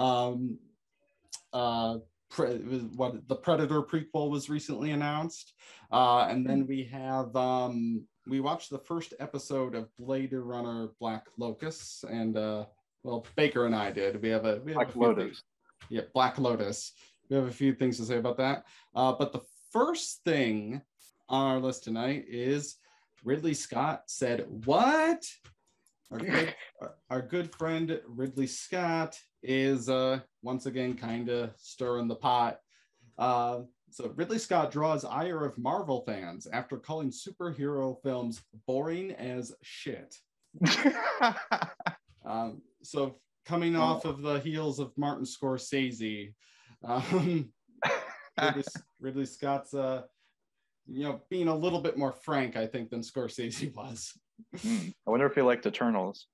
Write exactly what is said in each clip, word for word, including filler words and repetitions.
Um, uh, pre what the Predator prequel was recently announced, uh, and then we have um, we watched the first episode of Blade Runner Black Lotus, and uh, well, Baker and I did. We have a we have Black a Lotus. Yeah, Black Lotus. We have a few things to say about that. Uh, but the first thing on our list tonight is Ridley Scott said, what? Our good, our good friend Ridley Scott is uh, once again kind of stirring the pot. Uh, so Ridley Scott draws ire of Marvel fans after calling superhero films boring as shit. um, so coming off of the heels of Martin Scorsese, um, Ridley, Ridley Scott's uh, you know, being a little bit more frank, I think, than Scorsese was. I wonder if he liked Eternals.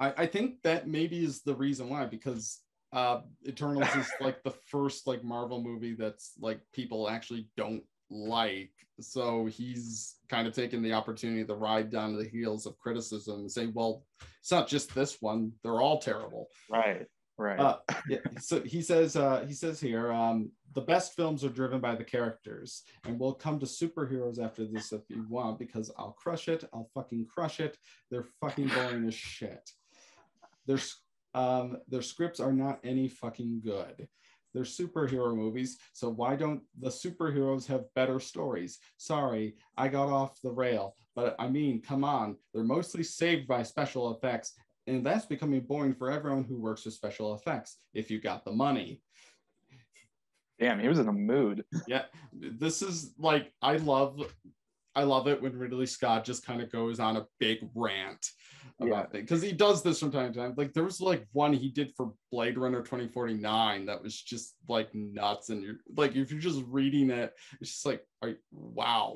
I, I think that maybe is the reason why, because uh, Eternals is like the first like Marvel movie that's like people actually don't like. So he's kind of taken the opportunity to ride down to the heels of criticism and say, well, it's not just this one. They're all terrible. Right. Right. Uh, yeah, so he says, uh, he says here, um, the best films are driven by the characters, and we'll come to superheroes after this if you want, because I'll crush it. I'll fucking crush it. They're fucking boring as shit. Their, um, their scripts are not any fucking good. They're superhero movies, so why don't the superheroes have better stories? Sorry, I got off the rail, but I mean, come on. They're mostly saved by special effects, and that's becoming boring for everyone who works with special effects, if you got the money. Damn, he was in a mood. Yeah, this is like, I love, I love it when Ridley Scott just kind of goes on a big rant about yeah. things. Because he does this from time to time. Like, there was like one he did for Blade Runner twenty forty-nine that was just like nuts. And you're like, if you're just reading it, it's just like, are you, wow.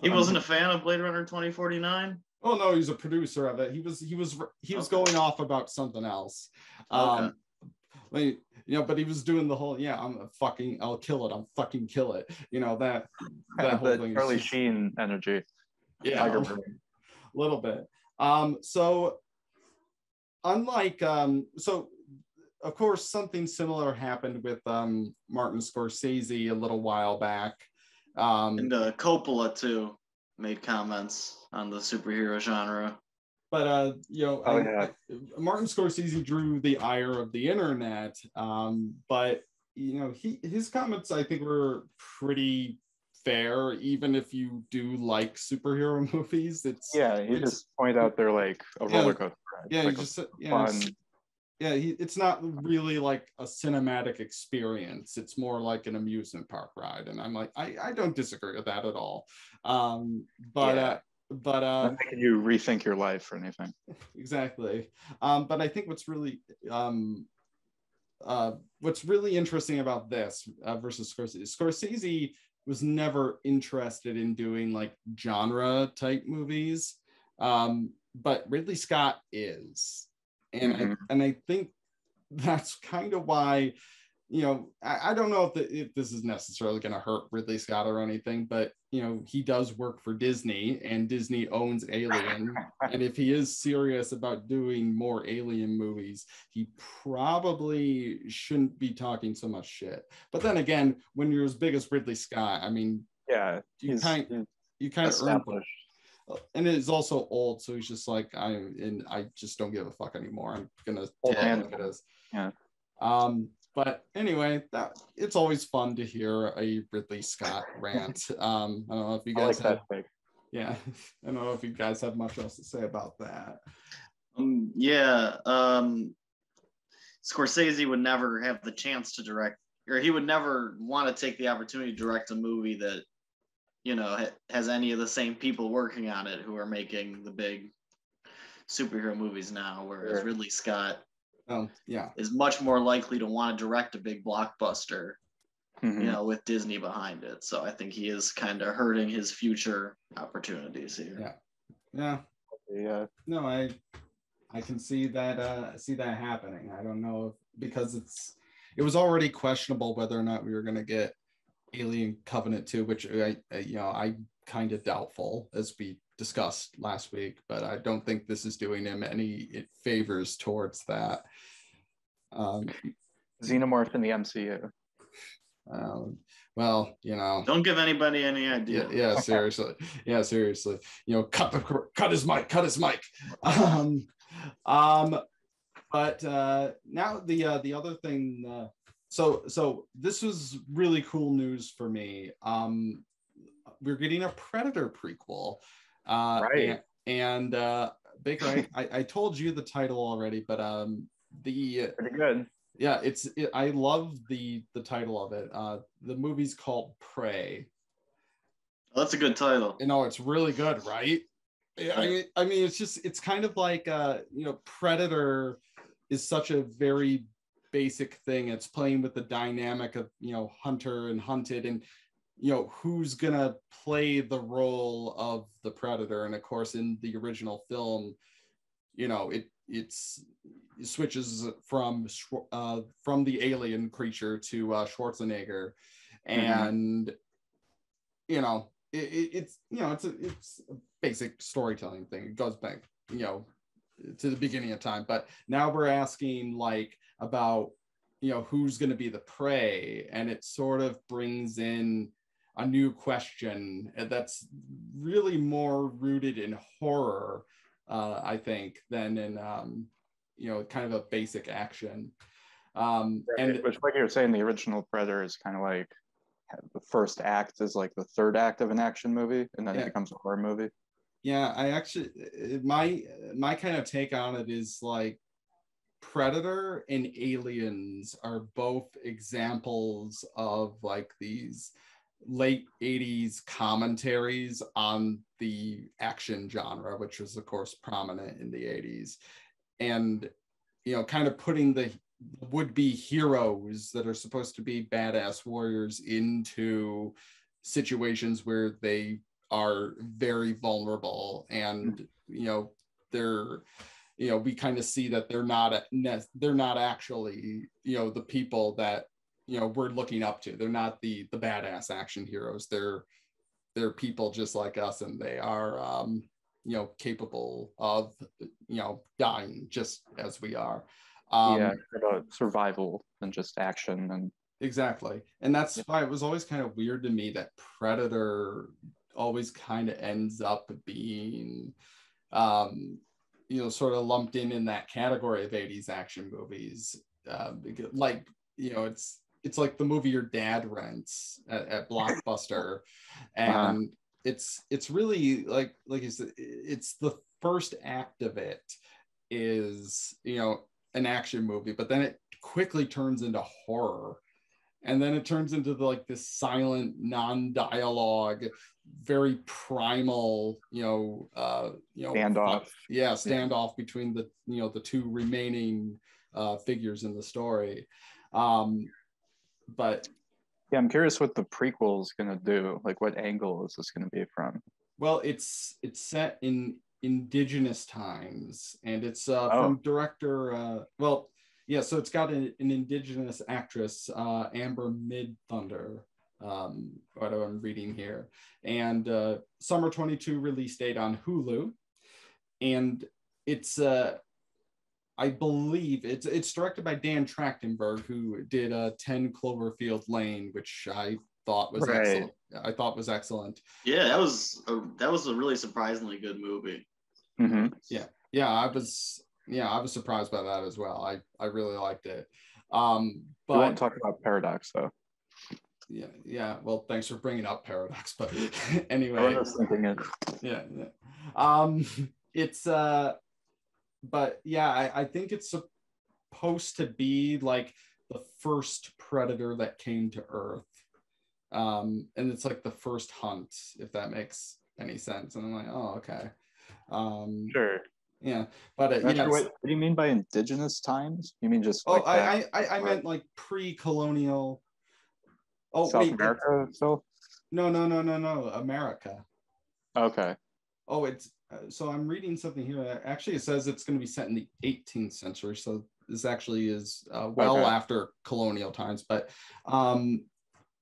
He wasn't a fan of Blade Runner twenty forty-nine? Oh no, he's a producer of it. He was he was he was okay. going off about something else, um, okay. like, you know. But he was doing the whole yeah, I'm fucking, I'll kill it, I'm fucking kill it. You know that that whole thing. Charlie is, Sheen energy. Yeah, a little, little bit. Um, so unlike um, so, of course, something similar happened with um, Martin Scorsese a little while back, um, and uh, Coppola too made comments on the superhero genre. But, uh, you know, oh, I, yeah. I, Martin Scorsese drew the ire of the internet, um, but, you know, he his comments, I think, were pretty fair, even if you do like superhero movies. It's Yeah, he it's, just pointed out they're like a yeah, roller coaster ride. Yeah, like just, yeah, fun... yeah he, it's not really like a cinematic experience. It's more like an amusement park ride. And I'm like, I, I don't disagree with that at all. Um, but... Yeah. Uh, But uh, making you rethink your life or anything. Exactly. Um, but I think what's really um, uh, what's really interesting about this uh, versus Scorsese. Scorsese was never interested in doing like genre type movies, um, but Ridley Scott is, and mm-hmm. I, and I think that's kind of why. You know, I, I don't know if, the, if this is necessarily going to hurt Ridley Scott or anything, but, you know, he does work for Disney, and Disney owns Alien. And if he is serious about doing more Alien movies, he probably shouldn't be talking so much shit. But then again, when you're as big as Ridley Scott, I mean, yeah, you kind you kind of earn them. And it's also old, so he's just like, I and I just don't give a fuck anymore. I'm gonna old hand it is. Yeah. Um, But anyway, that it's always fun to hear a Ridley Scott rant. Um, I don't know if you guys I like have, that yeah, I don't know if you guys have much else to say about that. Um, yeah, um, Scorsese would never have the chance to direct, or he would never want to take the opportunity to direct a movie that, you know, ha has any of the same people working on it who are making the big superhero movies now. Whereas sure. Ridley Scott. Oh, yeah, is much more likely to want to direct a big blockbuster, mm-hmm. you know, with Disney behind it. So I think he is kind of hurting his future opportunities here. Yeah, yeah, yeah. No, I, I can see that. Uh, see that happening. I don't know if, because it's it was already questionable whether or not we were going to get Alien Covenant two, which I, you know, I kind of doubtful as we discussed last week, but I don't think this is doing him any favors towards that. Um, Xenomorph in the M C U. Um, well, you know, don't give anybody any idea. Yeah, yeah, seriously. Yeah, seriously. You know, cut the, cut his mic, cut his mic. Um, um, but uh, now the uh, the other thing. Uh, so so this was really cool news for me. Um, we're getting a Predator prequel, uh, right? And, and uh, Baker, I, I, I told you the title already, but um, the pretty good. Yeah, it's. It, I love the the title of it. Uh, the movie's called Prey. That's a good title. You know, it's really good, right? I mean, I mean, it's just, it's kind of like, uh, you know, Predator is such a very basic thing. It's playing with the dynamic of, you know, hunter and hunted, and you know who's gonna play the role of the predator. And of course, in the original film, you know, it it's. switches from uh, from the alien creature to uh, Schwarzenegger, and mm-hmm. you know it, it's you know it's a, it's a basic storytelling thing. It goes back, you know, to the beginning of time. But now we're asking like about, you know, who's going to be the prey, and it sort of brings in a new question that's really more rooted in horror, uh, I think, than in um, you know, kind of a basic action. Um, right. And which, like you were saying, the original Predator is kind of like, the first act is like the third act of an action movie, and then yeah. it becomes a horror movie. Yeah, I actually, my my kind of take on it is like, Predator and Aliens are both examples of like these late eighties commentaries on the action genre, which was of course prominent in the eighties. And, you know, kind of putting the would-be heroes that are supposed to be badass warriors into situations where they are very vulnerable. And, you know, they're, you know, we kind of see that they're not, they're not actually, you know, the people that, you know, we're looking up to. They're not the, the badass action heroes. They're, they're people just like us, and they are, um, you know, capable of, you know, dying just as we are. Um, yeah, about survival and just action. And exactly. And that's yeah. why it was always kind of weird to me that Predator always kind of ends up being, um, you know, sort of lumped in in that category of eighties action movies. Uh, like, you know, it's it's like the movie your dad rents at, at Blockbuster. And uh-huh. It's it's really like like you said, it's the first act of it is, you know, an action movie, but then it quickly turns into horror, and then it turns into the, like this silent, non-dialogue, very primal, you know, uh, you know, standoff, yeah, standoff between the you know the two remaining uh, figures in the story, um, but. Yeah, I'm curious what the prequel is going to do. Like, what angle is this going to be from? Well, it's it's set in indigenous times, and it's uh, oh. from director. Uh, well, yeah, so it's got an, an indigenous actress, uh, Amber Midthunder. Um, what I'm reading here, and uh, summer twenty-two release date on Hulu, and it's. Uh, I believe it's it's directed by Dan Trachtenberg, who did uh, ten Cloverfield Lane, which I thought was right. excellent. I thought was excellent. Yeah, that was a, that was a really surprisingly good movie. Mm-hmm. Yeah, yeah, I was yeah I was surprised by that as well. I, I really liked it. Um, but we won't talk about Paradox though. Yeah, yeah. Well, thanks for bringing up Paradox, but anyway. I was thinking it. Yeah, yeah. Um, it's uh. But yeah, I, I think it's supposed to be like the first predator that came to Earth. Um, and it's like the first hunt, if that makes any sense. And I'm like, oh, okay. Um, sure. Yeah. But it, you know, sure what, what do you mean by indigenous times? You mean just. Oh, like I, I, I, I meant like pre-colonial. Oh, South wait, America itself? No, no, no, no, no. America. Okay. Oh, it's. So I'm reading something here. Actually, it says it's going to be set in the eighteenth century. So this actually is uh, well okay. after colonial times. But um,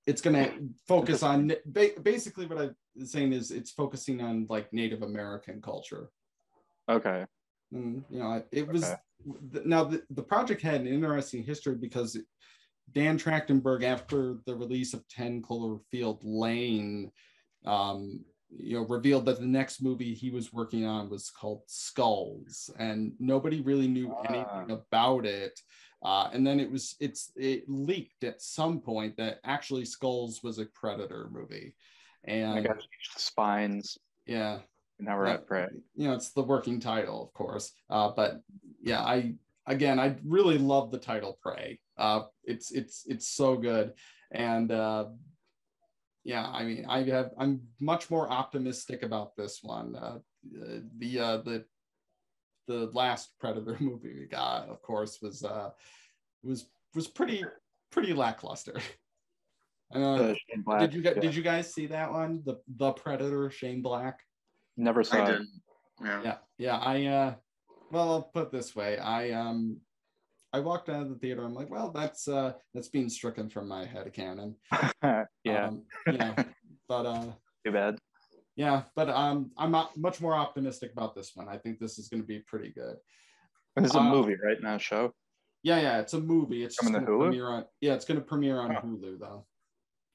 it's going to focus on ba basically what I'm saying is it's focusing on like Native American culture. Okay. And, you know, it was, okay. now the, the project had an interesting history because Dan Trachtenberg, after the release of ten Cloverfield Lane, um, you know, revealed that the next movie he was working on was called Skulls, and nobody really knew ah. anything about it. Uh, and then it was, it's, it leaked at some point that actually Skulls was a Predator movie. And I got to change the spines. Yeah. And now we're yeah, at Prey. You know, it's the working title, of course. Uh, but yeah, I, again, I really love the title Prey. Uh, it's, it's, it's so good. And, uh, yeah, I mean, I have, I'm much more optimistic about this one. Uh, the, uh, the, the last Predator movie we got, of course, was, uh, was, was pretty, pretty lackluster. Uh, Shane Black, did you guys, yeah. did you guys see that one? The, the Predator, Shane Black? Never saw I it. Did. Yeah. yeah. Yeah. I, uh, well, I'll put it this way. I, um, I walked out of the theater. I'm like, well, that's uh, that's being stricken from my head canon. yeah, um, you know, but uh, too bad. Yeah, but um, I'm not much more optimistic about this one. I think this is going to be pretty good. It's um, a movie, right now, show. Yeah, yeah, it's a movie. It's coming to Hulu. Premiere on, yeah, it's going to premiere on oh. Hulu though.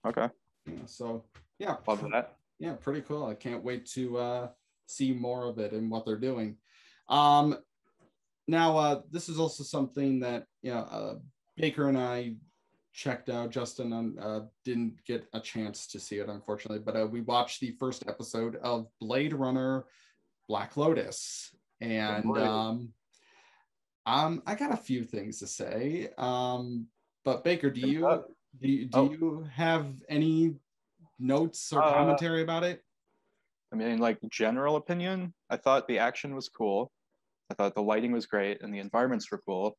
Okay. Yeah, so yeah, love pretty, that. Yeah, pretty cool. I can't wait to uh, see more of it and what they're doing. Um. Now, uh, this is also something that, you know, uh, Baker and I checked out. Justin um, uh, didn't get a chance to see it, unfortunately, but uh, we watched the first episode of Blade Runner Black Lotus. And um, um, I got a few things to say. Um, but Baker, do you do you, do oh. you have any notes or uh, commentary about it? I mean, like, general opinion, I thought the action was cool. I thought the lighting was great and the environments were cool.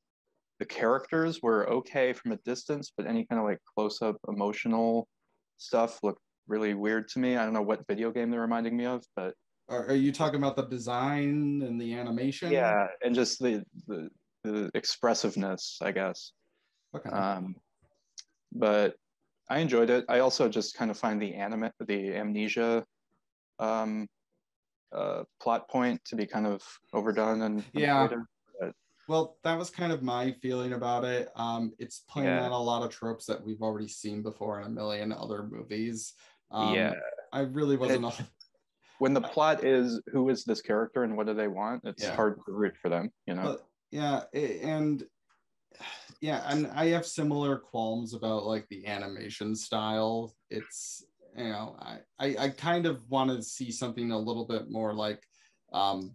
The characters were okay from a distance, but any kind of like close-up emotional stuff looked really weird to me. I don't know what video game they're reminding me of, but... Are, are you talking about the design and the animation? Yeah, and just the the, the expressiveness, I guess. Okay. Um, but I enjoyed it. I also just kind of find the, anima the amnesia... Um, Uh, plot point to be kind of overdone and yeah later, but... well that was kind of my feeling about it. Um it's playing yeah. on a lot of tropes that we've already seen before in a million other movies. um, yeah I really wasn't it, when the plot is who is this character and what do they want, it's yeah. hard to root for them, you know. But, yeah it, and yeah and I have similar qualms about like the animation style. It's You know, I, I, I kind of want to see something a little bit more like um,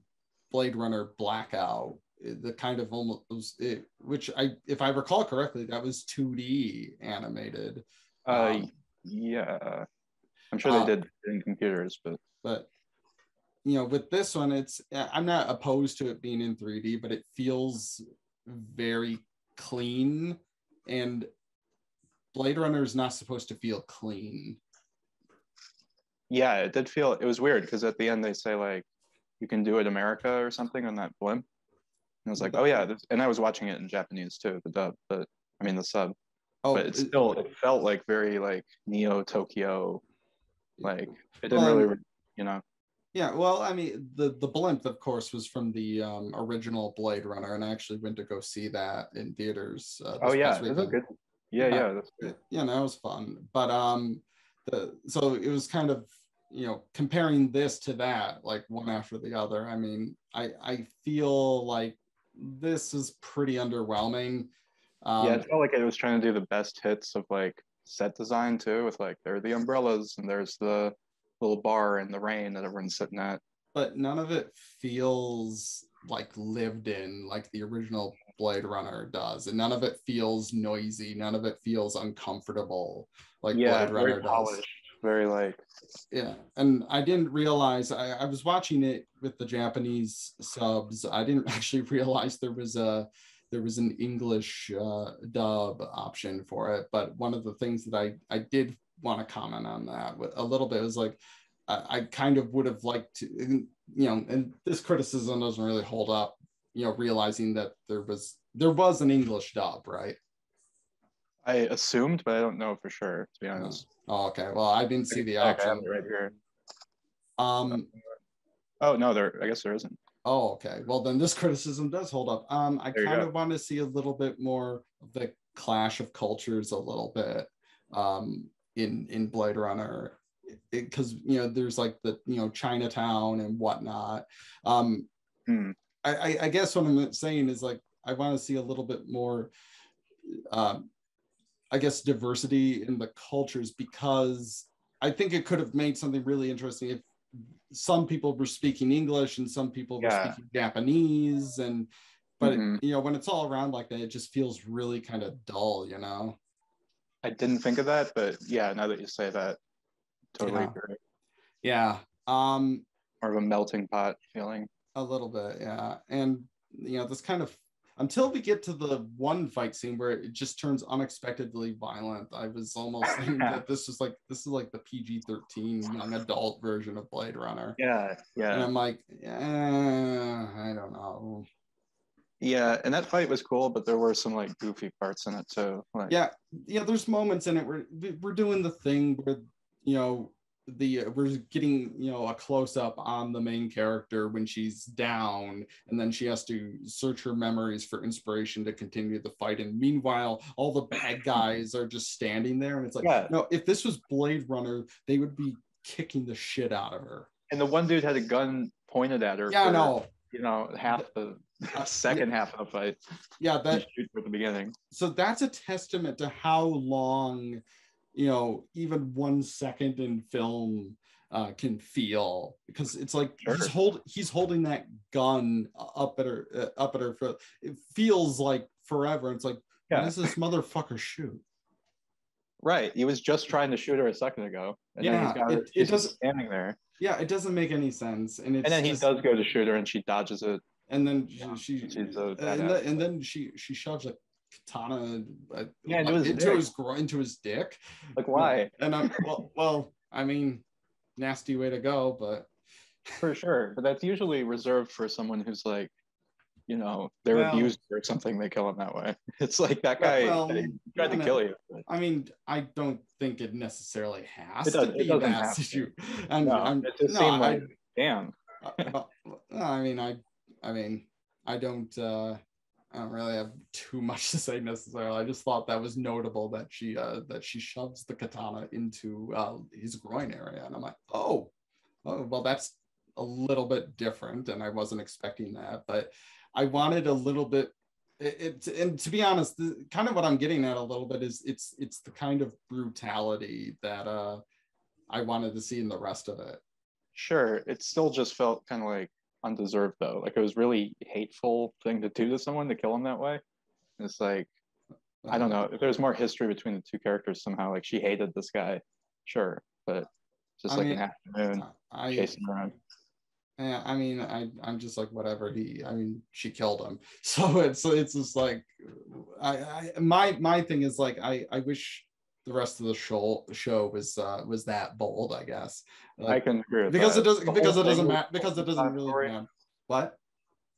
Blade Runner Blackout, the kind of almost, it, which I, if I recall correctly, that was two D animated. Uh, um, yeah, I'm sure they uh, did in computers, but but you know, with this one, it's I'm not opposed to it being in three D, but it feels very clean, and Blade Runner is not supposed to feel clean. Yeah, it did feel, it was weird because at the end they say like, you can do it America or something on that blimp. And I was like, oh yeah. This, and I was watching it in Japanese too, the dub, but I mean the sub. Oh, but it still, it felt like very like Neo Tokyo. Like it didn't um, really, you know. Yeah, well, I mean, the, the blimp of course was from the um, original Blade Runner, and I actually went to go see that in theaters. Uh, oh yeah, that's good. Yeah, uh, yeah, that's good. Yeah, no, that was fun. But um, the, so it was kind of, you know, comparing this to that, like one after the other. I mean, I, I feel like this is pretty underwhelming. Um, yeah, it felt like it was trying to do the best hits of like set design too, with like there are the umbrellas and there's the little bar in the rain that everyone's sitting at. But none of it feels like lived in like the original Blade Runner does, and none of it feels noisy, none of it feels uncomfortable like yeah, Blade Runner does. Very like yeah and I didn't realize I, I was watching it with the Japanese subs. I didn't actually realize there was a there was an English uh, dub option for it. But one of the things that I I did want to comment on that a little bit was like I, I kind of would have liked to, you know, and this criticism doesn't really hold up, you know, realizing that there was there was an English dub, right? I assumed, but I don't know for sure, to be honest. Oh, okay. Well, I didn't see the option. I have it right here. Um, oh no, there. I guess there isn't. Oh, okay. Well, then this criticism does hold up. Um, I kind of want to see a little bit more of the clash of cultures a little bit um, in, in Blade Runner. Because, you know, there's like the, you know, Chinatown and whatnot. Um, mm. I, I, I guess what I'm saying is, like, I want to see a little bit more, um, I guess, diversity in the cultures, because I think it could have made something really interesting if some people were speaking English and some people yeah. were speaking Japanese, and but mm-hmm. it, you know, when it's all around like that, it just feels really kind of dull, you know. I didn't think of that, but yeah, now that you say that, totally yeah. agree. Yeah, um, more of a melting pot feeling. A little bit, yeah, and you know, this kind of, until we get to the one fight scene where it just turns unexpectedly violent, I was almost thinking that this was like, this is like the P G thirteen young adult version of Blade Runner. Yeah, yeah. And I'm like, eh, I don't know. Yeah, and that fight was cool, but there were some like goofy parts in it too. Like... Yeah, yeah. There's moments in it where we're doing the thing where, you know, the we're getting, you know, a close-up on the main character when she's down, and then she has to search her memories for inspiration to continue the fight, and meanwhile all the bad guys are just standing there, and it's like yeah. no, if this was Blade Runner, they would be kicking the shit out of her, and the one dude had a gun pointed at her yeah for, no you know, half the second yeah. half of the fight yeah that at the beginning. So that's a testament to how long, you know, even one second in film uh, can feel, because it's like sure. he's hold he's holding that gun up at her uh, up at her foot. It feels like forever. It's like, yeah. does this motherfucker shoot? Right. He was just trying to shoot her a second ago, and yeah, then he's got it, her, it she's doesn't standing there. Yeah, it doesn't make any sense. And it's and then he just, does go to shoot her, and she dodges it. And then yeah, she, she she's a, and, the, and then she she shoves it. Katana uh, yeah, into, his, into his into his dick. Like, why? And I'm well, well, I mean, nasty way to go, but for sure. But that's usually reserved for someone who's like, you know, they're well, abused or something. They kill him that way. It's like that guy well, tried to know, kill you. But... I mean, I don't think it necessarily has it does, to be that issue. And no, I'm, it just no, seemed like, I, damn. I, I mean, I, I mean, I don't. uh I don't really have too much to say necessarily. I just thought that was notable that she uh, that she shoves the katana into uh, his groin area, and I'm like, oh, oh, well, that's a little bit different, and I wasn't expecting that. But I wanted a little bit. It, it and to be honest, the, kind of what I'm getting at a little bit is it's it's the kind of brutality that uh, I wanted to see in the rest of it. Sure, it still just felt kind of like undeserved, though. Like, it was really hateful thing to do to someone, to kill him that way. It's like, I don't know, if there's more history between the two characters somehow, like she hated this guy, sure, but just I like mean, an afternoon I, chasing around. Yeah, I mean, I I'm just like, whatever. He, I mean, she killed him, so it's it's just like, I, I my my thing is like, I I wish the rest of the show show was uh, was that bold, I guess. Like, I can agree with because that. It doesn't because it doesn't matter because it doesn't really matter. What?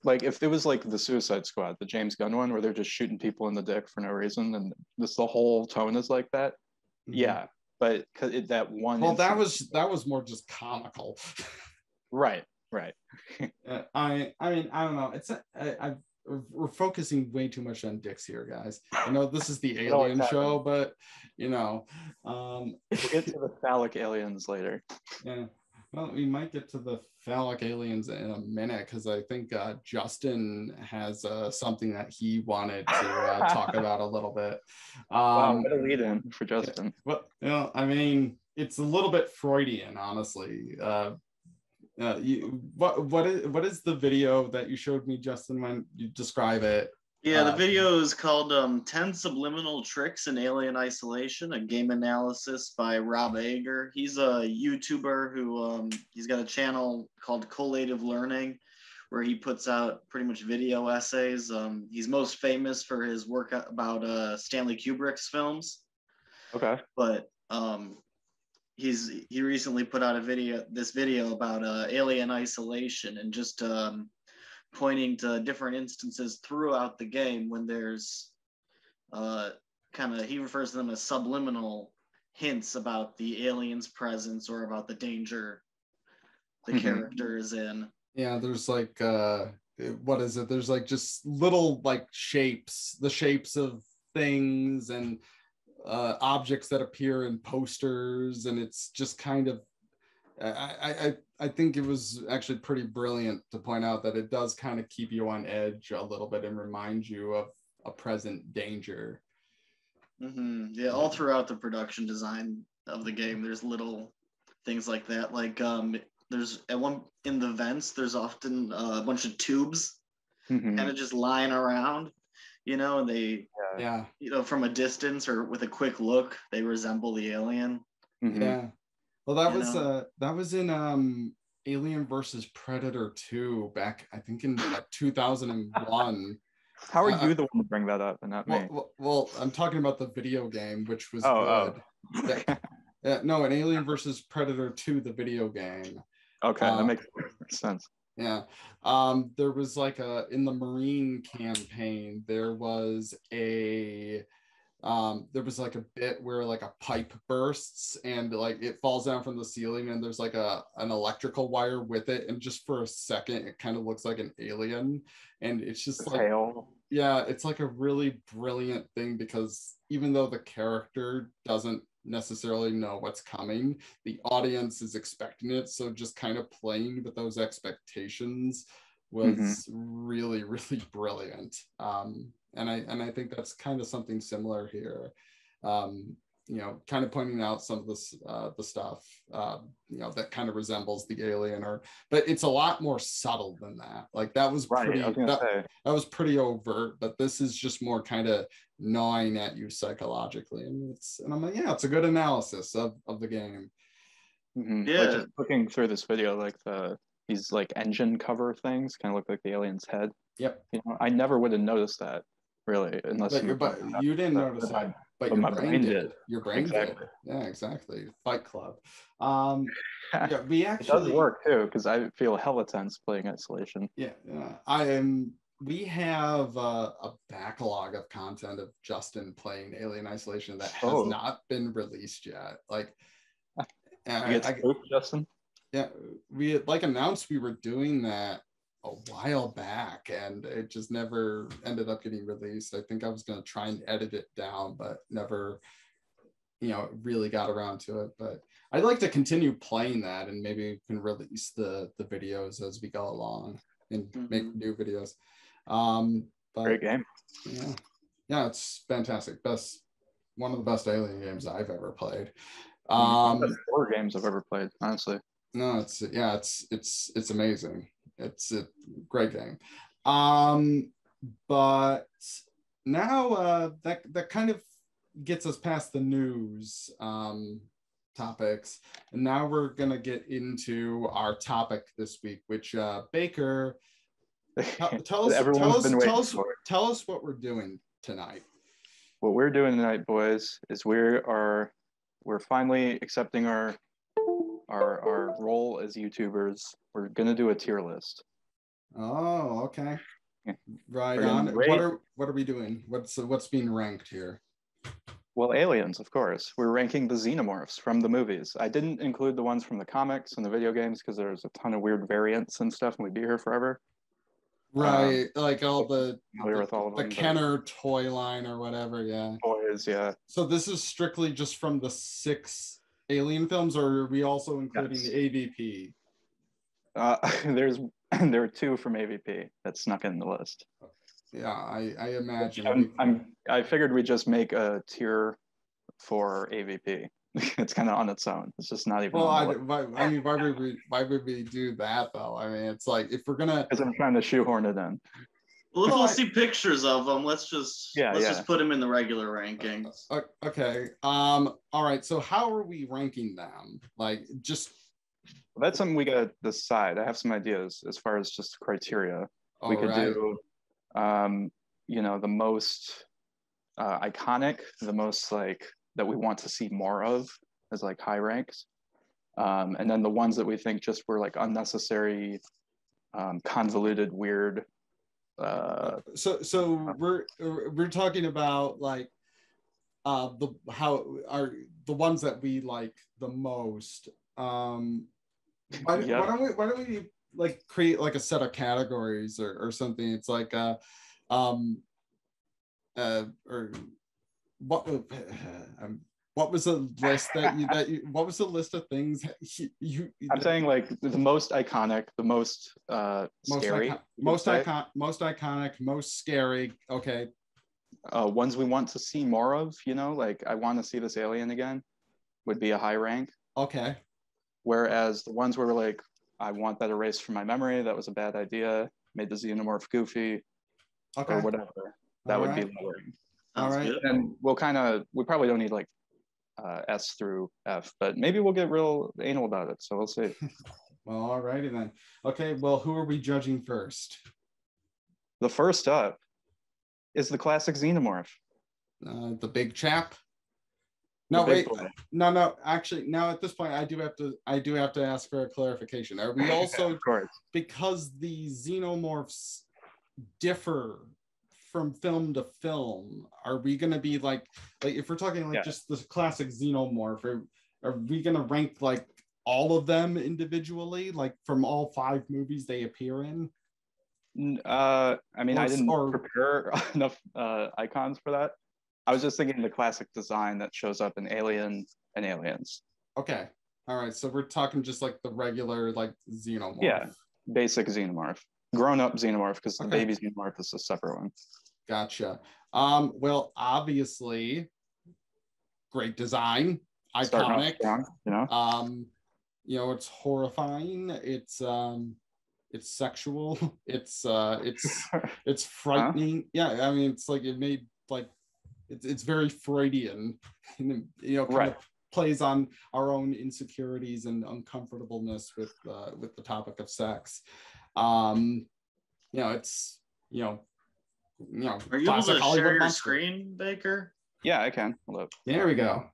Like, if it was like the Suicide Squad, the James Gunn one, where they're just shooting people in the dick for no reason, and this the whole tone is like that. Mm-hmm. Yeah, but cause it, that one. Well, that was that was more just comical. Right, right. uh, I I mean I don't know. It's a, I, I we're focusing way too much on dicks here, guys. I know this is the alien no, show, but you know, um we'll get to the phallic aliens later. Yeah, well, we might get to the phallic aliens in a minute, because I think uh Justin has uh something that he wanted to uh, talk about a little bit. um wow, what a lead in for Justin. Well, you know, I mean, it's a little bit Freudian, honestly. uh Uh, you, what what is what is the video that you showed me, Justin? When you describe it, yeah, the uh, video is called um, ten Subliminal Tricks in Alien Isolation, a game analysis by Rob Ager. He's a YouTuber who um, he's got a channel called Collative Learning, where he puts out pretty much video essays. Um, he's most famous for his work about uh, Stanley Kubrick's films. Okay, but. Um, He's he recently put out a video, this video about uh, Alien Isolation, and just um, pointing to different instances throughout the game when there's uh, kind of, he refers to them as subliminal hints about the alien's presence or about the danger the mm-hmm. character is in. Yeah, there's like uh what is it? There's like just little like shapes, the shapes of things and uh objects that appear in posters, and it's just kind of I, I I think it was actually pretty brilliant to point out that it does kind of keep you on edge a little bit and remind you of a present danger. Mm-hmm. Yeah, all throughout the production design of the game, there's little things like that. Like um, there's at one in the vents, there's often uh, a bunch of tubes mm-hmm. kind of just lying around, you know, and they, uh, yeah, you know, from a distance or with a quick look, they resemble the alien. Mm-hmm. Yeah. Well, that you was uh, that was in um, Alien versus Predator two back, I think, in like, two thousand one. How are uh, you the one to bring that up and not well, me? Well, well, I'm talking about the video game, which was oh, good. Oh. yeah, yeah, no, in Alien versus Predator two, the video game. Okay, um, that makes sense. Yeah. Um, there was like a, in the Marine campaign, there was a... Um, there was like a bit where like a pipe bursts and like it falls down from the ceiling and there's like a an electrical wire with it, and just for a second it kind of looks like an alien, and it's just like Hail. yeah, it's like a really brilliant thing, because even though the character doesn't necessarily know what's coming, the audience is expecting it, so just kind of playing with those expectations was mm-hmm. really really brilliant. Um, And I and I think that's kind of something similar here, um, you know, kind of pointing out some of this uh, the stuff, uh, you know, that kind of resembles the alien, or but it's a lot more subtle than that. Like that was right, pretty I was gonna that, say. that was pretty overt, but this is just more kind of gnawing at you psychologically, and it's and I'm like, yeah, it's a good analysis of of the game. Mm-hmm. Yeah, like just looking through this video, like the these like engine cover things kind of look like the alien's head. Yep, you know, I never would have noticed that. Really, unless but you, but you didn't notice that, that but, but your my brain, brain did. did. Your brain exactly. did. Yeah, exactly. Fight Club. Um, yeah, we actually it does work too, because I feel hella tense playing Isolation. Yeah, yeah. I am. We have uh, a backlog of content of Justin playing Alien Isolation that has oh. not been released yet. Like, I, I, spook, I, Justin. Yeah, we like announced we were doing that a while back, and it just never ended up getting released. I think I was going to try and edit it down, but never, you know, really got around to it. But I'd like to continue playing that, and maybe we can release the the videos as we go along and mm-hmm. make new videos. Um, but, great game. Yeah, yeah, it's fantastic. Best, one of the best Alien games I've ever played. Um, one of the best horror games I've ever played, honestly. No, it's yeah, it's it's it's amazing. It's a great game. Um, but now uh, that, that kind of gets us past the news um, topics. And now we're going to get into our topic this week, which uh, Baker, tell, tell, us, tell, us, tell, us, tell us what we're doing tonight. What we're doing tonight, boys, is we are, we're finally accepting our Our, our role as YouTubers. We're gonna do a tier list. Oh, okay. Yeah. Right on. Rate. What are what are we doing? What's what's being ranked here? Well, aliens, of course. We're ranking the xenomorphs from the movies. I didn't include the ones from the comics and the video games because there's a ton of weird variants and stuff, and we'd be here forever. Right, um, like all the the, with all of the them, Kenner but... toy line or whatever. Yeah. Toys, yeah. So this is strictly just from the six Alien films, or are we also including yes. the A V P? Uh, there's there are two from A V P that snuck in the list. Yeah, I, I imagine. I'm, I'm, I figured we just make a tier for A V P. It's kind of on its own. It's just not even. Well, I, why, I mean, why would we? Why would we do that though? I mean, it's like if we're gonna. Because I'm trying to shoehorn it in. Well, if we'll see pictures of them, let's just yeah, let's yeah. just put them in the regular rankings. Okay. Um. All right. So how are we ranking them? Like just. Well, that's something we gotta decide. I have some ideas as far as just criteria. All we could right. do, um, you know, the most uh, iconic, the most like that we want to see more of as like high ranks, um, and then the ones that we think just were like unnecessary, um, convoluted, weird. Uh, so so we're we're talking about like uh the how are the ones that we like the most. Um why, yeah. why don't we why don't we like create like a set of categories or, or something. It's like uh um uh or what uh, I'm What was the list that you, that you, what was the list of things you, you I'm that, saying like the most iconic, the most uh most scary, icon most icon most iconic, most scary, okay. Uh ones we want to see more of, you know, like I want to see this alien again would be a high rank. Okay. Whereas the ones where we're like, I want that erased from my memory, that was a bad idea, made the xenomorph goofy, okay, or whatever. That All would right. be lower. All right. Good. And we'll kind of we probably don't need like Uh, S through F, but maybe we'll get real anal about it, so we'll see. Well, alrighty then. Okay, well, who are we judging first? The first up is the classic xenomorph. Uh, the big chap? No, wait, boy. no, no, actually, now at this point, I do have to, I do have to ask for a clarification. Are we also, of course, because the xenomorphs differ from film to film, are we going to be like, like if we're talking like yeah. just the classic xenomorph, are, are we going to rank like all of them individually, like from all five movies they appear in? Uh, I mean, or, I didn't or, prepare enough uh, icons for that. I was just thinking the classic design that shows up in Alien and Aliens. Okay. All right. So we're talking just like the regular like xenomorph. Yeah. Basic xenomorph. Grown-up xenomorph, because the okay. baby xenomorph is a separate one. Gotcha. Um, well, obviously, great design, iconic. Down, you know, um, you know, it's horrifying. It's um, it's sexual. It's uh, it's it's frightening. Huh? Yeah, I mean, it's like it made like it's it's very Freudian, and you know, kind right. of plays on our own insecurities and uncomfortableness with uh, with the topic of sex. Um, you know, it's you know, you know. Are you able to Hollywood share your monster. screen, Baker? Yeah, I can. Hello. There we go.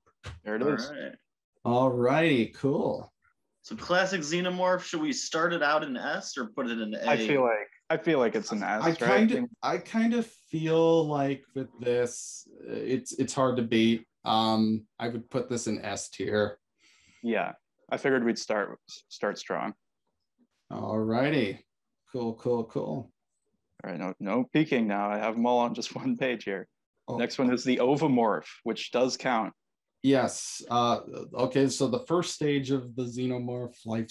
There it All is. Right. All righty, cool. So, classic xenomorph. Should we start it out in S or put it in A? I feel like I feel like it's an S. I kind of right? I kind of feel like with this, it's it's hard to beat. Um, I would put this in S tier. Yeah, I figured we'd start start strong. All righty. Cool, cool, cool. All right, no, no peeking now. I have them all on just one page here. Oh. Next one is the ovomorph, which does count. Yes. Uh, okay, so the first stage of the xenomorph life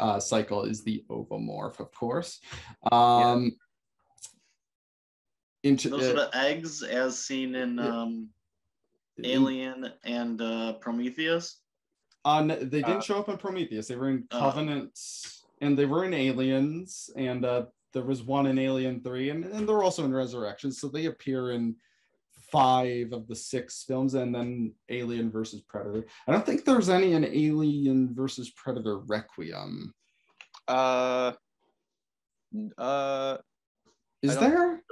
uh, cycle is the ovomorph, of course. Um, yeah. into, Those uh, are the eggs as seen in yeah. um, Alien and uh, Prometheus? Uh, no, they didn't uh, show up in Prometheus. They were in Covenant. Uh, And they were in Aliens, and uh, there was one in Alien three, and, and they're also in Resurrection. So they appear in five of the six films, and then Alien versus Predator. I don't think there's any in Alien versus Predator Requiem. Uh, uh, Is there?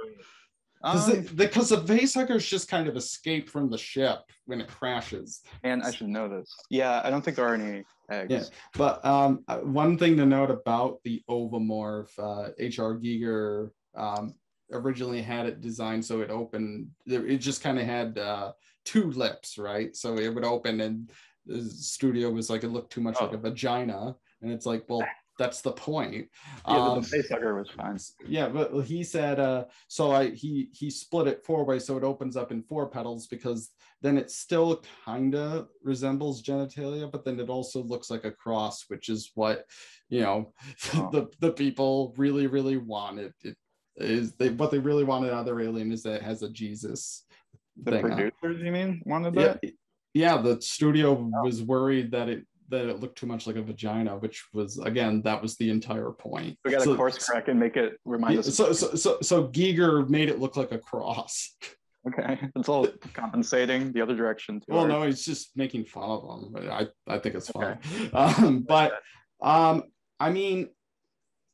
Because um, the Facehugger's just kind of escaped from the ship when it crashes. And I should know this. Yeah, I don't think there are any eggs. Yeah. But um, one thing to note about the ovomorph, H R Uh, Giger um, originally had it designed so it opened. It just kind of had uh, two lips, right? So it would open, and the studio was like, it looked too much oh. like a vagina. And it's like, well... that's the point. Yeah, um, the facehugger was fine. Yeah, but he said, uh, so I he he split it four ways, so it opens up in four petals, because then it still kind of resembles genitalia, but then it also looks like a cross, which is what, you know, oh. the the people really really wanted. It is they what they really wanted out of their alien is that it has a Jesus. The thing producers, you mean, wanted that? Yeah, yeah the studio oh. was worried that it. that it looked too much like a vagina, which was, again, that was the entire point. We got to so, course correct and make it remind yeah, us. So, so, so, so Giger made it look like a cross. Okay, it's all compensating the other direction. Too. Well, no, he's just making fun of them, but I, I think it's fine. Okay. Um, but, um, I mean,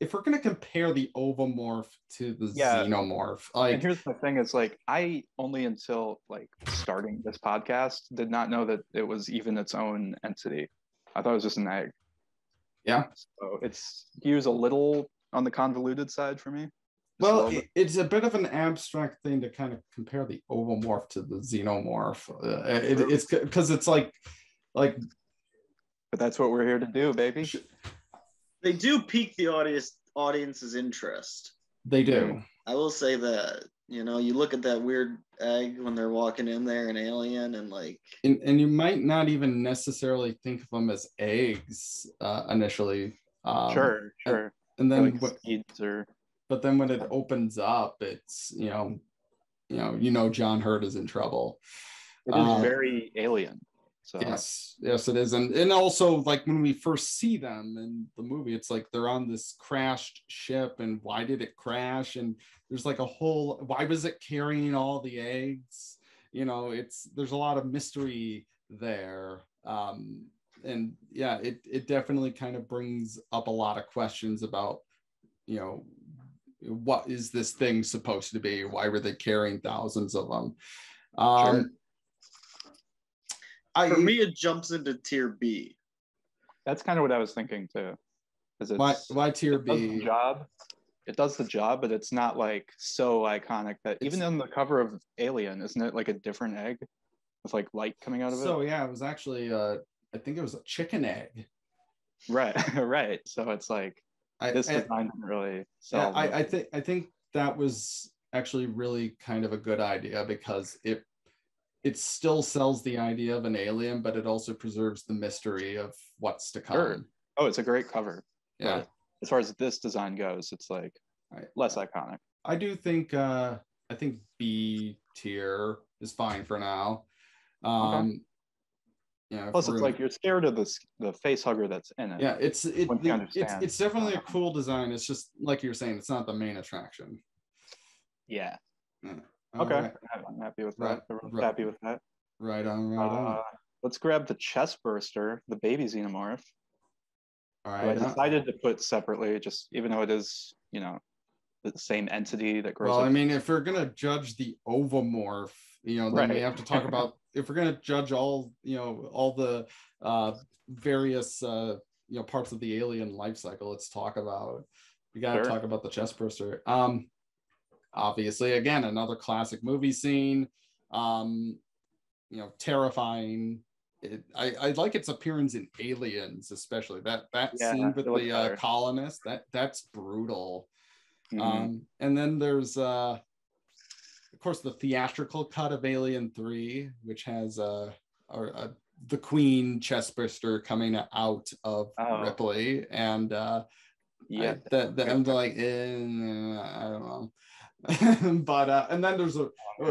if we're going to compare the ovomorph to the yeah. xenomorph, like, and here's the thing: it's like I only until like starting this podcast did not know that it was even its own entity. I thought it was just an egg. Yeah. So it's he was a little on the convoluted side for me. Well, a it's a bit of an abstract thing to kind of compare the ovomorph to the xenomorph. Uh, it, it's because it's like, like. But that's what we're here to do, baby. They do pique the audience audience's interest. They do. I will say that, you know, you look at that weird egg when they're walking in there, an alien, and like... And, and you might not even necessarily think of them as eggs uh, initially. Um, sure, sure. And, and then... Like what, seeds or... But then when it opens up, it's, you know, you know, you know John Hurt is in trouble. It is um, very alien. So. Yes, yes, it is. And, and also, like, when we first see them in the movie, it's like they're on this crashed ship, and why did it crash? And there's like a whole, why was it carrying all the eggs? You know, it's, there's a lot of mystery there. Um, and yeah, it, it definitely kind of brings up a lot of questions about, you know, what is this thing supposed to be? Why were they carrying thousands of them? Um, sure. For I, me, it jumps into tier B. That's kind of what I was thinking too. It's, why, why tier it B? Does the job, it does the job, but it's not like so iconic that it's, even on the cover of Alien, isn't it like a different egg with like light coming out of it? So yeah, it was actually, uh, I think it was a chicken egg. Right, right. So it's like I, this I, design didn't really sell. Yeah, I, I think I think that was actually really kind of a good idea because it. It still sells the idea of an alien, but it also preserves the mystery of what's to come. Sure. Oh, it's a great cover. Yeah. But as far as this design goes, it's like I, less iconic. I do think uh, I think B tier is fine for now. Um, okay. Yeah. Plus, it's like you're scared of the the facehugger that's in it. Yeah, it's it, the, it's it's definitely a cool design. It's just like you were saying, it's not the main attraction. Yeah. Yeah. Okay, right. I'm happy with that. Right. Everyone's right. Happy with that. Right on, right uh, on. Let's grab the Chestburster, the baby xenomorph. All right. So I decided to put separately, just even though it is, you know, the same entity that grows. Well, up. I mean, if we're gonna judge the Ovomorph, you know, then right. we have to talk about if we're gonna judge all, you know, all the uh, various, uh, you know, parts of the alien life cycle. Let's talk about. We gotta sure. talk about the Chestburster. Um. Obviously, again, another classic movie scene, um, you know, terrifying. It, I, I like its appearance in Aliens, especially that that yeah, scene with the uh, colonist. That that's brutal. Mm-hmm. Um, and then there's, uh, of course, the theatrical cut of Alien three, which has uh, or, uh, the Queen Chestburster coming out of oh. Ripley, and uh, yeah, I, the, the, I'm like, eh, I don't know. But uh and then there's a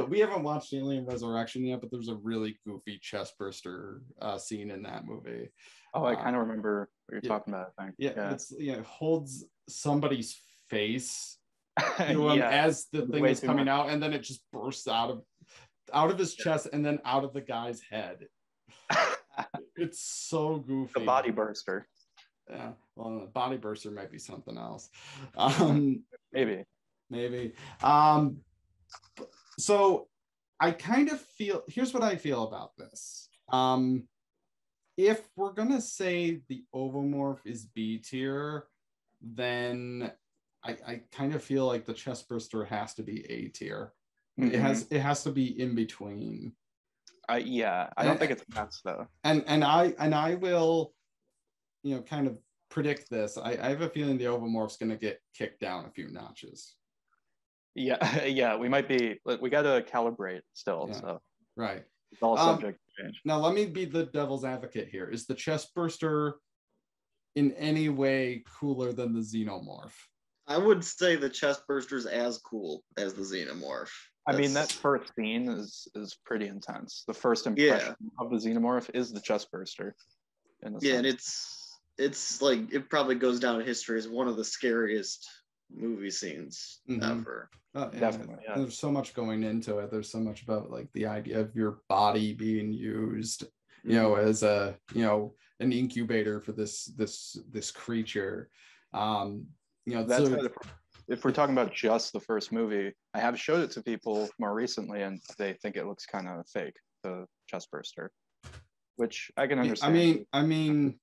we haven't watched Alien Resurrection yet, but there's a really goofy Chestburster uh scene in that movie. Oh, I kind of um, remember what you're yeah, talking about, I think. Yeah, yeah. It's yeah, it holds somebody's face to him yeah. as the thing Way is coming much. out, and then it just bursts out of out of his yeah. chest and then out of the guy's head. It's so goofy. The body burster. Yeah. Well, the body burster might be something else. Um maybe. Maybe. Um, so I kind of feel, here's what I feel about this. Um, if we're going to say the Ovomorph is B tier, then I, I kind of feel like the Chestburster has to be A tier. Mm-hmm. It has it has to be in between. Uh, yeah, I don't and, think it's past though. And and I and I will, you know, kind of predict this. I, I have a feeling the Ovomorph's going to get kicked down a few notches. Yeah, yeah, we might be, we got to calibrate still. Yeah, so right, it's all subject um, to change. Now, let me be the devil's advocate here. Is the Chestburster in any way cooler than the Xenomorph? I would say the Chestburster is as cool as the Xenomorph. That's... I mean, that first scene is is pretty intense. The first impression yeah. of the Xenomorph is the Chestburster. In the yeah, sense. and it's it's like it probably goes down in history as one of the scariest movie scenes mm-hmm. ever. Oh, yeah. Definitely, yeah. There's so much going into it. There's so much about like the idea of your body being used, you know, as a you know an incubator for this this this creature. Um, you know, that's so, kind of, if we're talking about just the first movie. I have showed it to people more recently, and they think it looks kind of fake, the Chestburster, which I can understand. I mean, I mean.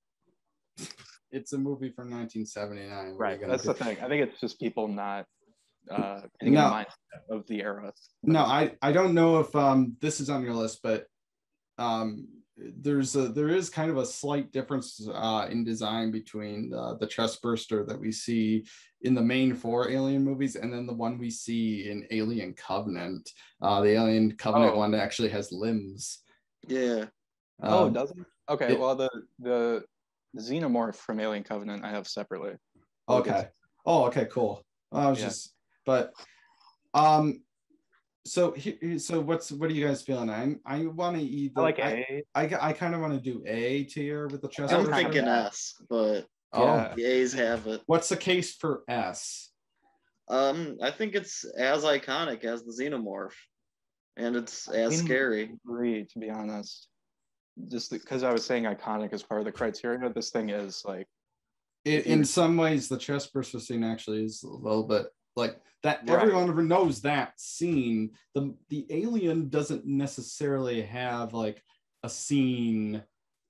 It's a movie from nineteen seventy-nine. Right, that's do? the thing. I think it's just people not uh, in no. mind of the era. No, I, I don't know if um, this is on your list, but um, there's a, there is kind of a slight difference uh, in design between uh, the Chestburster that we see in the main four Alien movies and then the one we see in Alien Covenant. Uh, the Alien Covenant oh. one actually has limbs. Yeah. Um, oh, it doesn't? Okay, it, well, the, the Xenomorph from Alien Covenant I have separately. Okay. Oh, okay, cool. Well, I was yeah. just, but... um. So, so what's what are you guys feeling? I'm, I want to either. I like A. I, I, I kind of want to do A tier with the chest. I'm thinking S, but oh, yeah, the A's have it. What's the case for S? Um, I think it's as iconic as the Xenomorph, and it's as scary. I agree, to be honest. Just because I was saying iconic as part of the criteria, this thing is like. It, in some ways, the Chestburster scene actually is a little bit. Like that, right. Everyone knows that scene. The the alien doesn't necessarily have like a scene,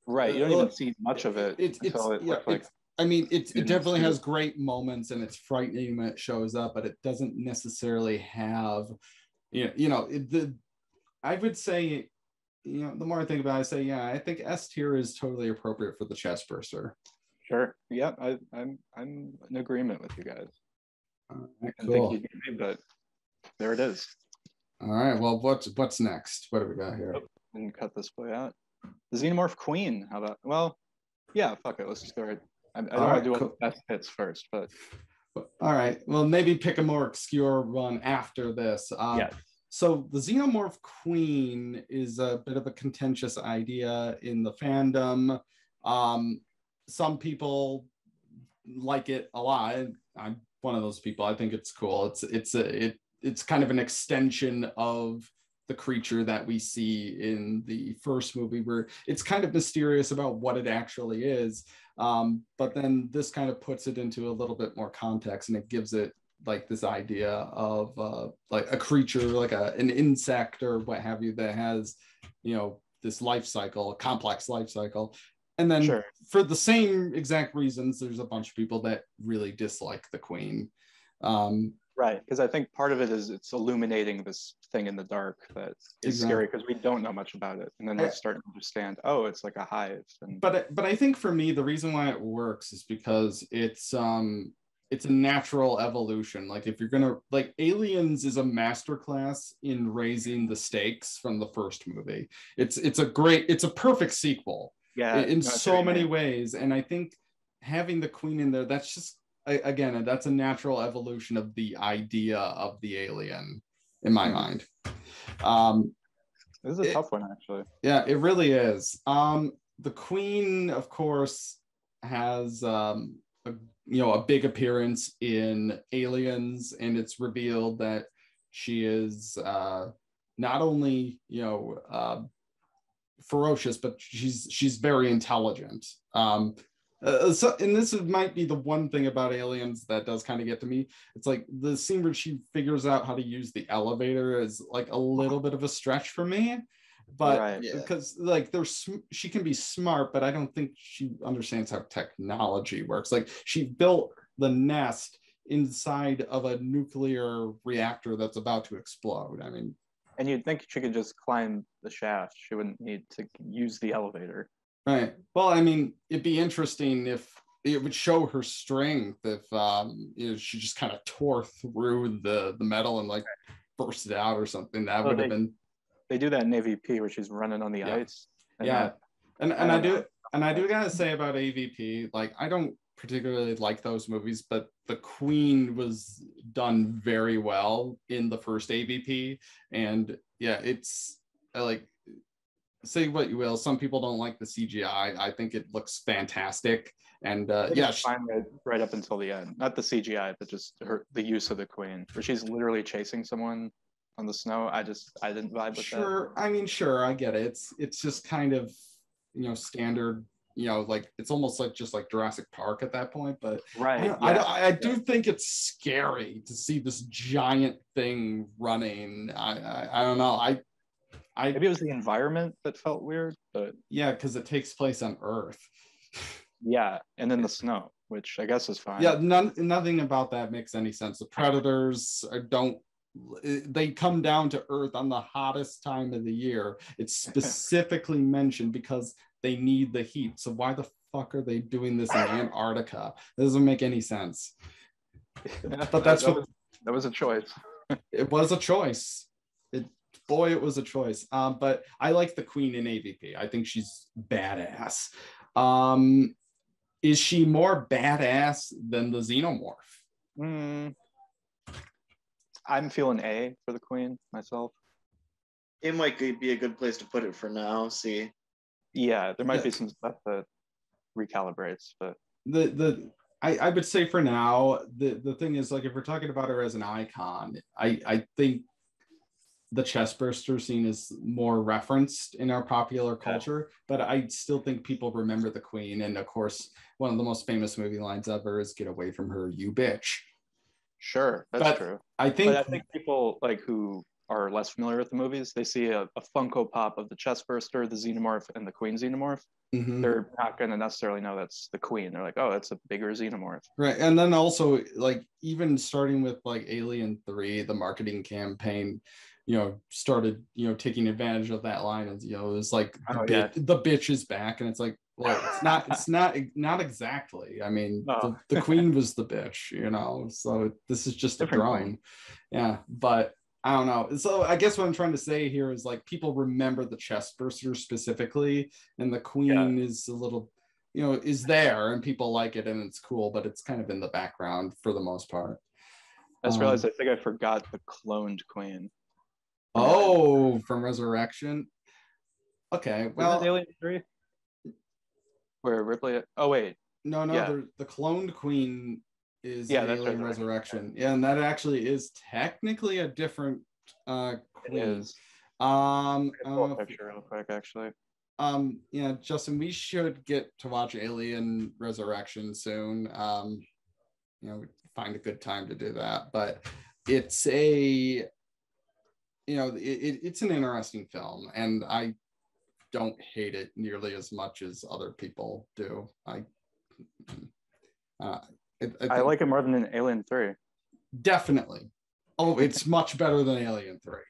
right? You don't look, even see much of it. It, it, until it's, it yeah, like it's, I mean, it it definitely has great moments, and it's frightening when it shows up, but it doesn't necessarily have, you know, you know it, the. I would say, you know, the more I think about it, I say, yeah, I think S tier is totally appropriate for the Chestburster. Sure. Yeah, I, I'm I'm in agreement with you guys. I can cool. think you did, but there it is. All right. Well, what's what's next? What do we got here? Oh, didn't cut this way out. The Xenomorph Queen. How about? Well, yeah. Fuck it. Let's just go right. I, I don't right, want to do cool. all the best hits first, but. All right. Well, maybe pick a more obscure one after this. Um, yeah. So the Xenomorph Queen is a bit of a contentious idea in the fandom. Um, some people like it a lot. I'm one of those people. I think it's cool. It's it's a, it it's kind of an extension of the creature that we see in the first movie, where it's kind of mysterious about what it actually is. Um, but then this kind of puts it into a little bit more context, and it gives it like this idea of uh, like a creature, like a an insect or what have you, that has, you know, this life cycle, a complex life cycle. And then sure. for the same exact reasons, there's a bunch of people that really dislike the Queen. Um, right, because I think part of it is it's illuminating this thing in the dark that is exactly. scary because we don't know much about it. And then we start to understand, oh, it's like a hive. And... But but I think for me, the reason why it works is because it's um it's a natural evolution. Like if you're gonna, like Aliens is a masterclass in raising the stakes from the first movie. It's it's a great, it's a perfect sequel. Yeah, in so many ways. And I think having the Queen in there, that's just, again, that's a natural evolution of the idea of the alien, in my mind. Um, this is a tough one, actually. Yeah, it really is. Um, the Queen, of course, has um, a, you know, a big appearance in Aliens, and it's revealed that she is uh, not only, you know, uh, ferocious, but she's she's very intelligent. Um, uh, so, and this might be the one thing about Aliens that does kind of get to me. It's like the scene where she figures out how to use the elevator is like a little bit of a stretch for me, but right, yeah. because like there's she can be smart, but I don't think she understands how technology works. Like she built the nest inside of a nuclear reactor that's about to explode. I mean. And you'd think she could just climb the shaft. She wouldn't need to use the elevator. Right. Well, I mean, it'd be interesting if it would show her strength if um, you know, she just kind of tore through the, the metal and like burst it out or something. That well, would have been. They do that in A V P where she's running on the yeah. ice. And yeah. That, and and I, I do and I do gotta say about A V P, like I don't particularly like those movies, but the Queen was done very well in the first A V P. And yeah, it's like, say what you will, some people don't like the C G I. I think it looks fantastic. And uh, yeah, she, right, right up until the end, not the C G I, but just her, the use of the Queen, where she's literally chasing someone on the snow. I just, I didn't vibe with sure, that. Sure, I mean, sure, I get it. It's, it's just kind of, you know, standard, you know, like it's almost like just like Jurassic Park at that point, but right. I, yeah. I, I do yeah. think it's scary to see this giant thing running. I, I, I don't know. I, I maybe it was the environment that felt weird, but yeah, because it takes place on Earth. Yeah, and then the snow, which I guess is fine. Yeah, none, nothing about that makes any sense. The predators don't they come down to Earth on the hottest time of the year. It's specifically mentioned because they need the heat. So why the fuck are they doing this in Antarctica? It doesn't make any sense. But that's that, what was, that was a choice. It was a choice. It boy, it was a choice. Um, but I like the Queen in A V P. I think she's badass. Um, is she more badass than the Xenomorph? Mm. I'm feeling A for the Queen myself. It might be a good place to put it for now. See, yeah, there might yeah. be some stuff that recalibrates, but the the I, I would say for now the the thing is, like, if we're talking about her as an icon, I I think the Chestburster scene is more referenced in our popular culture, but I still think people remember the Queen. And of course, one of the most famous movie lines ever is "Get away from her, you bitch." Sure, that's but true. I think but I think people like who are less familiar with the movies, they see a, a Funko Pop of the Chestburster, the Xenomorph, and the Queen Xenomorph. Mm-hmm. They're not going to necessarily know that's the Queen. They're like, oh, that's a bigger Xenomorph. Right, and then also, like, even starting with like Alien three, the marketing campaign, you know, started, you know, taking advantage of that line. As you know, it was like oh, the, yeah. the bitch is back, and it's like, well, it's not, it's not, not exactly. I mean, no. the, the Queen was the bitch, you know. So this is just Different a drawing, point. yeah. But I don't know. So I guess what I'm trying to say here is, like, people remember the Chestburster specifically, and the Queen yeah. is a little, you know, is there, and people like it, and it's cool, but it's kind of in the background for the most part. I just um, realized I think I forgot the cloned Queen. Oh, from Resurrection. Okay, well, Alien three, where Ripley. Oh wait, no, no, yeah. the cloned Queen is yeah, Alien Resurrection. Yeah, and that actually is technically a different uh, Queen. It is. Um, I don't know if, picture real quick, actually. Um, yeah, Justin, we should get to watch Alien Resurrection soon. Um, you know, find a good time to do that, but it's a. You know, it, it, it's an interesting film, and I don't hate it nearly as much as other people do. I uh, it, I, I like it more than in Alien three. Definitely. Oh, it's much better than Alien three.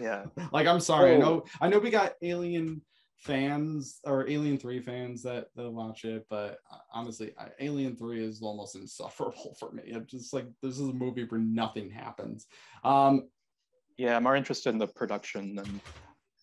Yeah. Like, I'm sorry. Oh. I know I know we got Alien fans or Alien three fans that, that watch it, but honestly, I, Alien three is almost insufferable for me. I'm just like, this is a movie where nothing happens. Um, Yeah, I'm more interested in the production than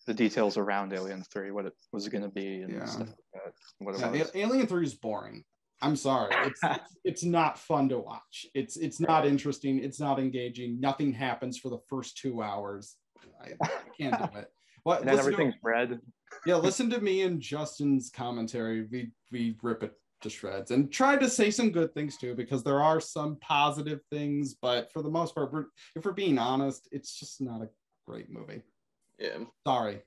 the details around Alien three, what it was going to be and yeah. stuff like that. What yeah, was. Alien three is boring. I'm sorry. It's, it's, it's not fun to watch. It's it's not interesting. It's not engaging. Nothing happens for the first two hours. I, I can't do it. Well, and then everything's to, red. Yeah, listen to me and Justin's commentary. We, we rip it to shreds and try to say some good things too, because there are some positive things, but for the most part, we're, if we're being honest, it's just not a great movie. Yeah, sorry.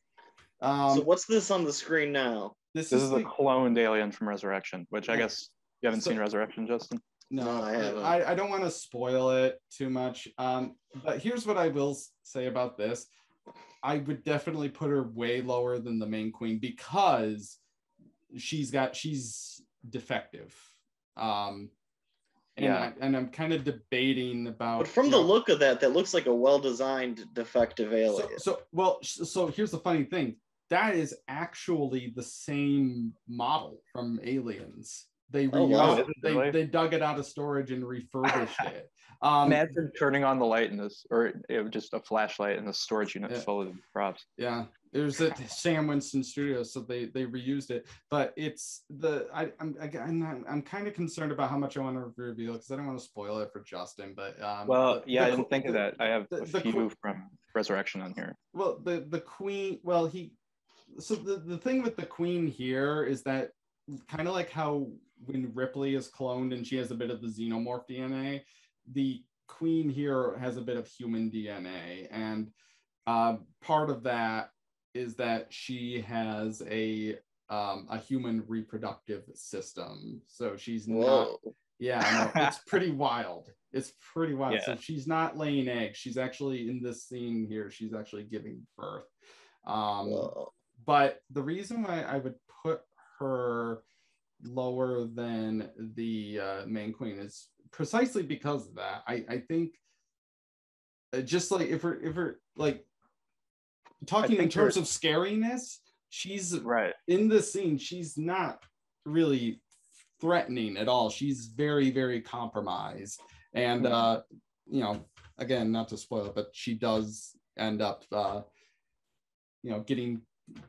Um so what's this on the screen now? This, this is, is the cloned Alien from Resurrection, which I guess you haven't so, seen Resurrection, Justin? No, I haven't. I, I don't want to spoil it too much, um but here's what I will say about this. I would definitely put her way lower than the main Queen, because she's got she's defective. Um and, yeah. I, and I'm kind of debating about, but from the know, look of that that looks like a well-designed defective alien. So, so well so here's the funny thing, that is actually the same model from Aliens. They oh, wow. they, really? they dug it out of storage and refurbished it. Um, Imagine turning on the light in this, or it was just a flashlight in the storage unit yeah. full of props. Yeah, it was at Sam Winston Studios, so they they reused it. But it's the I, I'm I'm, I'm kind of concerned about how much I want to reveal, because I don't want to spoil it for Justin. But um, well, yeah, the, I didn't think the, of that. I have the, a the few qu- from Resurrection on here. Well, the the Queen. Well, he. So the the thing with the Queen here is that, kind of like how when Ripley is cloned and she has a bit of the Xenomorph D N A, the Queen here has a bit of human D N A. And uh, part of that is that she has a um, a human reproductive system. So she's Whoa. not, yeah, no, it's pretty wild. It's pretty wild. Yeah. So she's not laying eggs. She's actually, in this scene here, she's actually giving birth. Um, but the reason why I would put her lower than the uh, main Queen is precisely because of that. I, I think just like if we're if we're like talking in terms of scariness, she's right in this scene, she's not really threatening at all. She's very, very compromised. And uh, you know, again, not to spoil it, but she does end up uh, you know, getting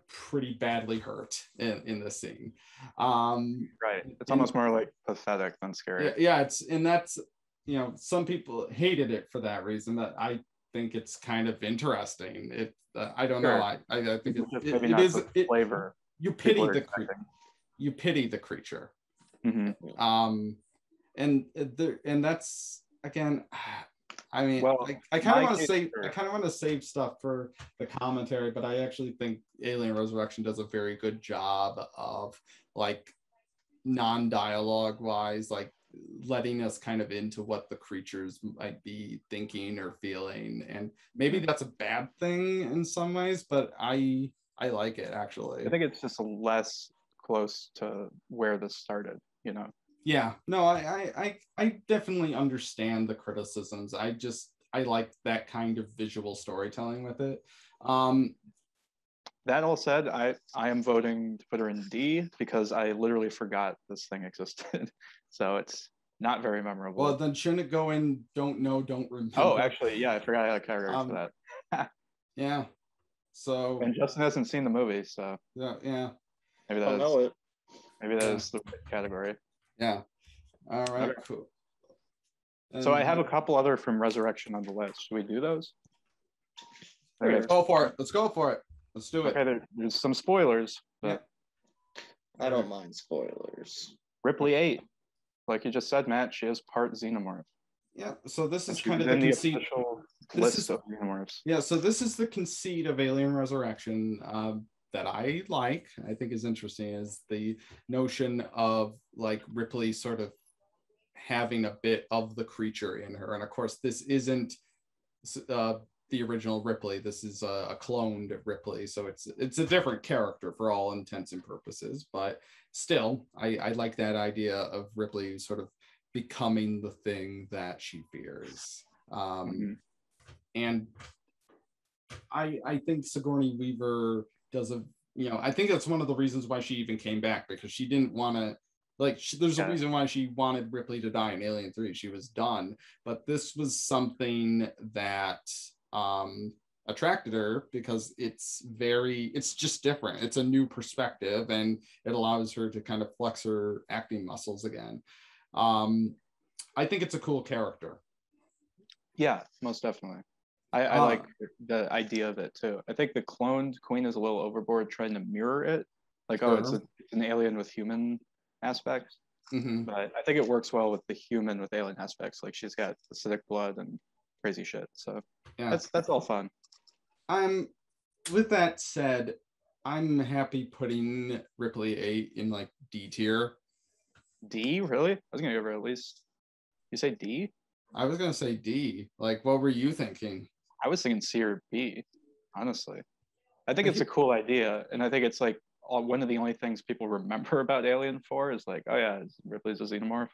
pretty badly hurt in, in the scene. Um, right. It's almost and, more like pathetic than scary. Yeah, it's and that's you know, some people hated it for that reason. That I think it's kind kind of interesting. It uh, I don't sure. know. I I think it's it, it, it is it, flavor. You pity the creature. You pity the creature. Mm-hmm. Um, and the and that's again. I mean, well, I, I kind of want to save. I kind of want to save stuff for the commentary, but I actually think Alien Resurrection does a very good job of like non-dialogue wise, like letting us kind of into what the creatures might be thinking or feeling, and maybe that's a bad thing in some ways. But I I like it actually. I think it's just less close to where this started, you know. Yeah, no, I, I, I definitely understand the criticisms. I just, I like that kind of visual storytelling with it. Um, that all said, I, I am voting to put her in D because I literally forgot this thing existed. So it's not very memorable. Well, then shouldn't it go in don't know, don't remember? Oh, actually, yeah, I forgot how to categorize um, for that. Yeah, so. And Justin hasn't seen the movie, so. Yeah, yeah. Maybe that, is, know it. maybe that is the category. Yeah. All right. Okay. Cool. And so I have a couple other from Resurrection on the list. Should we do those? Okay. Let's go for it. Let's go for it. Let's do it. Okay. There, there's some spoilers. But... Yeah. I don't mind spoilers. Ripley eight, like you just said, Matt, she is part Xenomorph. Yeah. So this is kind of the conceit. This list is, of Xenomorphs. Yeah. So this is the conceit of Alien Resurrection. Uh, that I like, I think is interesting, is the notion of like Ripley sort of having a bit of the creature in her. And of course, this isn't uh, the original Ripley. This is a, a cloned Ripley. So it's it's a different character for all intents and purposes. But still, I, I like that idea of Ripley sort of becoming the thing that she fears. Um, mm-hmm. And I, I think Sigourney Weaver does a you know I think that's one of the reasons why she even came back, because she didn't want to like she, there's yeah. a reason why she wanted Ripley to die in Alien three. She was done, but this was something that um attracted her because it's very it's just different. It's a new perspective and it allows her to kind of flex her acting muscles again. um I think it's a cool character. Yeah, most definitely. I, I uh, like the idea of it too. I think the cloned queen is a little overboard trying to mirror it. Like, sure. oh, it's, a, it's an alien with human aspects. Mm-hmm. But I think it works well with the human with alien aspects. Like she's got acidic blood and crazy shit. So yeah. that's that's all fun. Um, with that said, I'm happy putting Ripley eight in like D tier. D, really? I was gonna give her at least. You say D? I was gonna say D. Like, what were you thinking? I was thinking C or B, honestly. I think it's a cool idea. And I think it's like all, one of the only things people remember about Alien four is like, oh yeah, Ripley's a xenomorph.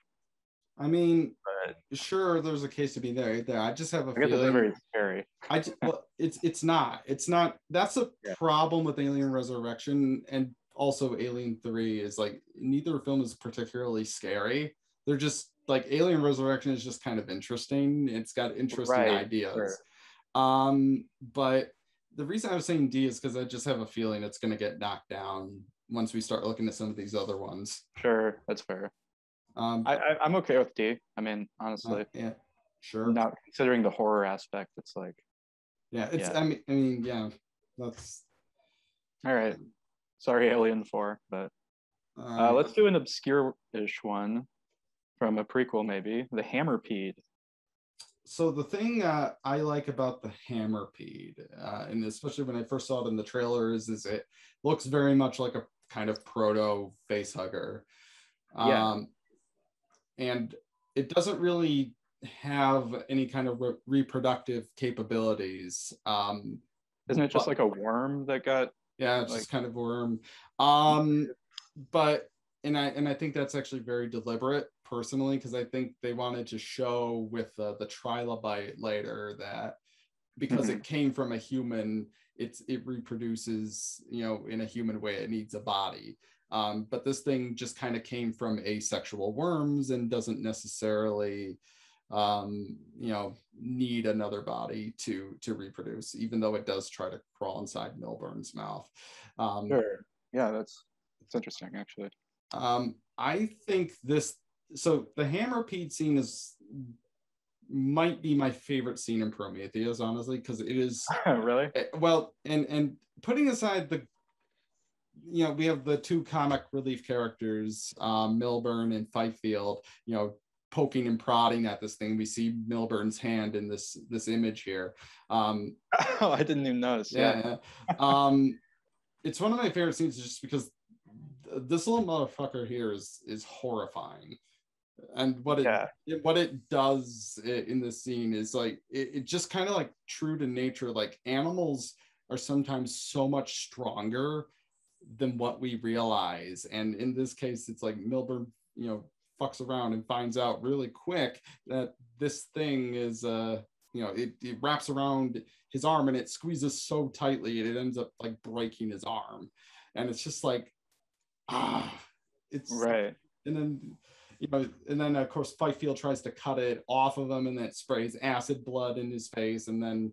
I mean, but, sure, there's a case to be there. there. I just have a I feeling. It's very scary. I just, well, it's, it's not. It's not. That's a yeah. problem with Alien Resurrection. And also Alien three is like, neither film is particularly scary. They're just like, Alien Resurrection is just kind of interesting. It's got interesting right, ideas. Sure. Um, but the reason I was saying D is because I just have a feeling it's going to get knocked down once we start looking at some of these other ones. Sure, that's fair. Um, I, I, I'm okay with D. I mean, honestly, uh, yeah, sure. Not considering the horror aspect, it's like, yeah, it's. Yeah. I mean, I mean, yeah, that's. All right, sorry, Alien Four, but uh, uh, let's do an obscure-ish one from a prequel, maybe the Hammerpede. So the thing uh, I like about the Hammerpede, uh, and especially when I first saw it in the trailers, is it looks very much like a kind of proto facehugger. Um, yeah. And it doesn't really have any kind of re reproductive capabilities. Um, Isn't it just but, like a worm that got? Yeah, it's like, just kind of worm. Um, but and I and I think that's actually very deliberate. Personally, because I think they wanted to show with uh, the Trilobite later that because mm-hmm. it came from a human. It's it reproduces, you know, in a human way. It needs a body. Um, but this thing just kind of came from asexual worms and doesn't necessarily, um, you know, need another body to to reproduce, even though it does try to crawl inside Milburn's mouth. Um, sure. Yeah, that's that's interesting, actually. Um, I think this. So the Hammerpede scene is might be my favorite scene in Prometheus, honestly, because it is really well. And and putting aside the, you know, we have the two comic relief characters, um, Milburn and Fifefield, you know, poking and prodding at this thing. We see Milburn's hand in this this image here. Um, oh, I didn't even notice. Yeah, yeah. um, it's one of my favorite scenes just because th- this little motherfucker here is is horrifying. And what it, yeah. it what it does in this scene is like it, it just kind of like true to nature. Like animals are sometimes so much stronger than what we realize, and in this case, it's like Milburn, you know, fucks around and finds out really quick that this thing is, uh, you know, it, it wraps around his arm and it squeezes so tightly and it ends up like breaking his arm, and it's just like, ah, it's right, and then. You know, and then of course Fifefield tries to cut it off of him, and that sprays acid blood in his face, and then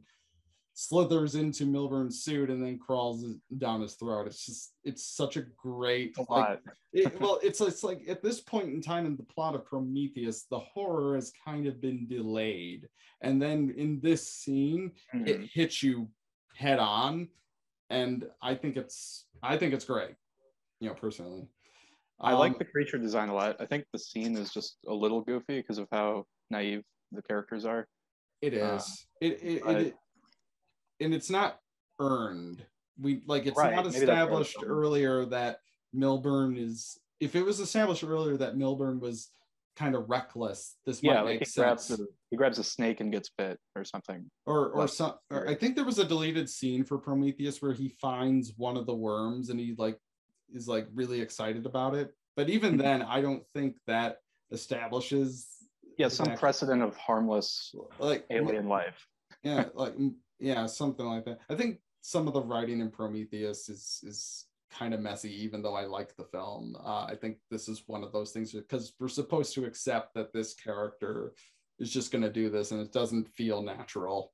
slithers into Milburn's suit, and then crawls down his throat. It's just, it's such a great. A like, it, well, it's it's like at this point in time in the plot of Prometheus, the horror has kind of been delayed, and then in this scene, mm-hmm. it hits you head on, and I think it's I think it's great, you know, personally. I um, like the creature design a lot. I think the scene is just a little goofy because of how naive the characters are. It is. Uh, it, it, but... it and it's not earned. We like it's right. not Maybe established earlier that Milburn is. If it was established earlier that Milburn was kind of reckless, this yeah, might like make he sense. Grabs a, he grabs a snake and gets bit or something. Or or some. Or I think there was a deleted scene for Prometheus where he finds one of the worms and he like. is like really excited about it, but even then I don't think that establishes yeah some precedent of harmless like alien life. yeah like yeah something like that. I think some of the writing in Prometheus is is kind of messy, even though I like the film. uh, I think this is one of those things because we're supposed to accept that this character is just going to do this and it doesn't feel natural.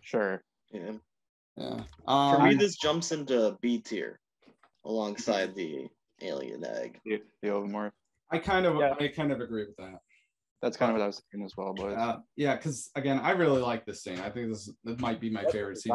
Sure. Yeah, yeah. Um, for me this jumps into B tier alongside the alien egg, the, the Ovomorph. I kind of, yeah. I kind of agree with that. That's kind of what I was thinking as well, boys. Uh, yeah, because again, I really like this scene. I think this, this might be my that's favorite scene.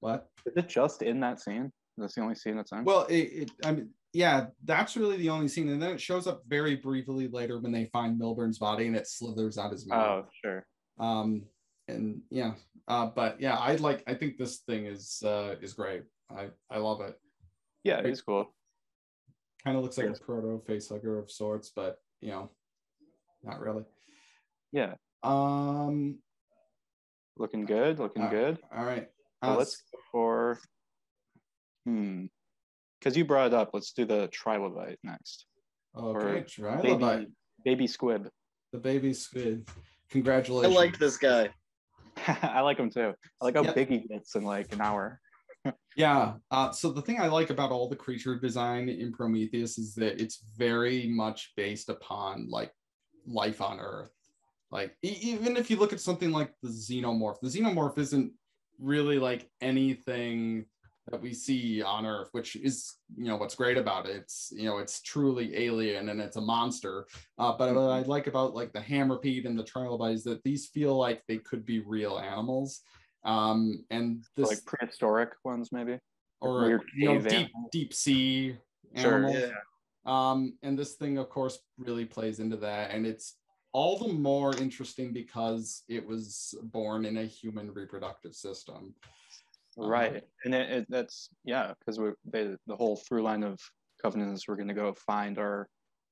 What? Is it just in that scene? That's the only scene that's in. Well, it, it, I mean, yeah, that's really the only scene, and then it shows up very briefly later when they find Milburn's body and it slithers out his mouth. Oh, sure. Um, and yeah, uh, but yeah, I like. I think this thing is uh, is great. I I love it. Yeah, he's cool. Kind of looks like a proto facehugger of sorts, but you know, not really. Yeah. Um. Looking good. Looking uh, good. All right. Uh, so let's go for. Hmm. Because you brought it up, let's do the trilobite next. Okay, or trilobite. Baby, baby squib. The baby squid. Congratulations. I like this guy. I like him too. I like how yep. big he gets in like an hour. Yeah, uh, so the thing I like about all the creature design in Prometheus is that it's very much based upon like life on Earth. Like e- even if you look at something like the Xenomorph, the Xenomorph isn't really like anything that we see on Earth, which is, you know, what's great about it. It's, you know, it's truly alien and it's a monster. Uh, but what I like about like the Hammerpede and the Trilobite is that these feel like they could be real animals. Um and this so like prehistoric ones maybe or weird, you know, deep animal. deep sea animals. Sure, yeah. Um and this thing of course really plays into that, and it's all the more interesting because it was born in a human reproductive system, right? Um, and it, it, that's yeah because we they, the whole through line of Covenant is we're going to go find our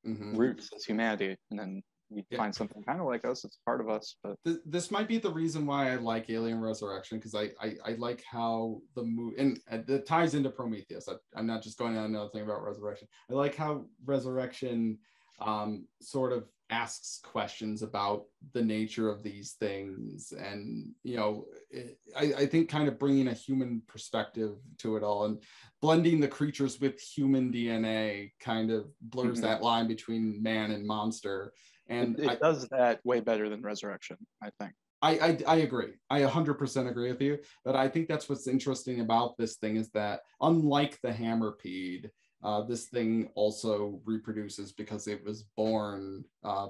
mm-hmm. roots as humanity, and then you yeah. find something kind of like us. It's part of us. But this, this might be the reason why I like Alien Resurrection, because I, I I like how the movie and it ties into Prometheus. I, I'm not just going on another thing about Resurrection. I like how Resurrection um sort of asks questions about the nature of these things. And, you know, it, I, I think kind of bringing a human perspective to it all and blending the creatures with human D N A kind of blurs mm-hmm. that line between man and monster. And it, it I, does that way better than Resurrection, I think. I, I, I agree. I one hundred percent agree with you. But I think that's what's interesting about this thing is that, unlike the Hammerpede, uh, this thing also reproduces because it was born uh,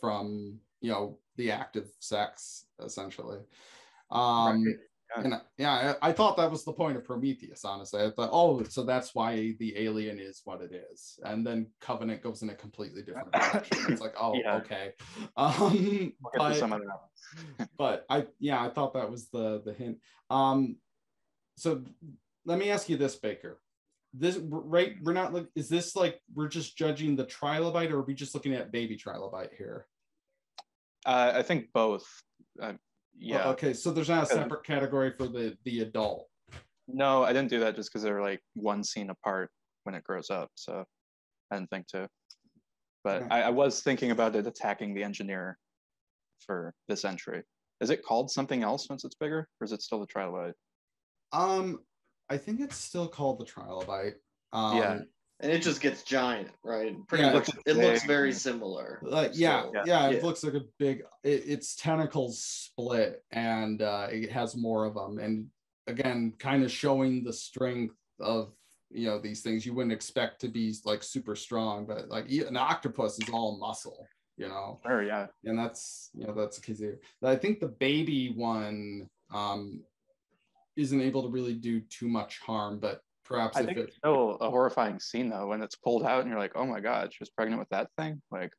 from, you know, the act of sex, essentially. Um, right. Yeah. And I, yeah, I, I thought that was the point of Prometheus, honestly. I thought, oh, so that's why the alien is what it is. And then Covenant goes in a completely different direction. It's like, oh, yeah. okay. Um, we'll but, some other but I, yeah, I thought that was the, the hint. Um, so let me ask you this, Baker. This, right, we're not, is this like, we're just judging the trilobite, or are we just looking at baby trilobite here? Uh, I think both. Uh, Yeah. Oh, okay, so there's not a separate category for the the adult. No, I didn't do that just because they're like one scene apart when it grows up. So I didn't think to. But okay. I, I was thinking about it attacking the engineer for this entry. Is it called something else once it's bigger, or is it still the trilobite? Um, I think it's still called the trilobite. Um, yeah. And it just gets giant, right? Pretty yeah, much, it looks, it looks very similar. Like, yeah, so, yeah, yeah, it yeah. looks like a big. It, its tentacles split, and uh, it has more of them. And again, kind of showing the strength of you know these things. You wouldn't expect to be like super strong, but like an octopus is all muscle, you know. Sure, yeah. And that's you know that's a key. I think the baby one um, isn't able to really do too much harm, but. Perhaps I if think it, it's still a horrifying scene though when it's pulled out and you're like, oh my god, she was pregnant with that thing. Like,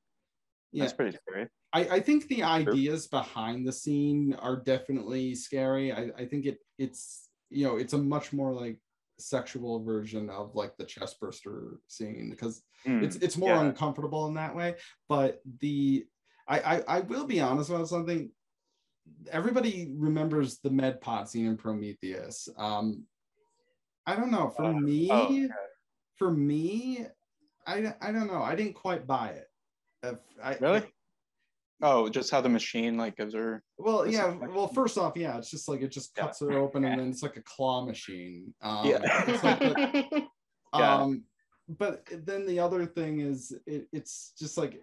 yeah. That's pretty scary. I, I think the ideas behind the scene are definitely scary. I, I think it it's you know it's a much more like sexual version of like the Chestburster scene because mm, it's it's more yeah. uncomfortable in that way. But the I, I I will be honest about something. Everybody remembers the med pod scene in Prometheus. Um, I don't know. For uh, me, oh, okay. for me, I I don't know. I didn't quite buy it. If I, really? If, oh, just how the machine like gives her. Well, yeah. Effect. Well, first off, yeah, it's just like it just cuts yeah. her open, and then it's like a claw machine. Um, yeah. It's like the, um, yeah. But then the other thing is, it, it's just like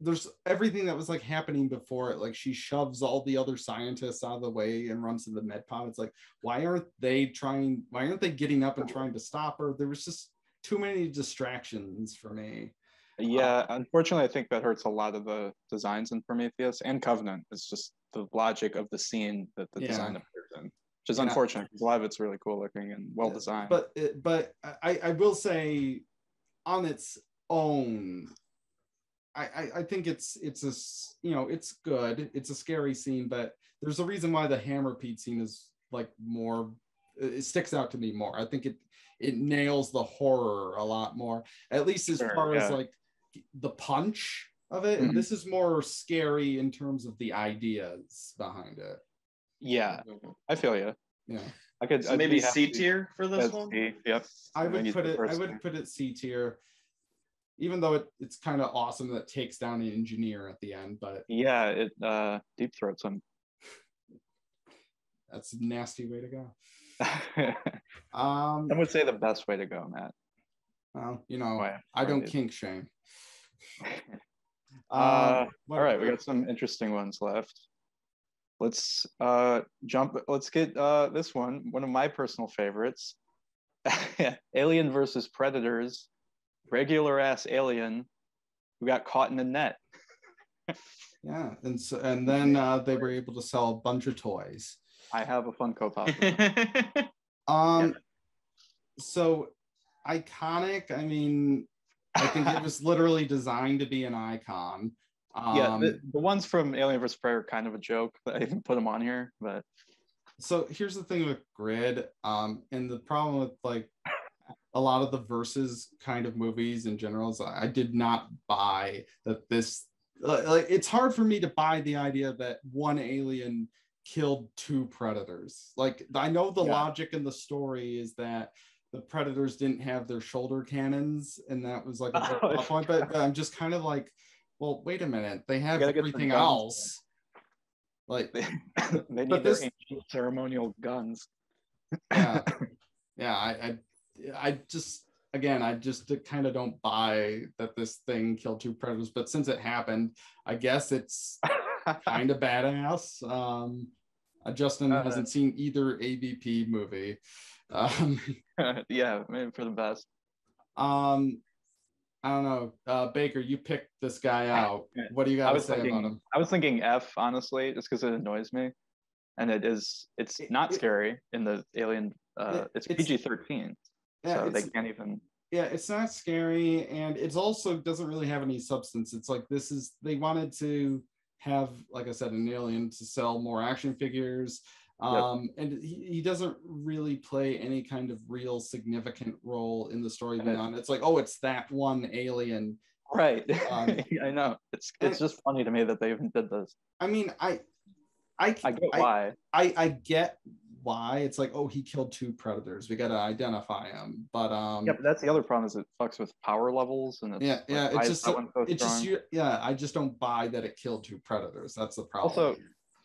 there's everything that was like happening before it. Like she shoves all the other scientists out of the way and runs to the med pod. It's like, why aren't they trying? Why aren't they getting up and trying to stop her? There was just too many distractions for me. Yeah, um, unfortunately, I think that hurts a lot of the designs in Prometheus and Covenant. It's just the logic of the scene that the yeah. design appears in, which is yeah. unfortunate because a lot of it's really cool looking and well designed. But but I, I will say, on its own. I, I think it's it's a you know it's good. It's a scary scene, but there's a reason why the Hammerpede scene is like more. It sticks out to me more. I think it it nails the horror a lot more. At least as sure, far yeah. as like the punch of it. Mm-hmm. And this is more scary in terms of the ideas behind it. Yeah, I feel you. Yeah, I could so maybe C tier for this one. C, yep. I would put it. I would thing. put it C tier. Even though it, it's kind of awesome that it takes down an engineer at the end, but yeah, it uh, deep throats him. That's a nasty way to go. um, I would say the best way to go, Matt. Well, you know, oh, I don't kink shame. uh, uh, all right, we got some interesting ones left. Let's uh, jump. Let's get uh, this one. One of my personal favorites: Alien versus Predators. Regular ass alien who got caught in a net. yeah, and so and then uh, they were able to sell a bunch of toys. I have a Funko Pop. um, yeah. so iconic. I mean, I think it was literally designed to be an icon. Um, yeah, the, the ones from Alien versus Predator are kind of a joke. But I didn't put them on here, but so here's the thing with Grid, um, and the problem with like. A lot of the versus kind of movies in general, I did not buy that this, like, it's hard for me to buy the idea that one alien killed two predators. Like, I know the yeah. logic in the story is that the predators didn't have their shoulder cannons, and that was like a oh, point, but, but I'm just kind of like, well, wait a minute, they have everything else. Like they, they need this... their ancient ceremonial guns. yeah, yeah. I, I, I just again, I just kind of don't buy that this thing killed two predators. But since it happened, I guess it's kind of badass. Um, uh, Justin uh, hasn't seen either A B P movie. Um, yeah, maybe for the best. Um, I don't know, uh, Baker. You picked this guy out. What do you got to say thinking, about him? I was thinking F, honestly, just because it annoys me. And it is, it's not it, scary in the Alien, uh, it's, it's P G thirteen, yeah, so it's, they can't even. Yeah, it's not scary, and it's also doesn't really have any substance. It's like this is, they wanted to have, like I said, an Alien to sell more action figures, um, yep. and he, he doesn't really play any kind of real significant role in the story and beyond. It, it's like, oh, it's that one Alien. Right, um, I know. It's it's and, just funny to me that they even did this. I mean, I... I, can, I get why. I, I, I get why. It's like, oh, he killed two predators. We got to identify him. But um, yeah, but that's the other problem is it fucks with power levels and it's, yeah, like, yeah. It's just, so, so it's just you, yeah. I just don't buy that it killed two predators. That's the problem. Also,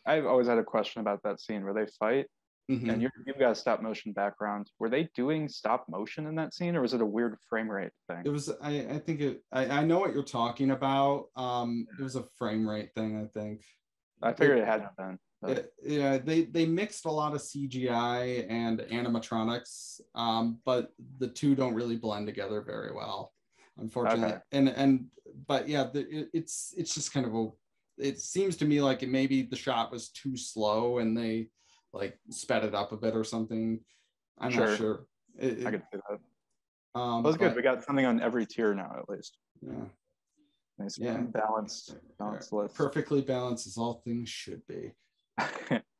I've always had a question about that scene where they fight, mm-hmm. and you're, you've got a stop motion background. Were they doing stop motion in that scene, or was it a weird frame rate thing? It was. I, I think it. I, I know what you're talking about. Um, it was a frame rate thing, I think. I figured it hadn't been. It, yeah, they they mixed a lot of C G I and animatronics, um, but the two don't really blend together very well, unfortunately. Okay. And and but yeah, the, it, it's it's just kind of a. It seems to me like it, maybe the shot was too slow and they like sped it up a bit or something. I'm sure. not sure. It, I could see that. Um, that was but, good. We got something on every tier now, at least. Yeah. Nice, yeah, balanced, balanced list. Perfectly balanced as all things should be.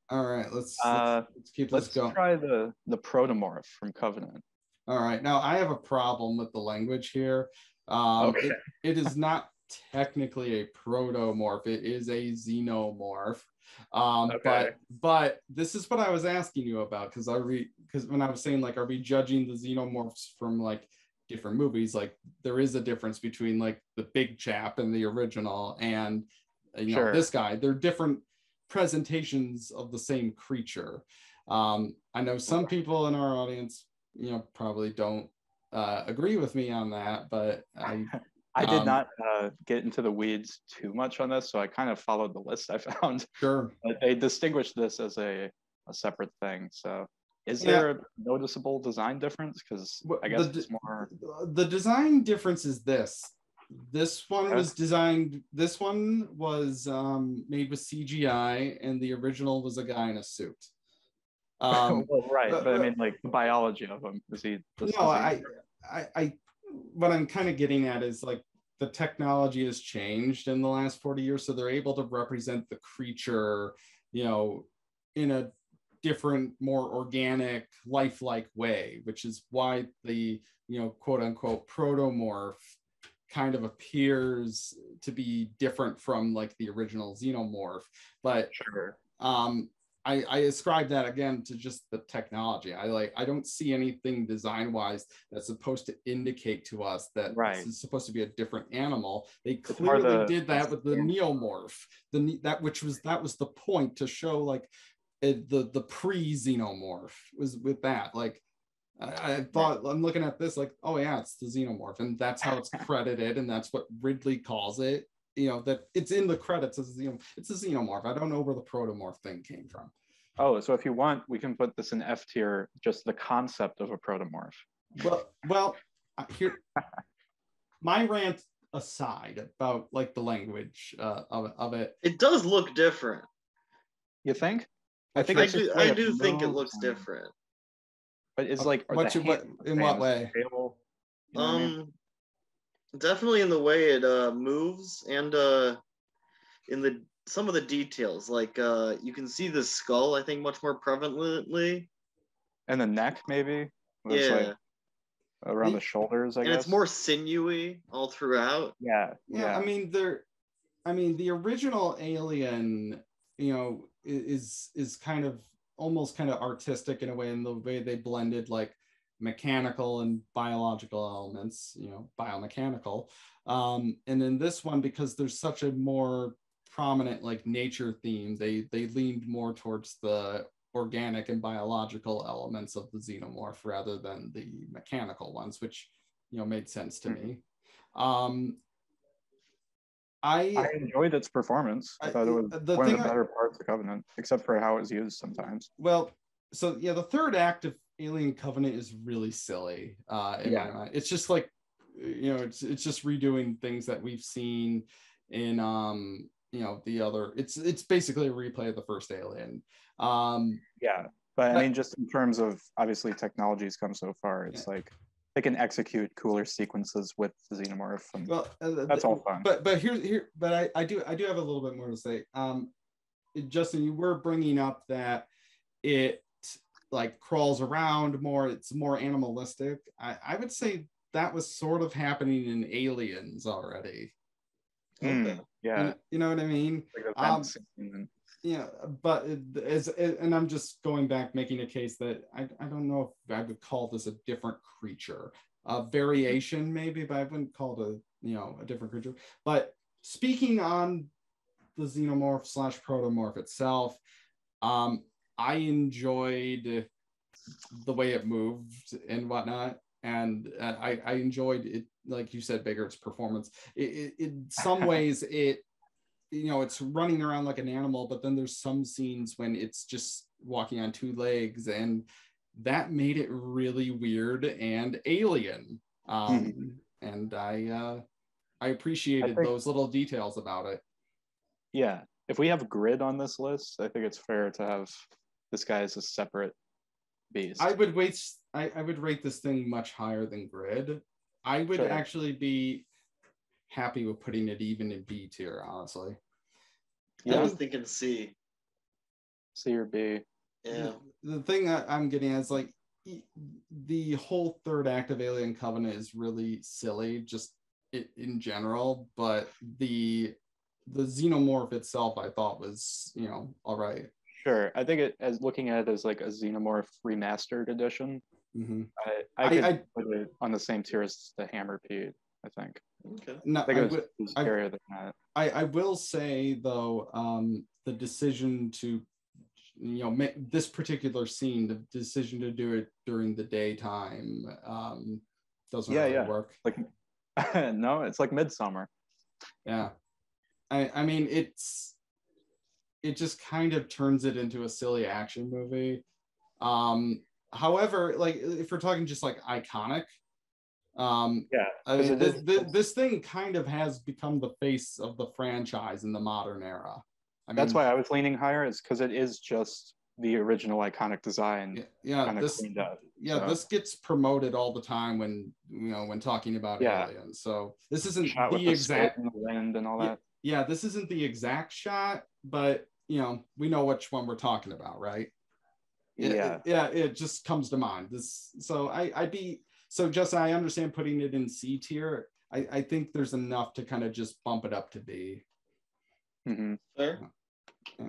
All right, let's let's, uh, let's keep let's this going. Let's try the the Protomorph from Covenant. All right, now I have a problem with the language here. Um, okay. it, it is not technically a protomorph; it is a xenomorph. Um, okay. But but this is what I was asking you about because I re because when I was saying like, are we judging the xenomorphs from like different movies? Like there is a difference between like the big chap and the original and you sure. know this guy. They're different presentations of the same creature. um I know some people in our audience you know probably don't uh agree with me on that, but I I did um, not uh, get into the weeds too much on this, so I kind of followed the list I found. Sure. But they distinguish this as a a separate thing, so Is yeah. there a noticeable design difference? Because I guess the, it's more... The design difference is this. This one okay. was designed... This one was um, made with C G I, and the original was a guy in a suit. Um, well, right, but, but I mean, like, the biology of him. Is he... This no, I, I, I... What I'm kind of getting at is, like, the technology has changed in the last forty years, so they're able to represent the creature, you know, in a different, more organic, lifelike way, which is why the, you know, quote unquote protomorph kind of appears to be different from like the original xenomorph. But sure. um, I, I ascribe that again to just the technology. I like, I don't see anything design wise that's supposed to indicate to us that right. this is supposed to be a different animal. They clearly the, did that with the neomorph, the that which was that was the point to show like. It, the the pre-xenomorph was with that. Like, I, I thought, I'm looking at this like, oh yeah, it's the xenomorph. And that's how it's credited. And that's what Ridley calls it. You know, that it's in the credits as you know, it's a xenomorph. I don't know where the protomorph thing came from. Oh, so if you want, we can put this in F tier, just the concept of a protomorph. Well, well, here, my rant aside about like the language uh, of, of it. It does look different. You think? I think I do. I do think it looks different. But it's like, what in what way? Um, definitely in the way it uh, moves and uh, in the some of the details. Like uh, you can see the skull, I think, much more prevalently. And the neck, maybe. Yeah. Around the shoulders, I guess. And it's more sinewy all throughout. Yeah. Yeah. I mean, there. I mean, the original Alien. You know, is is kind of almost kind of artistic in a way, in the way they blended like mechanical and biological elements, you know, biomechanical. Um, and then this one, because there's such a more prominent like nature theme, they they leaned more towards the organic and biological elements of the xenomorph rather than the mechanical ones, which, you know, made sense to mm-hmm. me. Um, I, I enjoyed its performance. I thought it was the one of the better I, parts of Covenant, except for how it's used sometimes. Well, so yeah, the third act of Alien Covenant is really silly. Uh, in yeah. my mind. It's just like, you know, it's it's just redoing things that we've seen in, um, you know, the other. It's it's basically a replay of the first Alien. Um, yeah, but, but I mean, just in terms of obviously technology's come so far, it's yeah. like. They can execute cooler sequences with the xenomorph. And well, uh, that's all fine. But but here here but I, I do I do have a little bit more to say. Um, Justin, you were bringing up that it like crawls around more. It's more animalistic. I, I would say that was sort of happening in Aliens already. Mm, okay. Yeah, and, you know what I mean. Like um, yeah, but as and I'm just going back making a case that I, I don't know if I would call this a different creature, a variation maybe, but I wouldn't call it a you know a different creature. But speaking on the xenomorph slash protomorph itself, um, I enjoyed the way it moved and whatnot, and I I enjoyed it, like you said, Baker, its performance. It, it, in some ways it. You know, it's running around like an animal, but then there's some scenes when it's just walking on two legs, and that made it really weird and alien. Um, mm-hmm. And I, uh, I appreciated I think, those little details about it. Yeah, if we have Grid on this list, I think it's fair to have this guy as a separate beast. I would wait. I, I would rate this thing much higher than Grid. I would sure. actually be. Happy with putting it even in B tier, honestly. Yeah. I was thinking C. C or B. Yeah. The, the thing I, I'm getting at is like the whole third act of Alien Covenant is really silly, just it, in general. But the the xenomorph itself, I thought was you know all right. Sure, I think it as looking at it as like a xenomorph remastered edition. Mm-hmm. I, I could I, I, put it on the same tier as the Hammerpede. I think. Okay. No, I, I, w- I, than that. I, I will say though, um, the decision to, you know, make this particular scene, the decision to do it during the daytime um, doesn't yeah, really yeah. work. Like, no, it's like Midsummer. Yeah, I, I mean it's, it just kind of turns it into a silly action movie. Um, however, like if we're talking just like iconic. Um, yeah, I mean, this, this, this thing kind of has become the face of the franchise in the modern era. I mean, that's why I was leaning higher, is because it is just the original iconic design. Yeah, kind of cleaned up. Yeah, so. This gets promoted all the time when you know when talking about yeah. aliens. So this isn't shot the, with the exact in the wind and all that. Yeah, yeah, this isn't the exact shot, but you know we know which one we're talking about, right? It, yeah, it, yeah, it just comes to mind. This, so I, I'd be. So, Justin, I understand putting it in C tier. I, I think there's enough to kind of just bump it up to B. Mm-hmm. Sure. Yeah.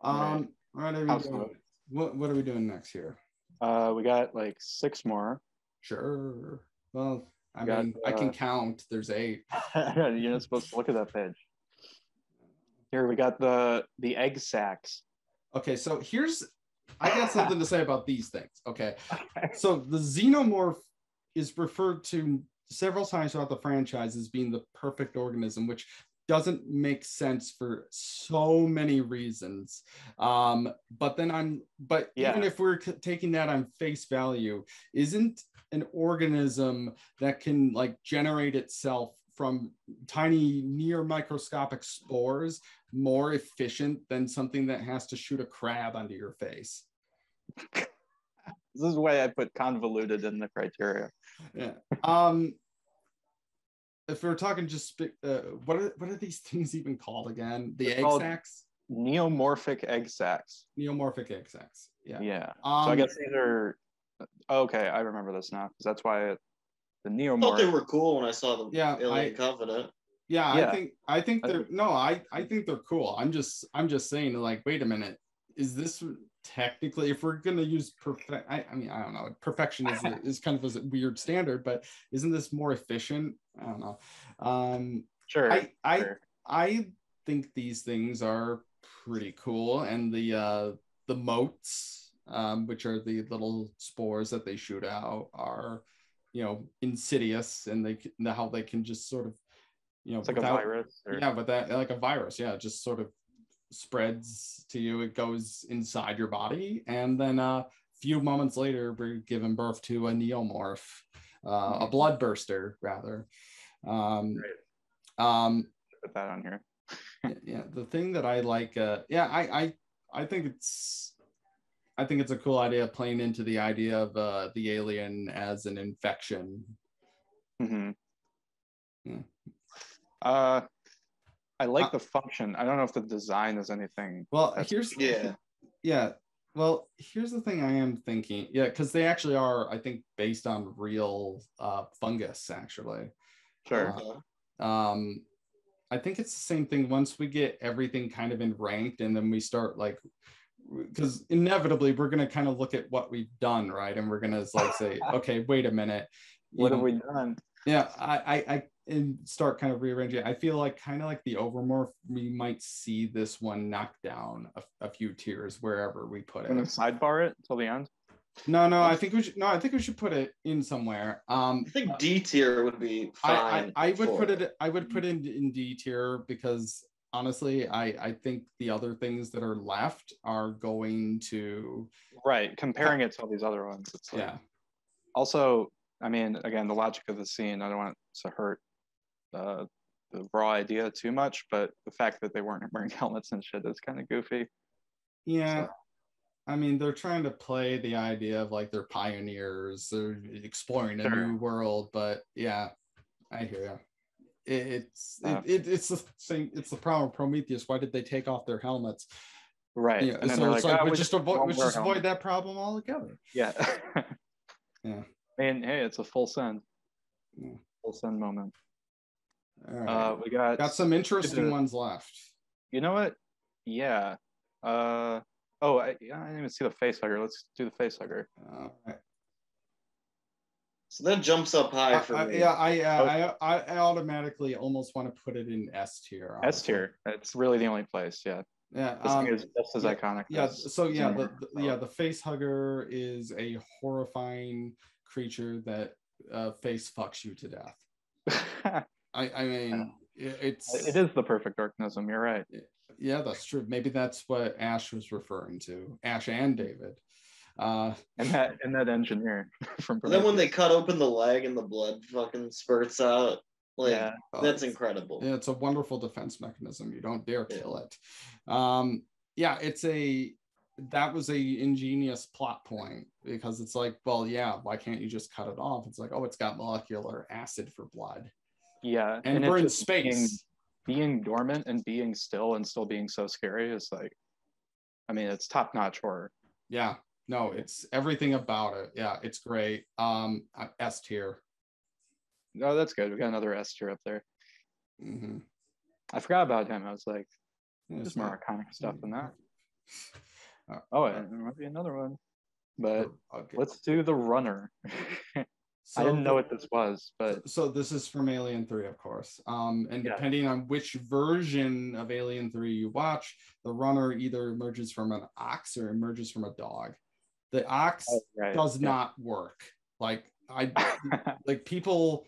Um, all right. All right, are we doing, what, what are we doing next here? Uh, we got like six more. Sure. Well, I we mean, got, uh, I can count. There's eight. You're not supposed to look at that page. Here we got the the egg sacs. Okay, so here's I got something to say about these things. Okay, so the xenomorph is referred to several times throughout the franchise as being the perfect organism, which doesn't make sense for so many reasons. Um, but then I'm, but yeah. even if we're c- taking that on face value, isn't an organism that can like generate itself from tiny near microscopic spores more efficient than something that has to shoot a crab onto your face? This is why I put convoluted in the criteria. Yeah. Um, if we were talking just, uh, what are what are these things even called again? The They're egg sacs? Neomorphic egg sacs. Neomorphic egg sacs, yeah. Yeah, um, so I guess these are, okay, I remember this now, because that's why it, the neomorph. I thought they were cool when I saw the yeah, Alien I, Covenant. Yeah, yeah, I think I think they're no, I, I think they're cool. I'm just I'm just saying like, wait a minute, is this technically, if we're going to use perfect, I, I mean, I don't know, perfection is, a, is kind of a weird standard, but isn't this more efficient? I don't know. Um, sure. I, I, sure. I think these things are pretty cool. And the, uh, the motes, um, which are the little spores that they shoot out, are, you know, insidious, and they how they can just sort of, you know, it's like without, a virus. Or... Yeah, but that like a virus. Yeah, it just sort of spreads to you. It goes inside your body, and then a uh, few moments later, we're given birth to a neomorph, uh, mm-hmm. a bloodburster rather. Um, um, Put that on here. Yeah, the thing that I like. Uh, yeah, I I I think it's. I think it's a cool idea, playing into the idea of uh, the alien as an infection. Mm-hmm. Yeah. Uh, I like uh, the function. I don't know if the design is anything. Well, here's yeah, yeah. Well, here's the thing I am thinking. Yeah, because they actually are, I think, based on real uh, fungus, actually. Sure. Uh, um, I think it's the same thing. Once we get everything kind of in ranked, and then we start like. Because inevitably we're going to kind of look at what we've done, right? And we're going to like say, okay, wait a minute, what have we done? Yeah, I, I, I and start kind of rearranging. I feel like kind of like the Ovomorph, we might see this one knocked down a, a few tiers wherever we put it. And sidebar it till the end. No, no, I think we should. No, I think we should put it in somewhere. Um, I think D tier would be fine. I, I, I would put it. I would put it in, in D tier because. Honestly, I, I think the other things that are left are going to... Right, comparing it to all these other ones. It's like, yeah. Also, I mean, again, the logic of the scene, I don't want to hurt uh, the raw idea too much, but the fact that they weren't wearing helmets and shit is kind of goofy. Yeah. So. I mean, they're trying to play the idea of like they're pioneers, they're exploring a sure. new world, but yeah, I hear you. It's it, it, it's the same. It's the problem with Prometheus. Why did they take off their helmets? Right. Yeah. And so it's like, like oh, we, we just avoid, we just avoid that problem altogether. Yeah. Yeah. And hey, it's a full send. Yeah. Full send moment. All right. Uh, we got got some interesting ones left. You know what? Yeah. Uh. Oh, I, I didn't even see the facehugger. Let's do the facehugger. All right. So that jumps up high for I, me. Yeah, I, uh, I I automatically almost want to put it in S tier. Honestly. S tier. It's really the only place. Yeah. Yeah. This um, thing is just as yeah, iconic. Yeah. As so yeah, the, the yeah the facehugger is a horrifying creature that uh, face fucks you to death. I I mean yeah. it, it's it is the perfect organism. You're right. Yeah, that's true. Maybe that's what Ash was referring to. Ash and David. Uh, and that and that engineer from Prometheus. Then when they cut open the leg and the blood fucking spurts out, like yeah. that's oh, incredible. Yeah, it's a wonderful defense mechanism. You don't dare kill yeah. it. Um, yeah, it's a that was a ingenious plot point because it's like, well, yeah, why can't you just cut it off? It's like, oh, it's got molecular acid for blood. Yeah, and, and we're in space. Being, being dormant and being still and still being so scary is like, I mean, it's top-notch horror. Yeah. No, it's everything about it. Yeah, it's great. Um, S tier. No, that's good. We got another S tier up there. Mm-hmm. I forgot about him. I was like, there's more iconic stuff than that. Uh, oh, and there might be another one. But okay. Let's do the runner. So, I didn't know what this was, but... So this is from Alien three, of course. Um, and yeah. depending on which version of Alien three you watch, the runner either emerges from an ox or emerges from a dog. The ox oh, right. does yeah. not work. Like I, like people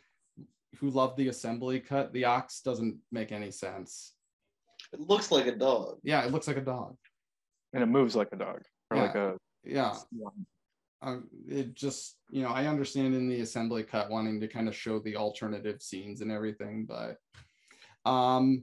who love the assembly cut, the ox doesn't make any sense. It looks like a dog. Yeah, it looks like a dog, and it moves like a dog, or yeah. like a yeah. Um, it just, you know, I understand in the assembly cut wanting to kind of show the alternative scenes and everything, but, um,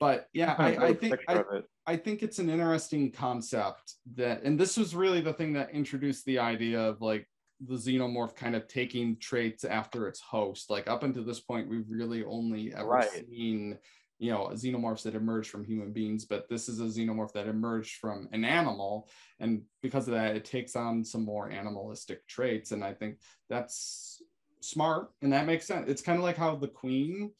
but yeah, I, I, I think. I, I think it's an interesting concept that, and this was really the thing that introduced the idea of like the xenomorph kind of taking traits after its host. Like up until this point, we've really only ever right. seen, you know, xenomorphs that emerge from human beings, but this is a xenomorph that emerged from an animal. And because of that, it takes on some more animalistic traits. And I think that's smart and that makes sense. It's kind of like how the Queen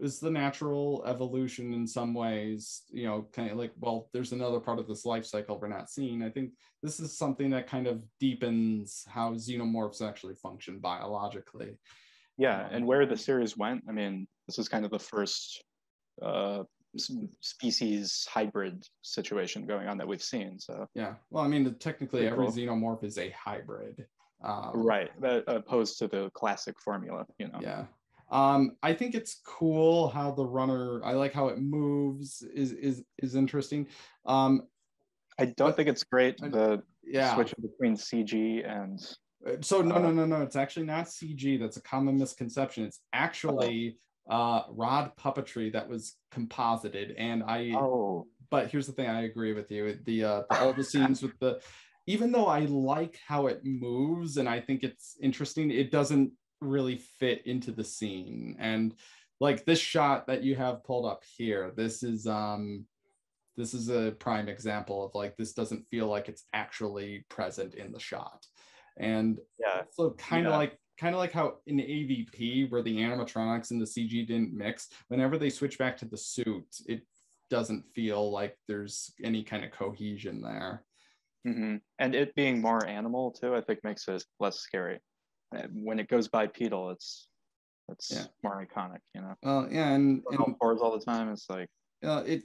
is the natural evolution in some ways, you know, kind of like, well, there's another part of this life cycle we're not seeing. I think this is something that kind of deepens how xenomorphs actually function biologically. Yeah, and where the series went, I mean, this is kind of the first uh, species hybrid situation going on that we've seen, so. Yeah, well, I mean, technically every cool. xenomorph is a hybrid. Um, right, opposed to the classic formula, you know. Yeah. Um, I think it's cool how the runner, I like how it moves, is is is interesting. Um, I don't but, think it's great, the yeah. switch between C G and... So no, uh, no, no, no, it's actually not C G. That's a common misconception. It's actually uh, rod puppetry that was composited. And I, oh. but here's the thing, I agree with you. The, uh, the all the scenes with the, even though I like how it moves and I think it's interesting, it doesn't really fit into the scene. And like this shot that you have pulled up here, this is um this is a prime example of like this doesn't feel like it's actually present in the shot. And yeah, so kind of yeah. like kind of like how in A V P where the animatronics and the C G didn't mix, whenever they switch back to the suit, it doesn't feel like there's any kind of cohesion there. Mm-hmm. And it being more animal too, I think makes it less scary. When it goes bipedal, it's it's yeah. more iconic, you know. Well, uh, yeah, and, and on boards all the time. It's like uh, it.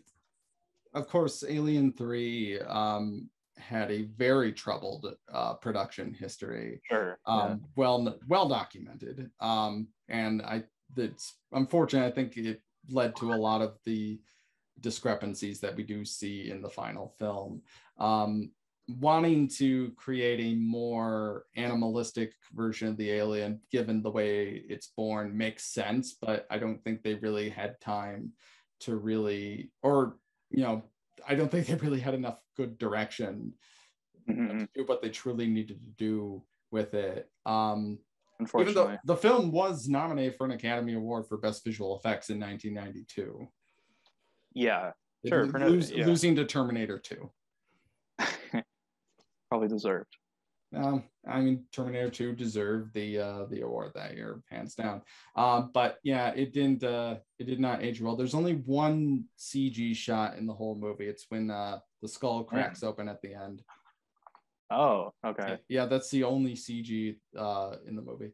Of course, Alien three um, had a very troubled uh, production history. Sure. Um, yeah. Well, well documented, um, and I. That's unfortunate. I think it led to a lot of the discrepancies that we do see in the final film. Um, wanting to create a more animalistic version of the alien, given the way it's born, makes sense, but I don't think they really had time to really, or, you know, I don't think they really had enough good direction mm-hmm. to do what they truly needed to do with it. Um, Unfortunately. Even though the film was nominated for an Academy Award for Best Visual Effects in nineteen ninety-two. Yeah, sure. It, lose, no, yeah. Losing to Terminator two. Probably deserved. Um, I mean, Terminator two deserved the uh, the award that year, hands down. Um, but yeah, it didn't. Uh, it did not age well. There's only one C G shot in the whole movie. It's when uh, the skull cracks mm. open at the end. Oh, okay. Yeah, that's the only C G uh, in the movie.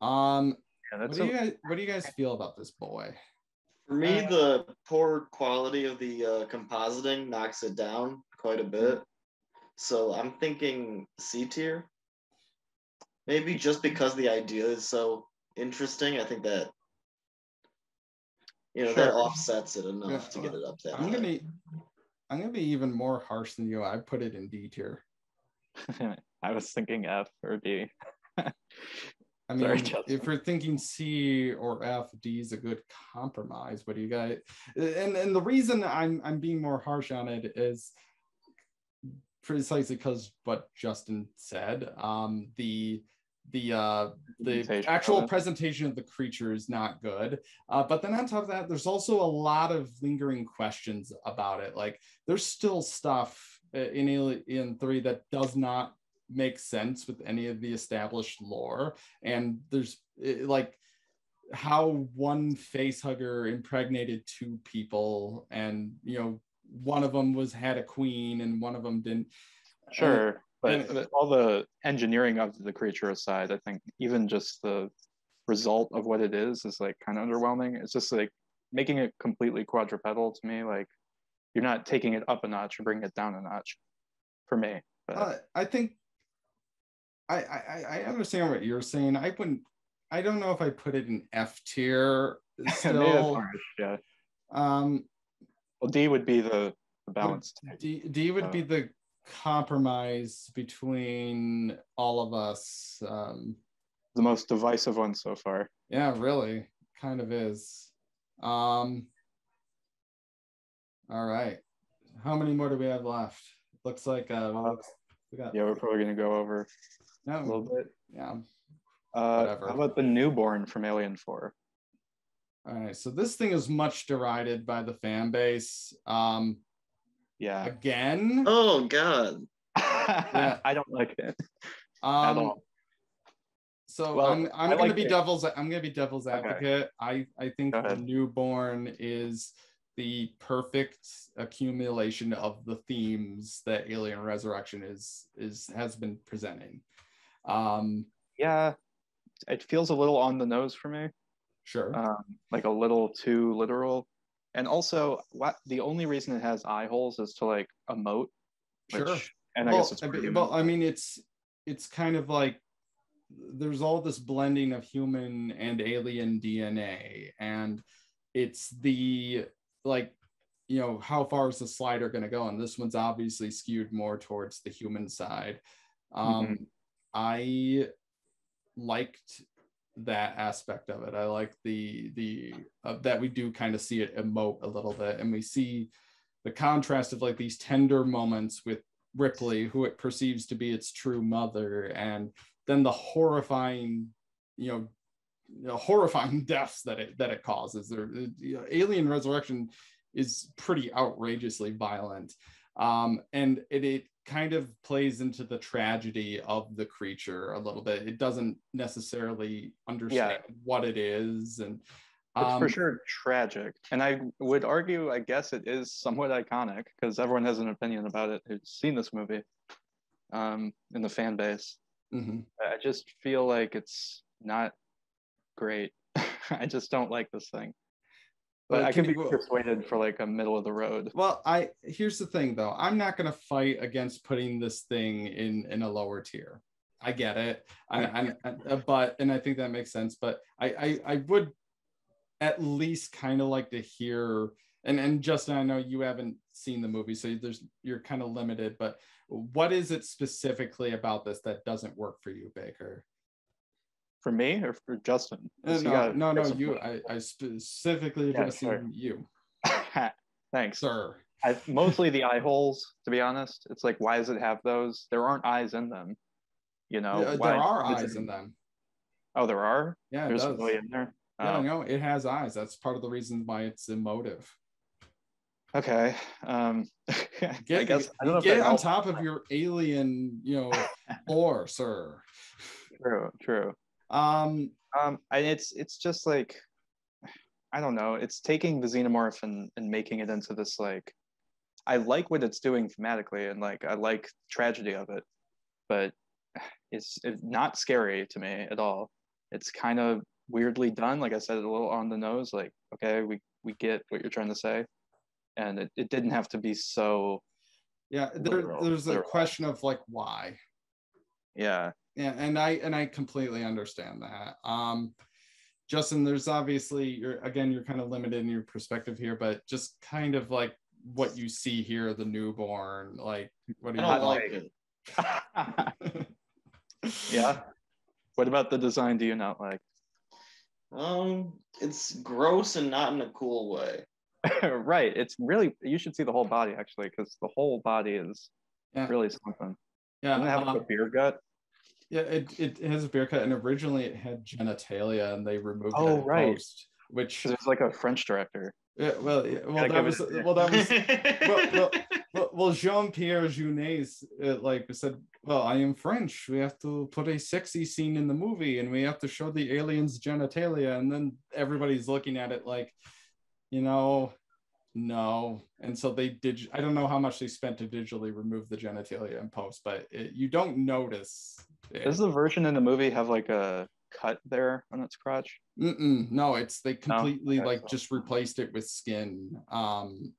Um, yeah, that's what, a... do you guys, what do you guys feel about this boy? For me, uh, the poor quality of the uh, compositing knocks it down quite a bit. So I'm thinking C tier. Maybe just because the idea is so interesting, I think that you know sure. that offsets it enough yeah. to get it up there. I'm high. gonna, I'm gonna be even more harsh than you. I put it in D tier. I was thinking F or D. I mean, Sorry, if you're thinking C or F, D is a good compromise. What do you guys? And and the reason I'm I'm being more harsh on it is. Precisely because what Justin said, um, the the uh, the presentation actual of presentation of the creature is not good. Uh, but then on top of that, there's also a lot of lingering questions about it. Like there's still stuff in Alien three that does not make sense with any of the established lore, and there's like how one facehugger impregnated two people, and you know. One of them was had a queen and one of them didn't. Sure. And, but and, all the engineering of the creature aside, I think even just the result of what it is is like kind of underwhelming. It's just like making it completely quadrupedal to me. Like you're not taking it up a notch or bringing it down a notch for me. But. Uh, I think I, I, I understand what you're saying. I wouldn't, I don't know if I put it in F tier. Still, harsh, yeah. Um, Well, D would be the, the balance. D, D would uh, be the compromise between all of us. Um, the most divisive one so far. Yeah, really, kind of is. Um, all right. How many more do we have left? Looks like uh, uh, we got. Yeah, we're probably gonna go over no, a little bit. Yeah. Uh, Whatever. How about the newborn from Alien four? All right, so this thing is much derided by the fan base. Um, yeah. Again. Oh, God. Yeah. I don't like it um, at all. So well, I'm I'm I gonna like be it. devil's I'm gonna be devil's advocate. Okay. I I think the newborn is the perfect accumulation of the themes that Alien Resurrection is is has been presenting. Um, yeah, it feels a little on the nose for me. Sure, um, like a little too literal, and also what the only reason it has eye holes is to like emote. Which, sure, and I well, guess it's pretty well. I mean, it's it's kind of like. There's all this blending of human and alien D N A, and it's the like, you know, how far is the slider going to go? And this one's obviously skewed more towards the human side. Um, mm-hmm. I liked that aspect of it. I like the the uh, that we do kind of see it emote a little bit, and we see the contrast of like these tender moments with Ripley, who it perceives to be its true mother, and then the horrifying, you know, you know, horrifying deaths that it that it causes. There, you know, Alien Resurrection is pretty outrageously violent, um, and it it kind of plays into the tragedy of the creature a little bit. It doesn't necessarily understand yeah. what it is, and um, it's for sure tragic. And I would argue, I guess, it is somewhat iconic because everyone has an opinion about it who's seen this movie um, in the fan base. Mm-hmm. I just feel like it's not great. I just don't like this thing. But well, I can, can be you, persuaded for like a middle of the road. Well, I here's the thing though. I'm not going to fight against putting this thing in in a lower tier. I get it. I, I, I, but and I think that makes sense. But I I, I would at least kind of like to hear. And and Justin, I know you haven't seen the movie, so there's you're kind of limited. But what is it specifically about this that doesn't work for you, Baker? For me or for Justin? No, no, no, no you. I, I specifically yeah, just sure. seen you. Thanks, sir. I, mostly the eye holes, to be honest. It's like, why does it have those? There aren't eyes in them, you know. Yeah, why, there are eyes it, in them. Oh, there are. Yeah, there's really in there. No, um, no, it has eyes. That's part of the reason why it's emotive. Okay. Um, get, I guess I don't know get if on top of your alien, you know, lore, sir. True, true. Um, um, and it's it's just like, I don't know. It's taking the xenomorph and and making it into this like, I like what it's doing thematically, and like I like tragedy of it, but it's, it's not scary to me at all. It's kind of weirdly done. Like I said, a little on the nose. Like, okay, we we get what you're trying to say. And it, it didn't have to be so. Yeah, there, literal, there's literal. a question of like why. Yeah. Yeah, and I and I completely understand that. Um, Justin, there's obviously you're again you're kind of limited in your perspective here, but just kind of like what you see here, the newborn, like what do you I don't like? like it? Yeah. What about the design? Do you not like? Um, it's gross and not in a cool way. Right, it's really, you should see the whole body actually, because the whole body is yeah. really something. Yeah, doesn't it have um, a beer gut? Yeah, it, it has a beer gut, and originally it had genitalia, and they removed oh, that right. post, which it's like a French director. Yeah, well, yeah, well, that was, well, that was well, well, well, Jean-Pierre Junet's uh, like said, well, I am French. We have to put a sexy scene in the movie, and we have to show the aliens genitalia, and then everybody's looking at it like. You know, no. And so they did, I don't know how much they spent to digitally remove the genitalia in post, but it, you don't notice. It. Does the version in the movie have like a cut there on its crotch? Mm-mm, no, it's, they completely no? like so. just replaced it with skin. Um,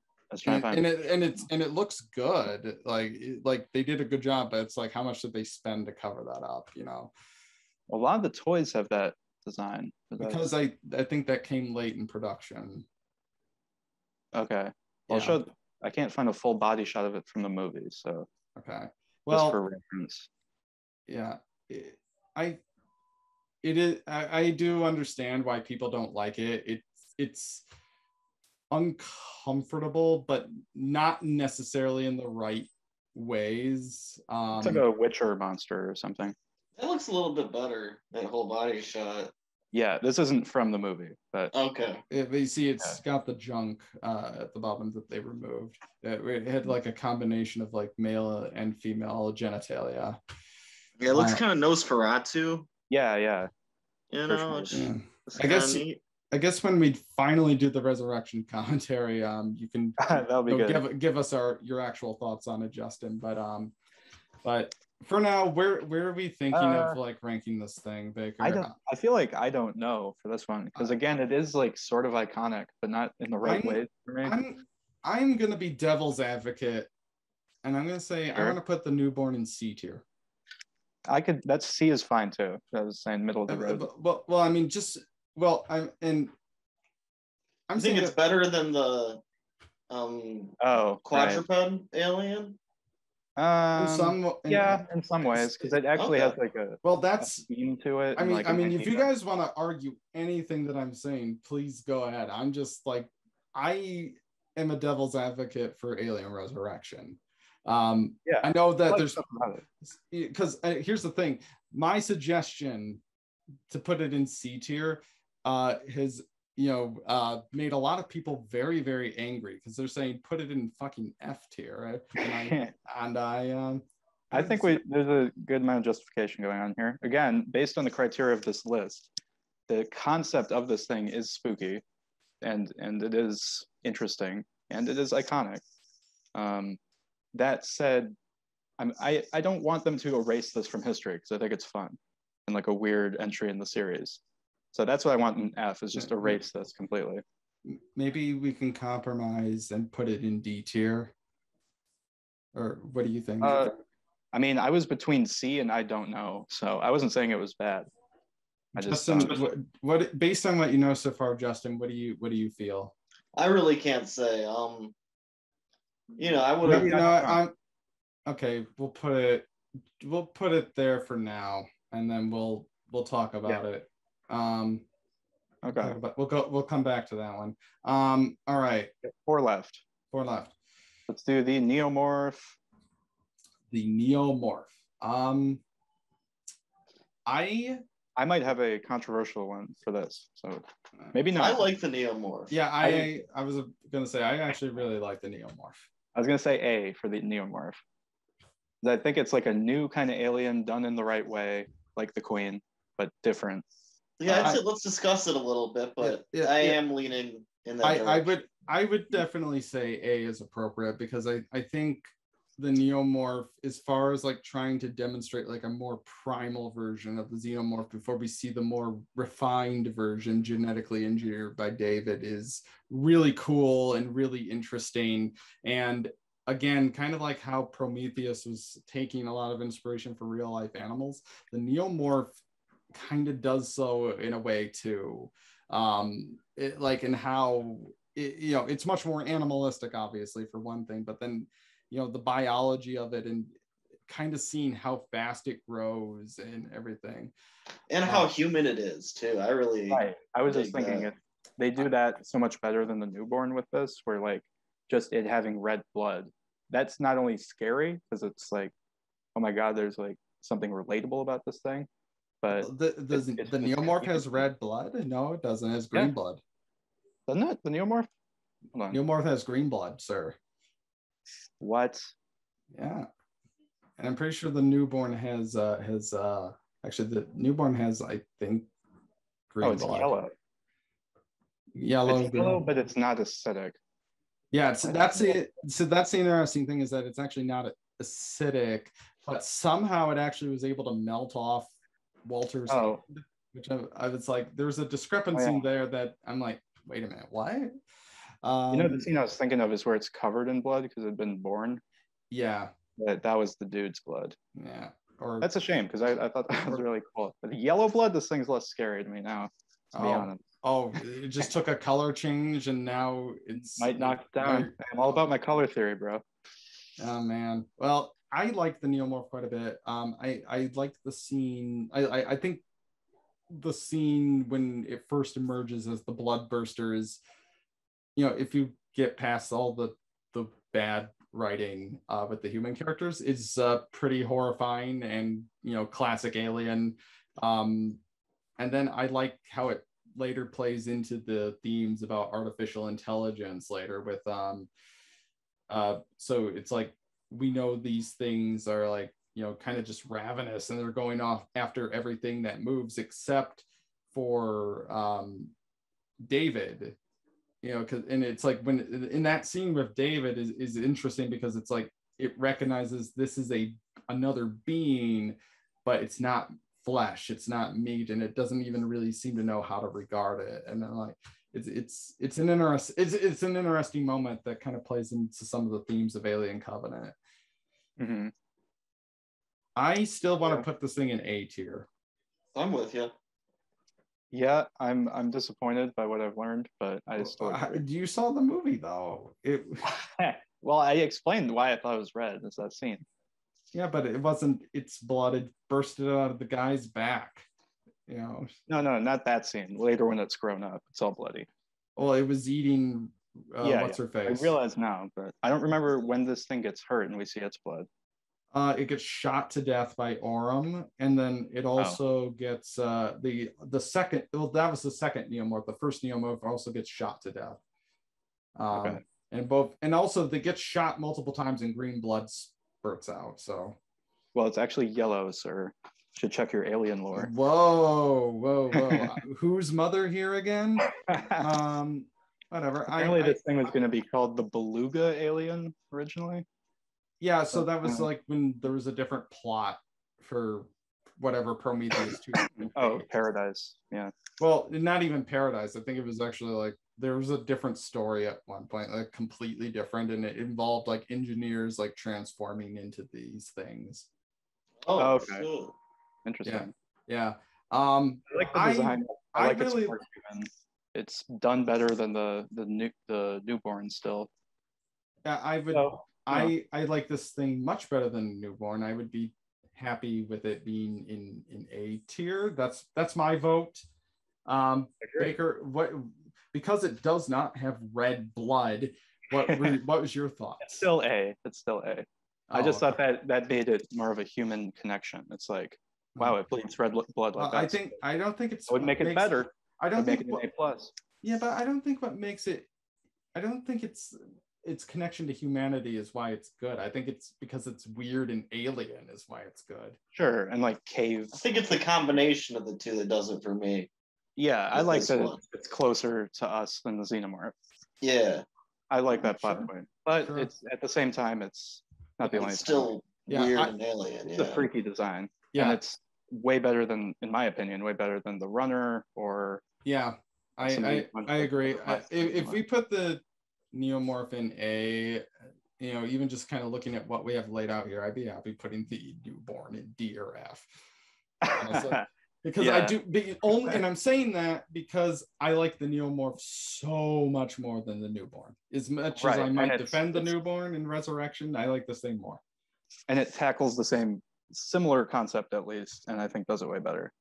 and, and, it, and, it's, and it looks good. Like, like they did a good job, but it's like, how much did they spend to cover that up, you know? A lot of the toys have that design. Because I, I think that came late in production. Okay. I'll yeah. show. I can't find a full body shot of it from the movie, so. Okay. Well. Just for reference. Yeah, it, I. It is. I, I do understand why people don't like it. It's it's uncomfortable, but not necessarily in the right ways. Um, it's like a Witcher monster or something. That looks a little bit better. That whole body shot. Yeah, this isn't from the movie, but okay. It, you see, it's yeah. got the junk uh, at the bottom that they removed. It, it had like a combination of like male and female genitalia. Yeah, it looks uh, kind of Nosferatu. yeah, yeah. You know, it's, yeah. It's I guess neat. I guess when we finally do the Resurrection commentary, um, you can That'll be good. give give us our your actual thoughts on it, Justin. But um, but for now, where where are we thinking uh, of like ranking this thing, Baker? I don't. I feel like I don't know for this one because again, it is like sort of iconic, but not in the right I'm, way for me. I'm I'm gonna be devil's advocate, and I'm gonna say sure. I want to put the newborn in C tier. I could. That's C is fine too. I was saying middle of the road. Well, well, I mean, just well, I'm and I'm I think it's that, better than the um oh quadruped right. alien. Um, in some, in, yeah, in some ways, because it actually okay. has like a well, that's a theme to it. I mean, like I mean, if you guys that. want to argue anything that I'm saying, please go ahead. I'm just like I am a devil's advocate for Alien Resurrection. Um, yeah, I know that I like there's because uh, here's the thing. My suggestion to put it in C tier uh, has you know uh, made a lot of people very very angry because they're saying put it in fucking F tier. Right? And I and I, um, I think we there's a good amount of justification going on here. Again, based on the criteria of this list, the concept of this thing is spooky, and and it is interesting and it is iconic. Um, That said, I'm, I I don't want them to erase this from history because I think it's fun and like a weird entry in the series. So that's what I want in F is just erase this completely. Maybe we can compromise and put it in D tier. Or what do you think? Uh, I mean, I was between C and I don't know. So I wasn't saying it was bad. I just Justin, what, what based on what you know so far, Justin, what do you what do you feel? I really can't say. Um. You know, I would have. You know, I'm okay. We'll put it. We'll put it there for now, and then we'll we'll talk about yeah. it. Um, okay. But we'll go. We'll come back to that one. Um. All right. Four left. Four left. Let's do the Neomorph. The Neomorph. Um. I. I might have a controversial one for this, so maybe not. I like the Neomorph. Yeah, I I, I was gonna say I actually really like the Neomorph. I was gonna say A for the Neomorph. I think it's like a new kind of alien done in the right way, like the Queen, but different. Yeah, uh, I, let's discuss it a little bit, but yeah, yeah, I yeah. am leaning in that I, I would I would definitely say A is appropriate because I, I think the Neomorph, as far as like trying to demonstrate like a more primal version of the Xenomorph before we see the more refined version genetically engineered by David, is really cool and really interesting. And again, kind of like how Prometheus was taking a lot of inspiration from real life animals, the Neomorph kind of does so in a way too. Um, it, like in how, it, you know, it's much more animalistic, obviously, for one thing, but then you know, the biology of it and kind of seeing how fast it grows and everything. And um, how human it is too. I really, right. I was just thinking that. It, they do that so much better than the newborn with this, where like just it having red blood, that's not only scary because it's like, oh my God, there's like something relatable about this thing, but the, the, it's, the, it's the Neomorph has red blood. No, it doesn't. It has green yeah. blood. Doesn't it? The Neomorph? Hold on. Neomorph has green blood, sir. What? Yeah, and I'm pretty sure the newborn has uh has uh actually the newborn has I think green. Oh, it's blood. Yellow. Yellow, it's yellow, but it's not acidic. Yeah, it's, that's it. So that's the interesting thing is that it's actually not acidic, but somehow it actually was able to melt off Walter's. Oh. Hand, which I, I was like, there's a discrepancy oh, yeah. there that I'm like, wait a minute, what? Um, you know the scene I was thinking of is where it's covered in blood because it'd been born. Yeah, that that was the dude's blood. Yeah, or that's a shame because I, I thought that was really cool. But the yellow blood, this thing's less scary to me now. To oh, be honest. Oh, it just took a color change and now it's might knock it down. I'm all about my color theory, bro. Oh man, well I like the Neomorph quite a bit. Um, I I like the scene. I I, I think the scene when it first emerges as the Bloodburster is. You know, if you get past all the the bad writing uh, with the human characters, it's uh, pretty horrifying and, you know, classic Alien. Um, and then I like how it later plays into the themes about artificial intelligence later with, um, uh, so it's like, we know these things are like you know, kind of just ravenous, and they're going off after everything that moves except for um, David, you know, cause, and it's like when in that scene with David is, is interesting because it's like, it recognizes this is a, another being, but it's not flesh, it's not meat, and it doesn't even really seem to know how to regard it. And then like, it's, it's, it's an interest, it's, it's an interesting moment that kind of plays into some of the themes of Alien Covenant. Mm-hmm. I still want yeah. to put this thing in A tier. I'm with you. Yeah, I'm I'm disappointed by what I've learned, but I still agree. You saw the movie though. It... Well, I explained why I thought it was red. It's that scene. Yeah, but it wasn't. It's blood had bursted out of the guy's back. You know. No, no, not that scene. Later when it's grown up, it's all bloody. Well, it was eating. Uh, yeah, what's yeah. her face? I realize now, but I don't remember when this thing gets hurt and we see its blood. Uh, it gets shot to death by Aurum, and then it also oh. gets uh, the the second. Well, that was the second Neomorph. The first Neomorph also gets shot to death, um, okay. and both and also they get shot multiple times, and green blood spurts out. So, well, it's actually yellow, sir. Should check your alien lore. Whoa, whoa, whoa! Who's mother here again? Um, whatever. Apparently, I, this I, thing was going to be called the Beluga Alien originally. Yeah, so that was like when there was a different plot for whatever Prometheus two. Oh, Paradise. Yeah. Well, not even Paradise. I think it was actually like there was a different story at one point, like completely different, and it involved like engineers like transforming into these things. Oh, oh okay. Cool. Interesting. Yeah. yeah. Um, I like the design. I, I like I really... its part. It's done better than the the new the newborn still. Yeah, I would. So... I, I like this thing much better than Newborn. I would be happy with it being in, in A tier. That's that's my vote. Um, Baker, what because it does not have red blood, what what was your thought? It's still A. It's still A. Oh, I just thought okay. that that made it more of a human connection. It's like, wow, it bleeds red blood like uh, that. I think I don't think it's it would make it better. I don't think what, an A plus. Yeah, but I don't think what makes it. I don't think it's. Its connection to humanity is why it's good. I think it's because it's weird and alien is why it's good. Sure, and like caves. I think it's the combination of the two that does it for me. Yeah, I like that one. It's closer to us than the Xenomorph. Yeah. I like that plot sure. point. But sure. it's at the same time, it's not the it's only It's still time. weird yeah, I, and alien. It's yeah. a freaky design. Yeah. And it's way better than, in my opinion, way better than the Runner or... Yeah, I, I, I agree. I, if, if we put the... Neomorph in A, you know, even just kind of looking at what we have laid out here, I'd be happy putting the newborn in D or F. Honestly, because yeah. I do the only, and I'm saying that because I like the Neomorph so much more than the newborn. As much right. as I might defend the newborn in Resurrection, I like this thing more. And it tackles the same, similar concept at least, and I think does it way better.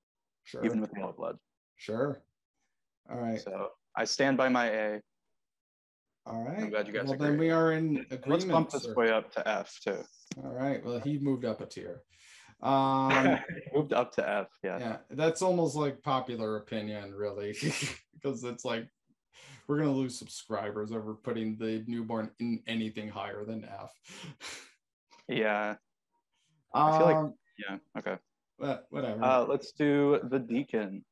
Sure. Even with yellow blood. Sure. All right. So I stand by my A. All right. I'm glad you guys well, agree. Then we are in agreement. Let's bump this sir. way up to F, too. All right. Well, he moved up a tier. Um, moved up to F, yeah. Yeah, that's almost like popular opinion, really, because it's like we're going to lose subscribers over putting the newborn in anything higher than F. Yeah. Um, I feel like, yeah, okay. But whatever. Uh, let's do the Deacon.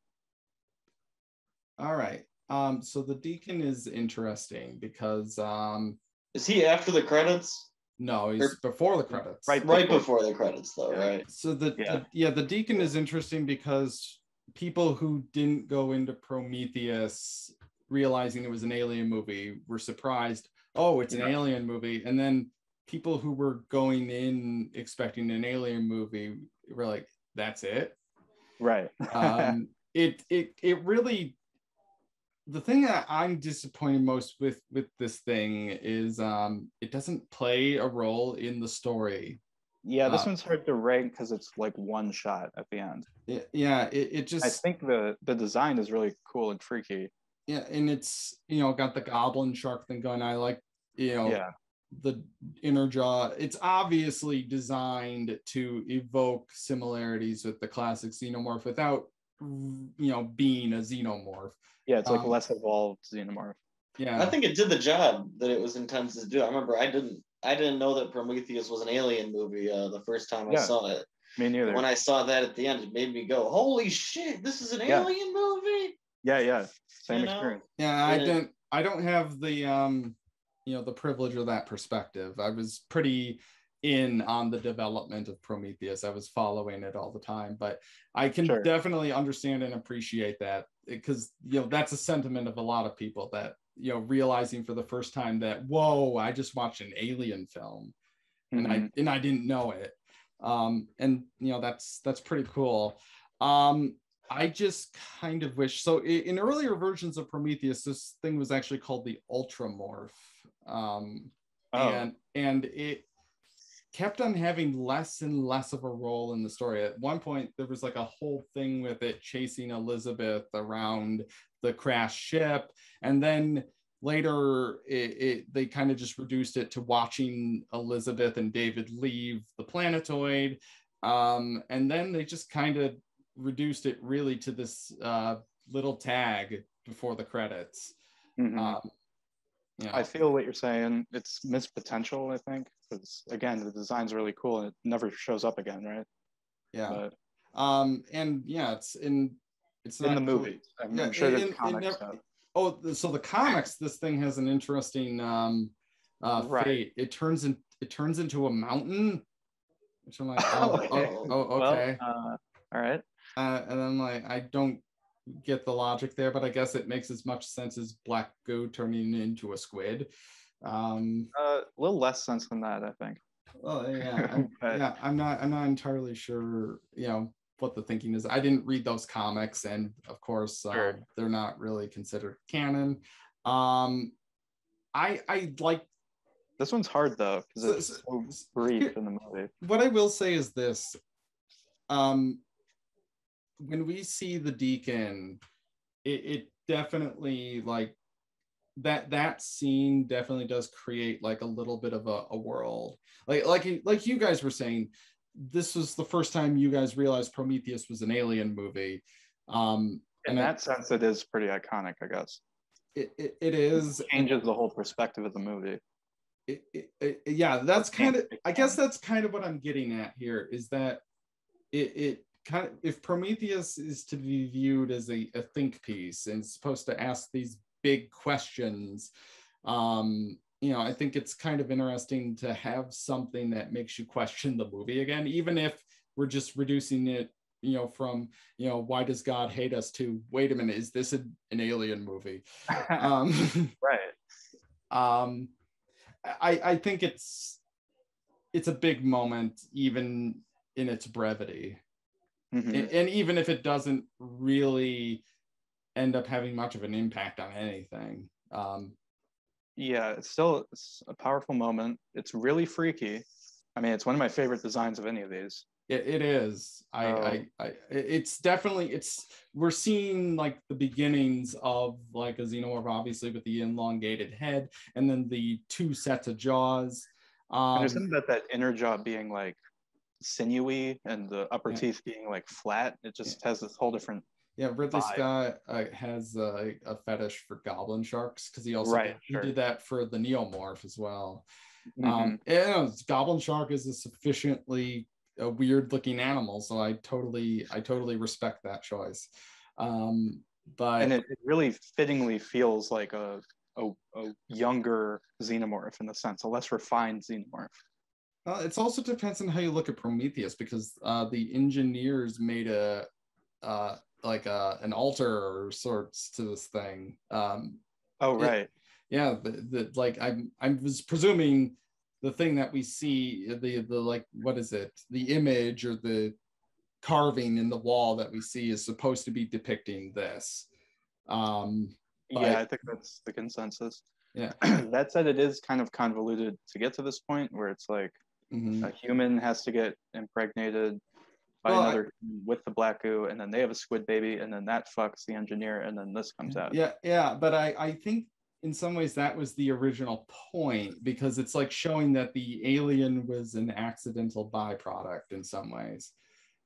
All right. Um, so the Deacon is interesting because um, is he after the credits? No, he's or, before the credits. Right, right before, before the credits, though, yeah. right? So the yeah. the yeah, the Deacon is interesting because people who didn't go into Prometheus realizing it was an alien movie were surprised. Oh, it's yeah. an alien movie, and then people who were going in expecting an alien movie were like, "That's it." Right. um, it it it really. The thing that I'm disappointed most with with this thing is um, it doesn't play a role in the story. Yeah, this uh, one's hard to rank because it's like one shot at the end. It, yeah, it, it just... I think the, the design is really cool and freaky. Yeah, and it's, you know, got the goblin shark thing going. I like, you know, yeah. the inner jaw. It's obviously designed to evoke similarities with the classic Xenomorph without, you know, being a Xenomorph. Yeah, it's like um, less evolved Xenomorph. Yeah, I think it did the job that it was intended to do. I remember I didn't I didn't know that Prometheus was an alien movie uh, the first time I yeah, saw it. Me neither. When I saw that at the end, it made me go, holy shit, this is an yeah. alien movie? Yeah, yeah. Same you experience. Know? Yeah, I don't I don't have the um you know the privilege of that perspective. I was pretty in on the development of Prometheus. I was following it all the time, but I can sure. definitely understand and appreciate that, because you know that's a sentiment of a lot of people, that you know realizing for the first time that whoa, I just watched an alien film, mm-hmm. and I and I didn't know it, um, and you know that's that's pretty cool. Um, I just kind of wish so. In, in earlier versions of Prometheus, this thing was actually called the Ultramorph, um, oh. and and it. kept on having less and less of a role in the story. At one point, there was like a whole thing with it chasing Elizabeth around the crashed ship. And then later, it, it, they kind of just reduced it to watching Elizabeth and David leave the planetoid. Um, and then they just kind of reduced it really to this uh, little tag before the credits. Mm-hmm. um, you know. I feel what you're saying. It's missed potential, I think. Because again, the design's really cool and it never shows up again, right? Yeah. But um, and yeah, it's in it's in the movie. Cool. I'm, yeah, I'm sure in, there's in, comics. In every, oh, so the comics, this thing has an interesting um uh right. fate. It turns in it turns into a mountain, which I'm like, oh, okay. Oh, oh, okay. Well, uh, all right. Uh, and I'm like, I don't get the logic there, but I guess it makes as much sense as black goo turning into a squid. Um uh, a little less sense than that, I think. Well, yeah, I'm, but, yeah, I'm not, I'm not entirely sure, you know, what the thinking is. I didn't read those comics, and of course, uh, sure. they're not really considered canon. Um, I, I like this one's hard though because it's so, so brief here, in the movie. What I will say is this: um, when we see the Deacon, it, it definitely like. that that scene definitely does create like a little bit of a, a world, like like like you guys were saying, this was the first time you guys realized Prometheus was an alien movie, um in and that I, sense it is pretty iconic, I guess. It it, it is, it changes the whole perspective of the movie. It, it, it, yeah that's kind of I guess that's kind of what I'm getting at here, is that it it kind of, if Prometheus is to be viewed as a, a think piece and supposed to ask these big questions, um you know I think it's kind of interesting to have something that makes you question the movie again, even if we're just reducing it, you know from you know why does God hate us to wait a minute, is this an, an alien movie? um right um i i think it's it's a big moment even in its brevity, mm-hmm. and, and even if it doesn't really end up having much of an impact on anything. Um, yeah, it's still it's a powerful moment. It's really freaky. I mean, it's one of my favorite designs of any of these. It, it is. I, um, I, I, it's definitely, it's, we're seeing like the beginnings of like a xenomorph, obviously with the elongated head and then the two sets of jaws. Um, there's something about that inner jaw being like sinewy and the upper yeah. teeth being like flat. It just yeah. has this whole different Yeah, Ridley Five. Scott uh, has uh, a fetish for goblin sharks, because he also right, did, sure. he did that for the Neomorph as well. Mm-hmm. Um, and goblin shark is a sufficiently uh, weird-looking animal, so I totally, I totally respect that choice. Um, but and it, it really fittingly feels like a, a a younger xenomorph in the sense, a less refined xenomorph. Well, it also depends on how you look at Prometheus, because uh, the engineers made a. Uh, like uh an altar or sorts to this thing. Um oh right it, yeah the, the like i'm i was presuming the thing that we see, the the like what is it the image or the carving in the wall that we see is supposed to be depicting this. Um but, yeah, I think that's the consensus. Yeah. That said, it is kind of convoluted to get to this point where it's like mm-hmm. a human has to get impregnated by well, another I, with the black goo, and then they have a squid baby, and then that fucks the engineer, and then this comes out. Yeah, yeah, but I, I think in some ways that was the original point, because it's like showing that the alien was an accidental byproduct in some ways.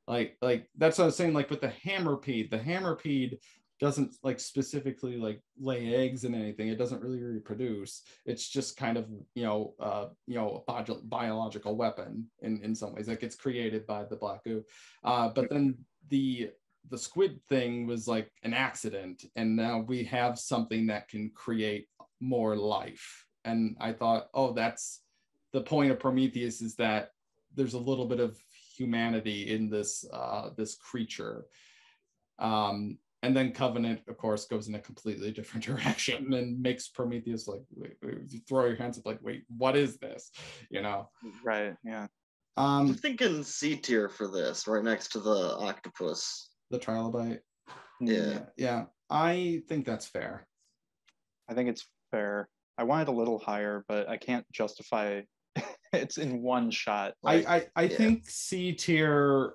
Like, like that's what I was saying, like with the Hammerpede, the Hammerpede doesn't like specifically like lay eggs and anything. It doesn't really reproduce. It's just kind of, you know, uh, you know, a bi- biological weapon in, in some ways that gets created by the black goo. Uh, but then the the squid thing was like an accident, and now we have something that can create more life. And I thought, oh, that's the point of Prometheus, is that there's a little bit of humanity in this uh, this creature. Um, and then Covenant, of course, goes in a completely different direction and makes Prometheus like, wait, wait, throw your hands up, like, wait, what is this? You know? Right, yeah. Um, I'm thinking C tier for this, right next to the octopus. The Trilobite? Yeah. yeah. Yeah, I think that's fair. I think it's fair. I wanted a little higher, but I can't justify it's in one shot. Like, I, I, I yeah. think C tier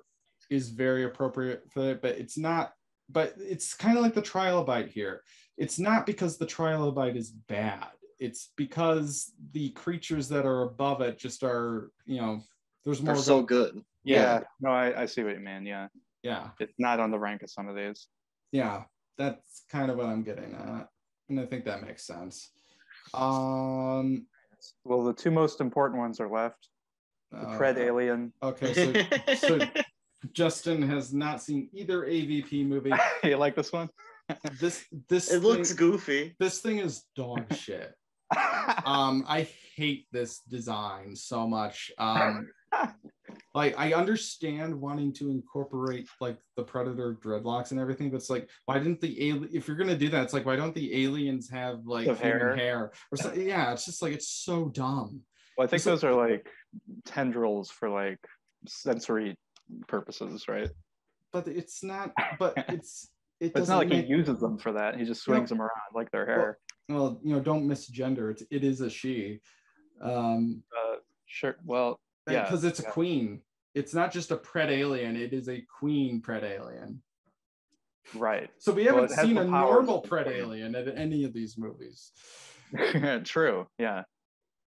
is very appropriate for it, but it's not, but it's kind of like the Trilobite here. It's not because the Trilobite is bad. It's because the creatures that are above it just are, you know, there's more. They're so good. Yeah. yeah. No, I, I see what you mean. Yeah. Yeah. It's not on the rank of some of these. Yeah. That's kind of what I'm getting at. And I think that makes sense. Um, well, the two most important ones are left. The uh, Pred-Alien. Okay, so, so Justin has not seen either A V P movie. You like this one? This this it thing, looks goofy. This thing is dog shit. um, I hate this design so much. Um, like I understand wanting to incorporate like the Predator dreadlocks and everything, but it's like, why didn't the alien, if you're gonna do that, it's like, why don't the aliens have like human hair? hair or so, yeah, it's just like, it's so dumb. Well, I think it's those like, are like tendrils for like sensory purposes, right? But it's not. But it's it. But it's not like make, he uses them for that. He just swings you know, them around like their hair. Well, well, you know, don't misgender. It's it is a she. Um, uh, sure. Well. Because yeah, it's a yeah. queen. It's not just a Pred-Alien. It is a queen Pred-Alien. Right. So we haven't well, seen a normal Pred-Alien at any of these movies. True. Yeah.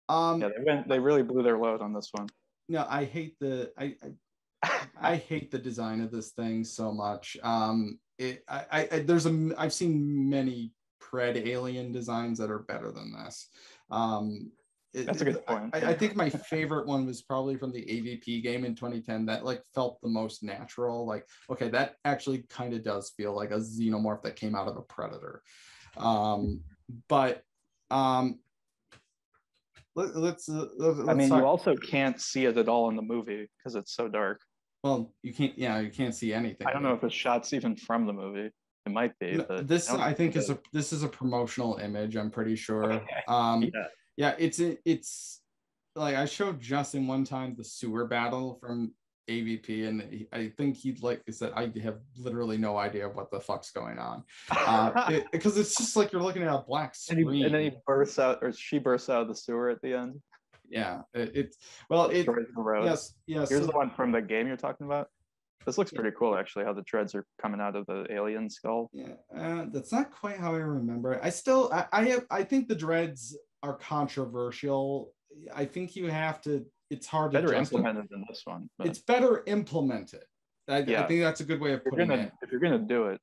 Um. Yeah, they went. They really blew their load on this one. No, I hate the. I. I, I hate the design of this thing so much. Um. It. I, I. I. There's a. I've seen many Pred-Alien designs that are better than this. Um. It, That's a good point. I, I think my favorite one was probably from the A V P game in twenty ten. That like felt the most natural. Like, okay, that actually kind of does feel like a xenomorph that came out of a predator. Um, but um, let, let's, uh, let's. I mean, talk. You also can't see it at all in the movie because it's so dark. Well, you can't. Yeah, you can't see anything. I don't know if the shot's even from the movie. It might be. No, but this I, I think is a this is a promotional image. I'm pretty sure. Okay. Um, yeah. Yeah, it's it's like I showed Justin one time the sewer battle from A V P, and he, I think he'd like I said I have literally no idea what the fuck's going on because uh, it, it's just like you're looking at a black screen, and, he, and then he bursts out or she bursts out of the sewer at the end. Yeah, it, it's well, it, yes, yes. Here's so, the one from the game you're talking about. This looks pretty cool, actually, how the dreads are coming out of the alien skull. Yeah, uh, that's not quite how I remember it. I still, I, I have, I think the dreads are controversial. I think you have to, it's hard better to better implemented than this one. But. It's better implemented. I, yeah. I think that's a good way of putting gonna, it. If you're gonna do it.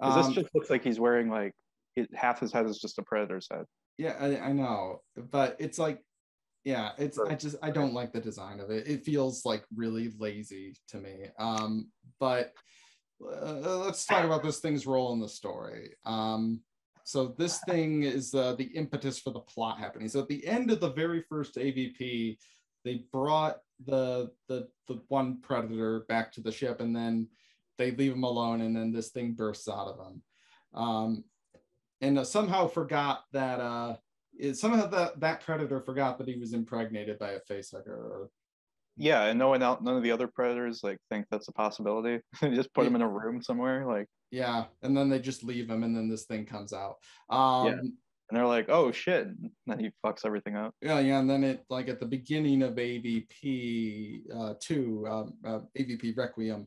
Um, this just looks like he's wearing like, it, half his head is just a predator's head. Yeah, I, I know, but it's like, yeah, it's, I just, I don't like the design of it. It feels like really lazy to me. Um, but uh, let's talk about this thing's role in the story. Um, So this thing is uh, the impetus for the plot happening. So at the end of the very first A V P, they brought the, the the one predator back to the ship, and then they leave him alone, and then this thing bursts out of him. Um, and uh, somehow forgot that, uh, it, somehow that, that predator forgot that he was impregnated by a facehugger. Or... Yeah, and no one out, none of the other predators like think that's a possibility. They just put yeah. him in a room somewhere, like. Yeah, and then they just leave him, and then this thing comes out. Um, yeah. And they're like, oh, shit. And then he fucks everything up. Yeah, yeah, and then it, like, at the beginning of A V P uh, two, um, uh, A V P Requiem,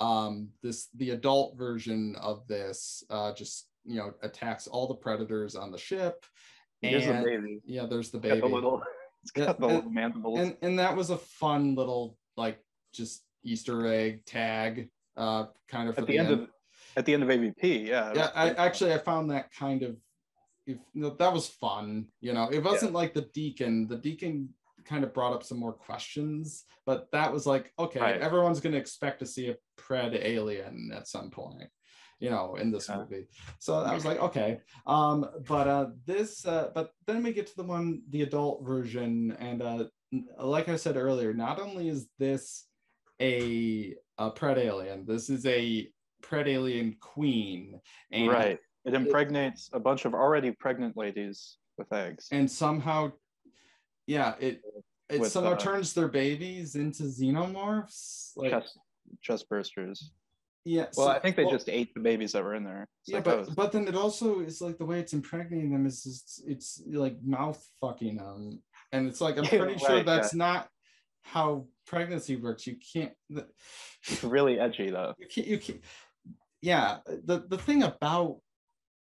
um, this the adult version of this uh, just, you know, attacks all the predators on the ship. There's and, the baby. Yeah, there's the baby. Got the little, it's got and, the little mandibles. And, and that was a fun little, like, just Easter egg tag uh, kind of for at the, the end. end. At the end of A V P, yeah. Yeah, I, actually, I found that kind of, if you know, that was fun. You know, it wasn't yeah. like the Deacon. The Deacon kind of brought up some more questions, but that was like, okay, right. everyone's going to expect to see a Pred-Alien at some point, you know, in this yeah. movie. So I was like, okay. Um, but uh, this, uh, but then we get to the one, the adult version. And uh, like I said earlier, not only is this a, a Pred-Alien, this is a Pred-Alien Queen. And right. It impregnates it, a bunch of already pregnant ladies with eggs. And somehow, yeah, it it with, somehow uh, turns their babies into xenomorphs. Like chest, Chestbursters. Yeah. Well, so, I think they well, just ate the babies that were in there. It's yeah, like, but, was... but then it also is like the way it's impregnating them is just, it's like mouth fucking them. And it's like, I'm yeah, pretty right, sure that's yeah. not how pregnancy works. You can't. The, it's really edgy, though. You can't. You can't yeah. The, the thing about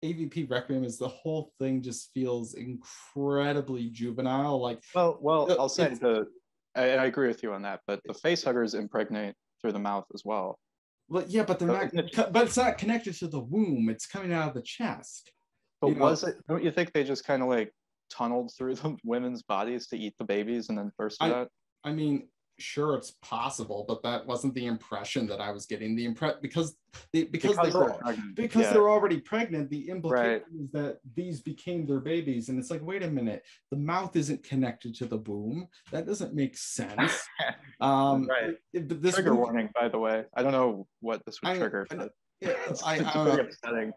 A V P Requiem is the whole thing just feels incredibly juvenile. Like, well, well, I'll say the, I, I agree with you on that, but the facehuggers impregnate through the mouth as well. Well, yeah, but they're so, not. But it's not connected to the womb; it's coming out of the chest. But was know? it? Don't you think they just kind of like tunneled through the women's bodies to eat the babies and then burst it out? I mean, sure, it's possible, but that wasn't the impression that I was getting. The impre- because they, because, because they were, they're because yeah. they're already pregnant. The implication right. is that these became their babies, and it's like, wait a minute, the mouth isn't connected to the womb. That doesn't make sense. Um, right. It, but this trigger movie, warning, by the way. I don't know what this would I, trigger. I, but it's, I, it's I, pretty I, upsetting.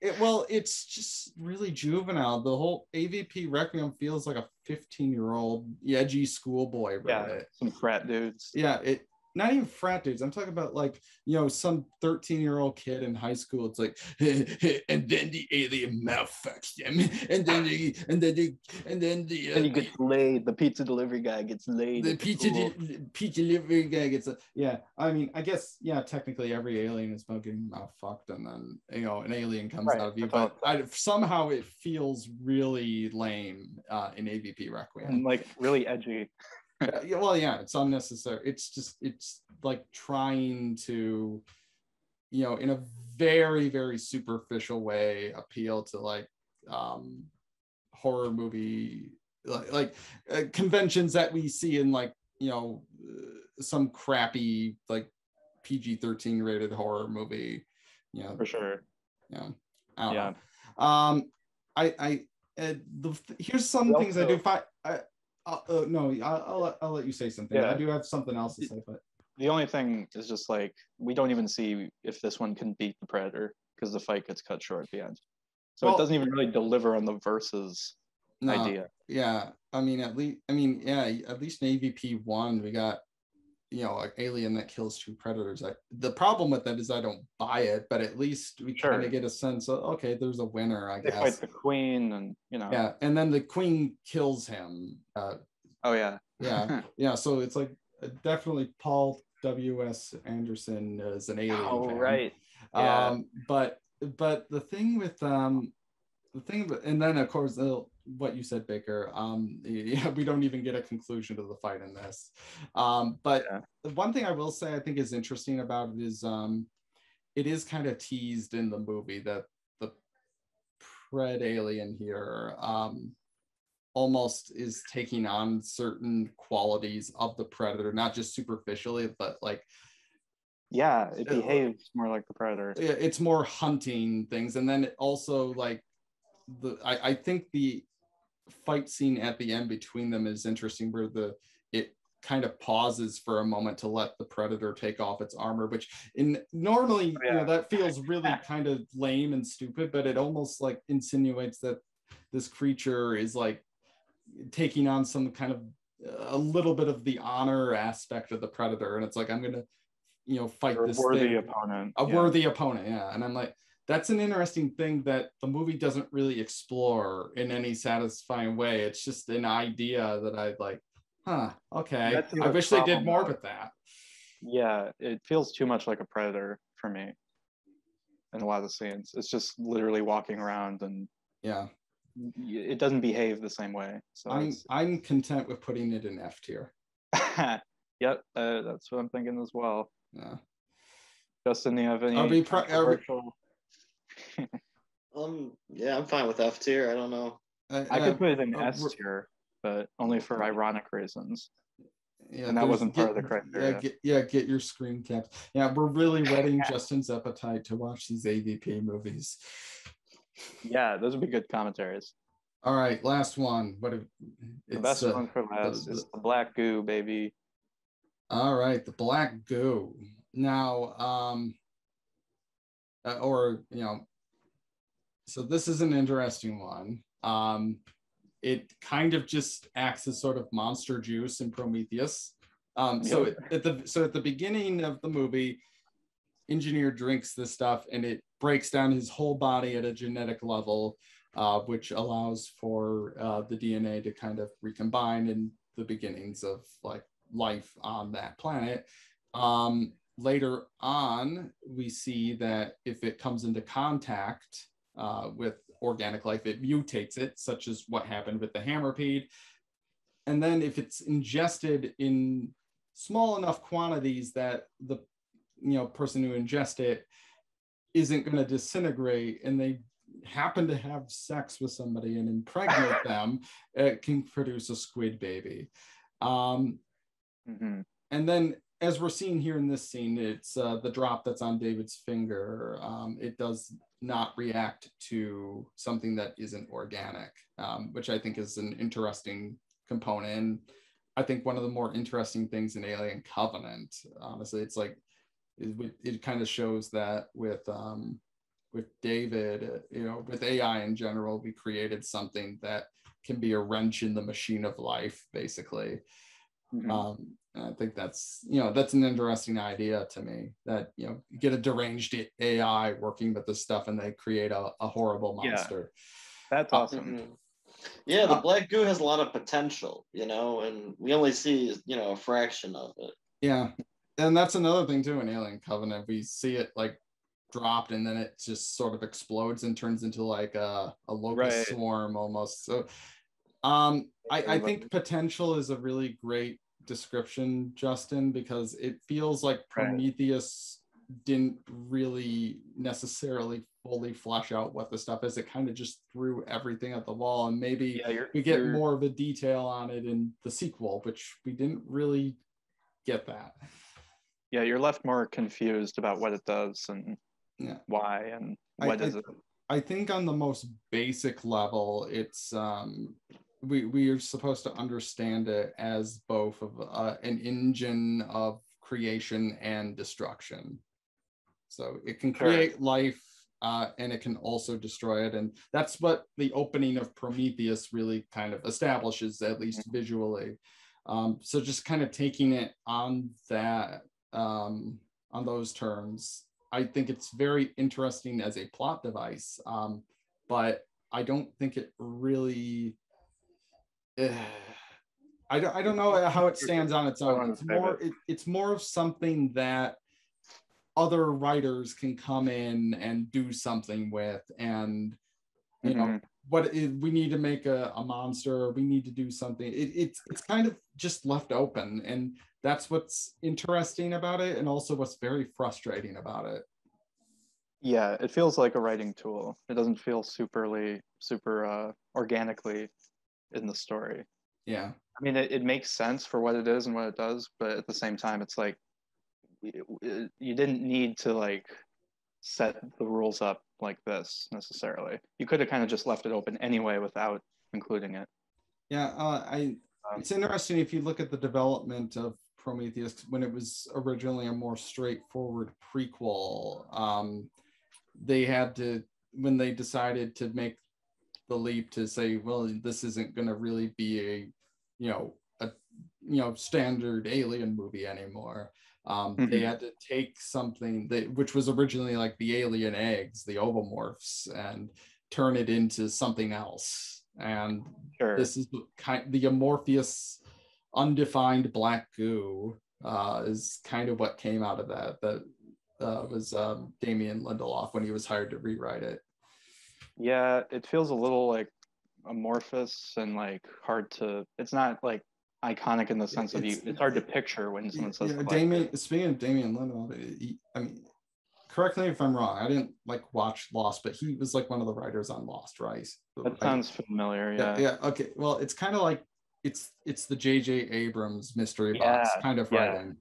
It, well, it's just really juvenile. The whole A V P Requiem feels like a fifteen-year-old edgy schoolboy. Yeah, it. Some frat dudes. Yeah, it not even frat dudes. I'm talking about like, you know, some thirteen-year-old kid in high school. It's like, and then the alien malfucks him, and then the and then the and then the. Uh, and he gets laid. The pizza delivery guy gets laid. The pizza de- the pizza delivery guy gets. A, yeah, I mean, I guess yeah. Technically, every alien is fucking malfucked, and then you know, an alien comes right. out of you. But I, somehow it feels really lame uh, in A V P Requiem, and like really edgy. Yeah, well, yeah, it's unnecessary. It's just, it's like trying to, you know, in a very, very superficial way, appeal to like um, horror movie, like, like uh, conventions that we see in like, you know, uh, some crappy like P G thirteen rated horror movie. You know, for sure. Yeah. I yeah. Um, I, I, uh, the, here's some well, things so- I do find. I, Uh, uh, no, I'll, I'll, I'll let you say something. Yeah. I do have something else to say, but the only thing is just like, we don't even see if this one can beat the Predator because the fight gets cut short at the end. So well, it doesn't even really deliver on the versus no, idea. Yeah. I mean, at least, I mean, yeah, at least in A V P one, we got, you know, an alien that kills two predators. I, the problem with that is I don't buy it, but at least we sure. kind of get a sense of, okay, there's a winner, I they guess. They fight the queen and, you know. Yeah, and then the queen kills him. Uh, oh, yeah. Yeah, yeah, so it's like uh, definitely Paul W S. Anderson is an alien oh, fan. Right. Yeah. Um, but, but the thing with, um, the thing, and then of course, they'll, what you said, Baker, um yeah, we don't even get a conclusion to the fight in this, um but yeah. the one thing I will say I think is interesting about it is um it is kind of teased in the movie that the Pred-Alien here um almost is taking on certain qualities of the Predator, not just superficially, but like yeah it behaves more like the Predator. It's more hunting things, and then it also like the I, I think the fight scene at the end between them is interesting, where the it kind of pauses for a moment to let the Predator take off its armor, which in normally oh, yeah. you know, that feels really kind of lame and stupid, but it almost like insinuates that this creature is like taking on some kind of uh, a little bit of the honor aspect of the Predator, and it's like, I'm gonna, you know, fight You're this a worthy thing. opponent a yeah. worthy opponent yeah and I'm like, that's an interesting thing that the movie doesn't really explore in any satisfying way. It's just an idea that I'd like, huh, okay. I wish they did more with that. Yeah, it feels too much like a Predator for me in a lot of scenes. It's just literally walking around, and yeah, it doesn't behave the same way. So I'm, I'm content with putting it in F tier. Yep, uh, that's what I'm thinking as well. Yeah. Justin, do you have any? I'll be pro- controversial... um. Yeah, I'm fine with F tier. I don't know. I, I, I could put it in uh, S tier, but only for ironic reasons. Yeah, and that wasn't part get, of the criteria. Yeah, get, yeah, get your screen caps. Yeah, we're really whetting Justin's appetite to watch these A V P movies. Yeah, those would be good commentaries. All right, last one. What if, it's, the best uh, one for last the, is the black goo, baby. All right, the black goo. Now, um, uh, or, you know, so this is an interesting one. Um, it kind of just acts as sort of monster juice in Prometheus. Um, so it, at the so at the beginning of the movie, engineer drinks this stuff and it breaks down his whole body at a genetic level, uh, which allows for uh, the D N A to kind of recombine in the beginnings of like life on that planet. Um, later on, we see that if it comes into contact uh, with organic life, it mutates it, such as what happened with the Hammerpede. And then if it's ingested in small enough quantities that the you know person who ingests it isn't going to disintegrate, and they happen to have sex with somebody and impregnate them, it can produce a squid baby. Um, mm-hmm. And then, as we're seeing here in this scene, it's uh, the drop that's on David's finger. Um, it does not react to something that isn't organic, um, which I think is an interesting component. And I think one of the more interesting things in Alien Covenant, honestly, it's like, it, it kind of shows that with, um, with David, you know, with A I in general, we created something that can be a wrench in the machine of life, basically. Mm-hmm. Um, I think that's, you know, that's an interesting idea to me, that, you know, you get a deranged A I working with this stuff and they create a, a horrible monster. Yeah. That's awesome. Mm-hmm. Yeah, the black goo has a lot of potential, you know, and we only see, you know, a fraction of it. Yeah. And that's another thing too in Alien Covenant. We see it like dropped and then it just sort of explodes and turns into like a, a locust right. swarm almost. So um, I, I think potential is a really great description, Justin, because it feels like Prometheus right. didn't really necessarily fully flesh out what the stuff is. It kind of just threw everything at the wall, and maybe yeah, you're, we get you're... more of a detail on it in the sequel, which we didn't really get that. Yeah, you're left more confused about what it does and yeah. why and what I, is I, it. I think on the most basic level, it's um we we are supposed to understand it as both of uh, an engine of creation and destruction. So it can create sure. life uh, and it can also destroy it. And that's what the opening of Prometheus really kind of establishes, at least mm-hmm. visually. Um, so just kind of taking it on that, um, on those terms, I think it's very interesting as a plot device, um, but I don't think it really... I don't, I don't know how it stands on its own. It's more, it, it's more of something that other writers can come in and do something with. And, you mm-hmm. know, what is, we need to make a, a monster, we need to do something. It, it's, it's kind of just left open. And that's what's interesting about it, and also what's very frustrating about it. Yeah, it feels like a writing tool. It doesn't feel superly, super uh, organically in the story. Yeah, I mean it, it makes sense for what it is and what it does, but at the same time it's like it, it, you didn't need to like set the rules up like this necessarily. You could have kind of just left it open anyway without including it. Yeah, uh, I um, it's interesting if you look at the development of Prometheus when it was originally a more straightforward prequel. Um, they had to, when they decided to make the leap to say, well, this isn't going to really be a, you know, a, you know, standard alien movie anymore. Um, mm-hmm. They had to take something that, which was originally like the alien eggs, the ovomorphs, and turn it into something else. And sure. this is kind the amorphous, undefined black goo uh, is kind of what came out of that. That uh, was um, Damien Lindelof when he was hired to rewrite it. Yeah, it feels a little like amorphous and like hard to, it's not like iconic in the sense it's, of you, it's hard to picture when someone says yeah, Damien, speaking of Damien Lindelof, I mean, correct me if I'm wrong. I didn't like watch Lost, but he was like one of the writers on Lost, right? That sounds I, familiar. Yeah. Yeah. Okay. Well, it's kind of like it's it's the J J Abrams mystery yeah. box kind of yeah. writing.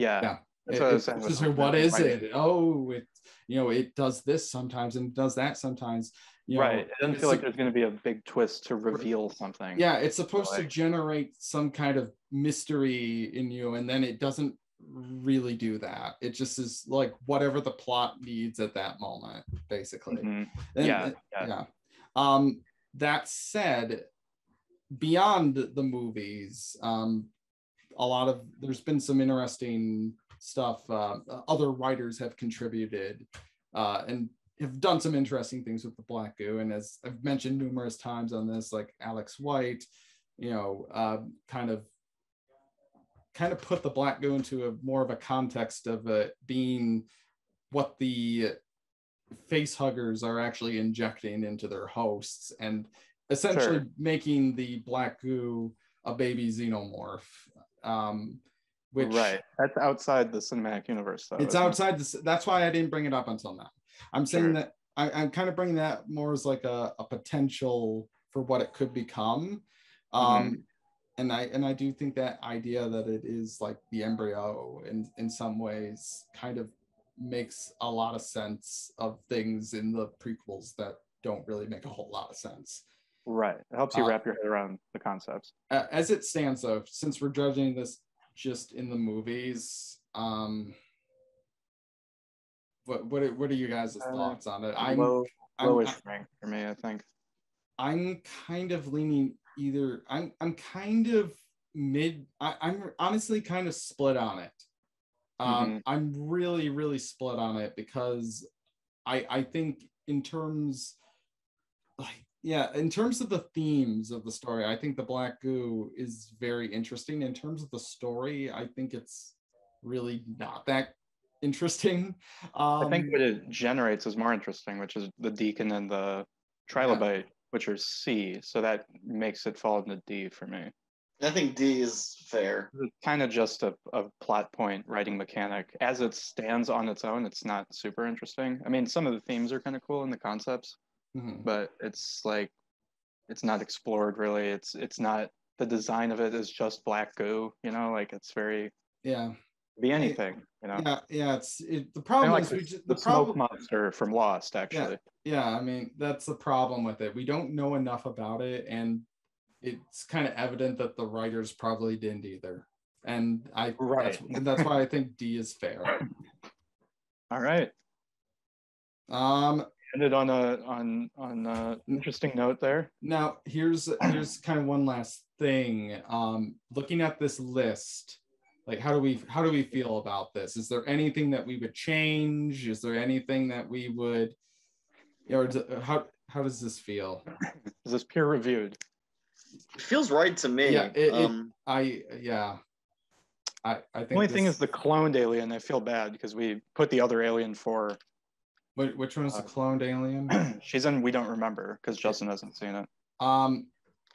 Yeah. Yeah. That's what it, I was saying it's, it's, what is writing. It? Oh, it you know it does this sometimes and does that sometimes. You right. Know, it doesn't feel like there's going to be a big twist to reveal something. Yeah, it's supposed like. to generate some kind of mystery in you, and then it doesn't really do that. It just is like whatever the plot needs at that moment, basically. Mm-hmm. and, yeah, yeah. yeah. Um, that said, beyond the movies, um, a lot of there's been some interesting stuff. Uh, other writers have contributed, uh, and have done some interesting things with the black goo. And as I've mentioned numerous times on this, like Alex White, you know, uh, kind of kind of put the black goo into a more of a context of uh, being what the facehuggers are actually injecting into their hosts, and essentially sure. making the black goo a baby xenomorph. Um, which right, that's outside the cinematic universe, though. It's outside it? this. That's why I didn't bring it up until now. I'm saying sure. that I, I'm kind of bringing that more as like a, a potential for what it could become. Um, mm-hmm. And I and I do think that idea that it is like the embryo in, in some ways kind of makes a lot of sense of things in the prequels that don't really make a whole lot of sense. Right. It helps you wrap uh, your head around the concepts. As it stands, though, since we're judging this just in the movies, um, what what are, what are you guys' thoughts on it? I'm, Low, I'm, lowish I'm, rank for me, I think. I'm kind of leaning... Either I'm I'm kind of mid I, I'm honestly kind of split on it. Um, mm-hmm. I'm really really split on it because I I think in terms like yeah in terms of the themes of the story, I think the black goo is very interesting. In terms of the story, I think it's really not that interesting. Um, I think what it generates is more interesting, which is the Deacon and the Trilobite. Yeah. Which are C, so that makes it fall into D for me. I think D is fair. It's kind of just a, a plot point writing mechanic. As it stands on its own, it's not super interesting. I mean, some of the themes are kind of cool in the concepts, mm-hmm. but it's like, it's not explored really. It's it's not, the design of it is just black goo, you know, like it's very... Yeah. Be anything, you know. Yeah, yeah. It's it, the problem like is the, we just, the, the problem, smoke monster from Lost, actually. Yeah, yeah, I mean that's the problem with it. We don't know enough about it, and it's kind of evident that the writers probably didn't either. And I right. that's, that's why I think D is fair. All right. Um. Ended on a on on a interesting note there. Now here's here's kind of one last thing. Um, looking at this list. Like, how do we how do we feel about this? Is there anything that we would change? Is there anything that we would, or how how does this feel? Is this peer reviewed? It feels right to me. Yeah, it, um, it, I yeah. I I think the only this, thing is the cloned alien. I feel bad because we put the other alien for. Which which one is uh, the cloned alien? She's in. We don't remember because Justin hasn't seen it. Um,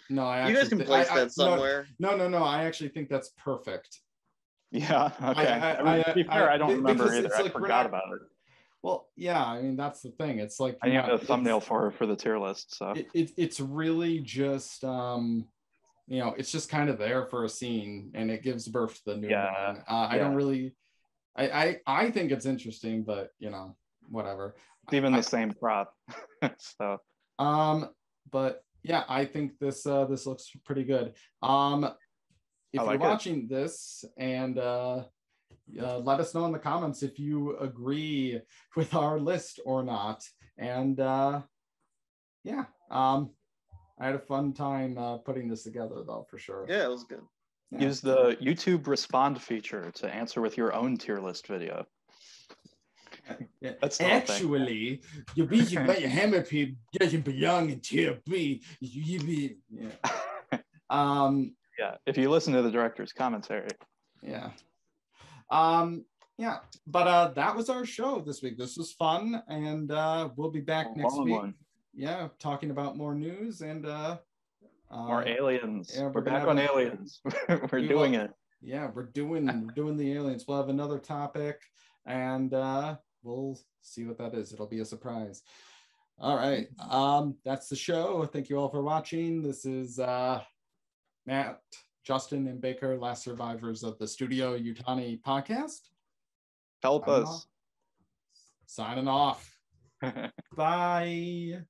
no, I. Actually you guys can place I, that I, somewhere. No, no, no, no. I actually think that's perfect. Yeah, okay. I, I, I mean, to be fair, I, I, I don't remember either. Like I forgot not, about it. Well, yeah, I mean, that's the thing. It's like... I have a thumbnail for for the tier list, so... It, it, it's really just, um, you know, it's just kind of there for a scene, and it gives birth to the new yeah. one. Uh, I yeah. don't really... I, I, I think it's interesting, but, you know, whatever. It's even I, the same prop, so... Um, but, yeah, I think this, uh, this looks pretty good. Um... If like you're watching it. this and uh, uh, let us know in the comments if you agree with our list or not. And uh, yeah, um, I had a fun time uh, putting this together though, for sure. Yeah, it was good. Yeah. Use the YouTube respond feature to answer with your own tier list video. Yeah. That's actually, you'll be your Hammerpede, judging beyond in tier B. You be, yeah. um, Yeah, if you listen to the director's commentary. Yeah. Um, yeah, but uh, that was our show this week. This was fun, and uh, we'll be back next week. One. Yeah, talking about more news and... Uh, more uh, aliens. Yeah, we're, we're back on aliens. aliens. we're we doing will, it. Yeah, we're doing, we're doing the aliens. We'll have another topic, and uh, we'll see what that is. It'll be a surprise. All right. Um, that's the show. Thank you all for watching. This is uh, Matt, Justin, and Baker, last survivors of the Studio Yutani podcast. Help Signing us. Off. Signing off. Bye.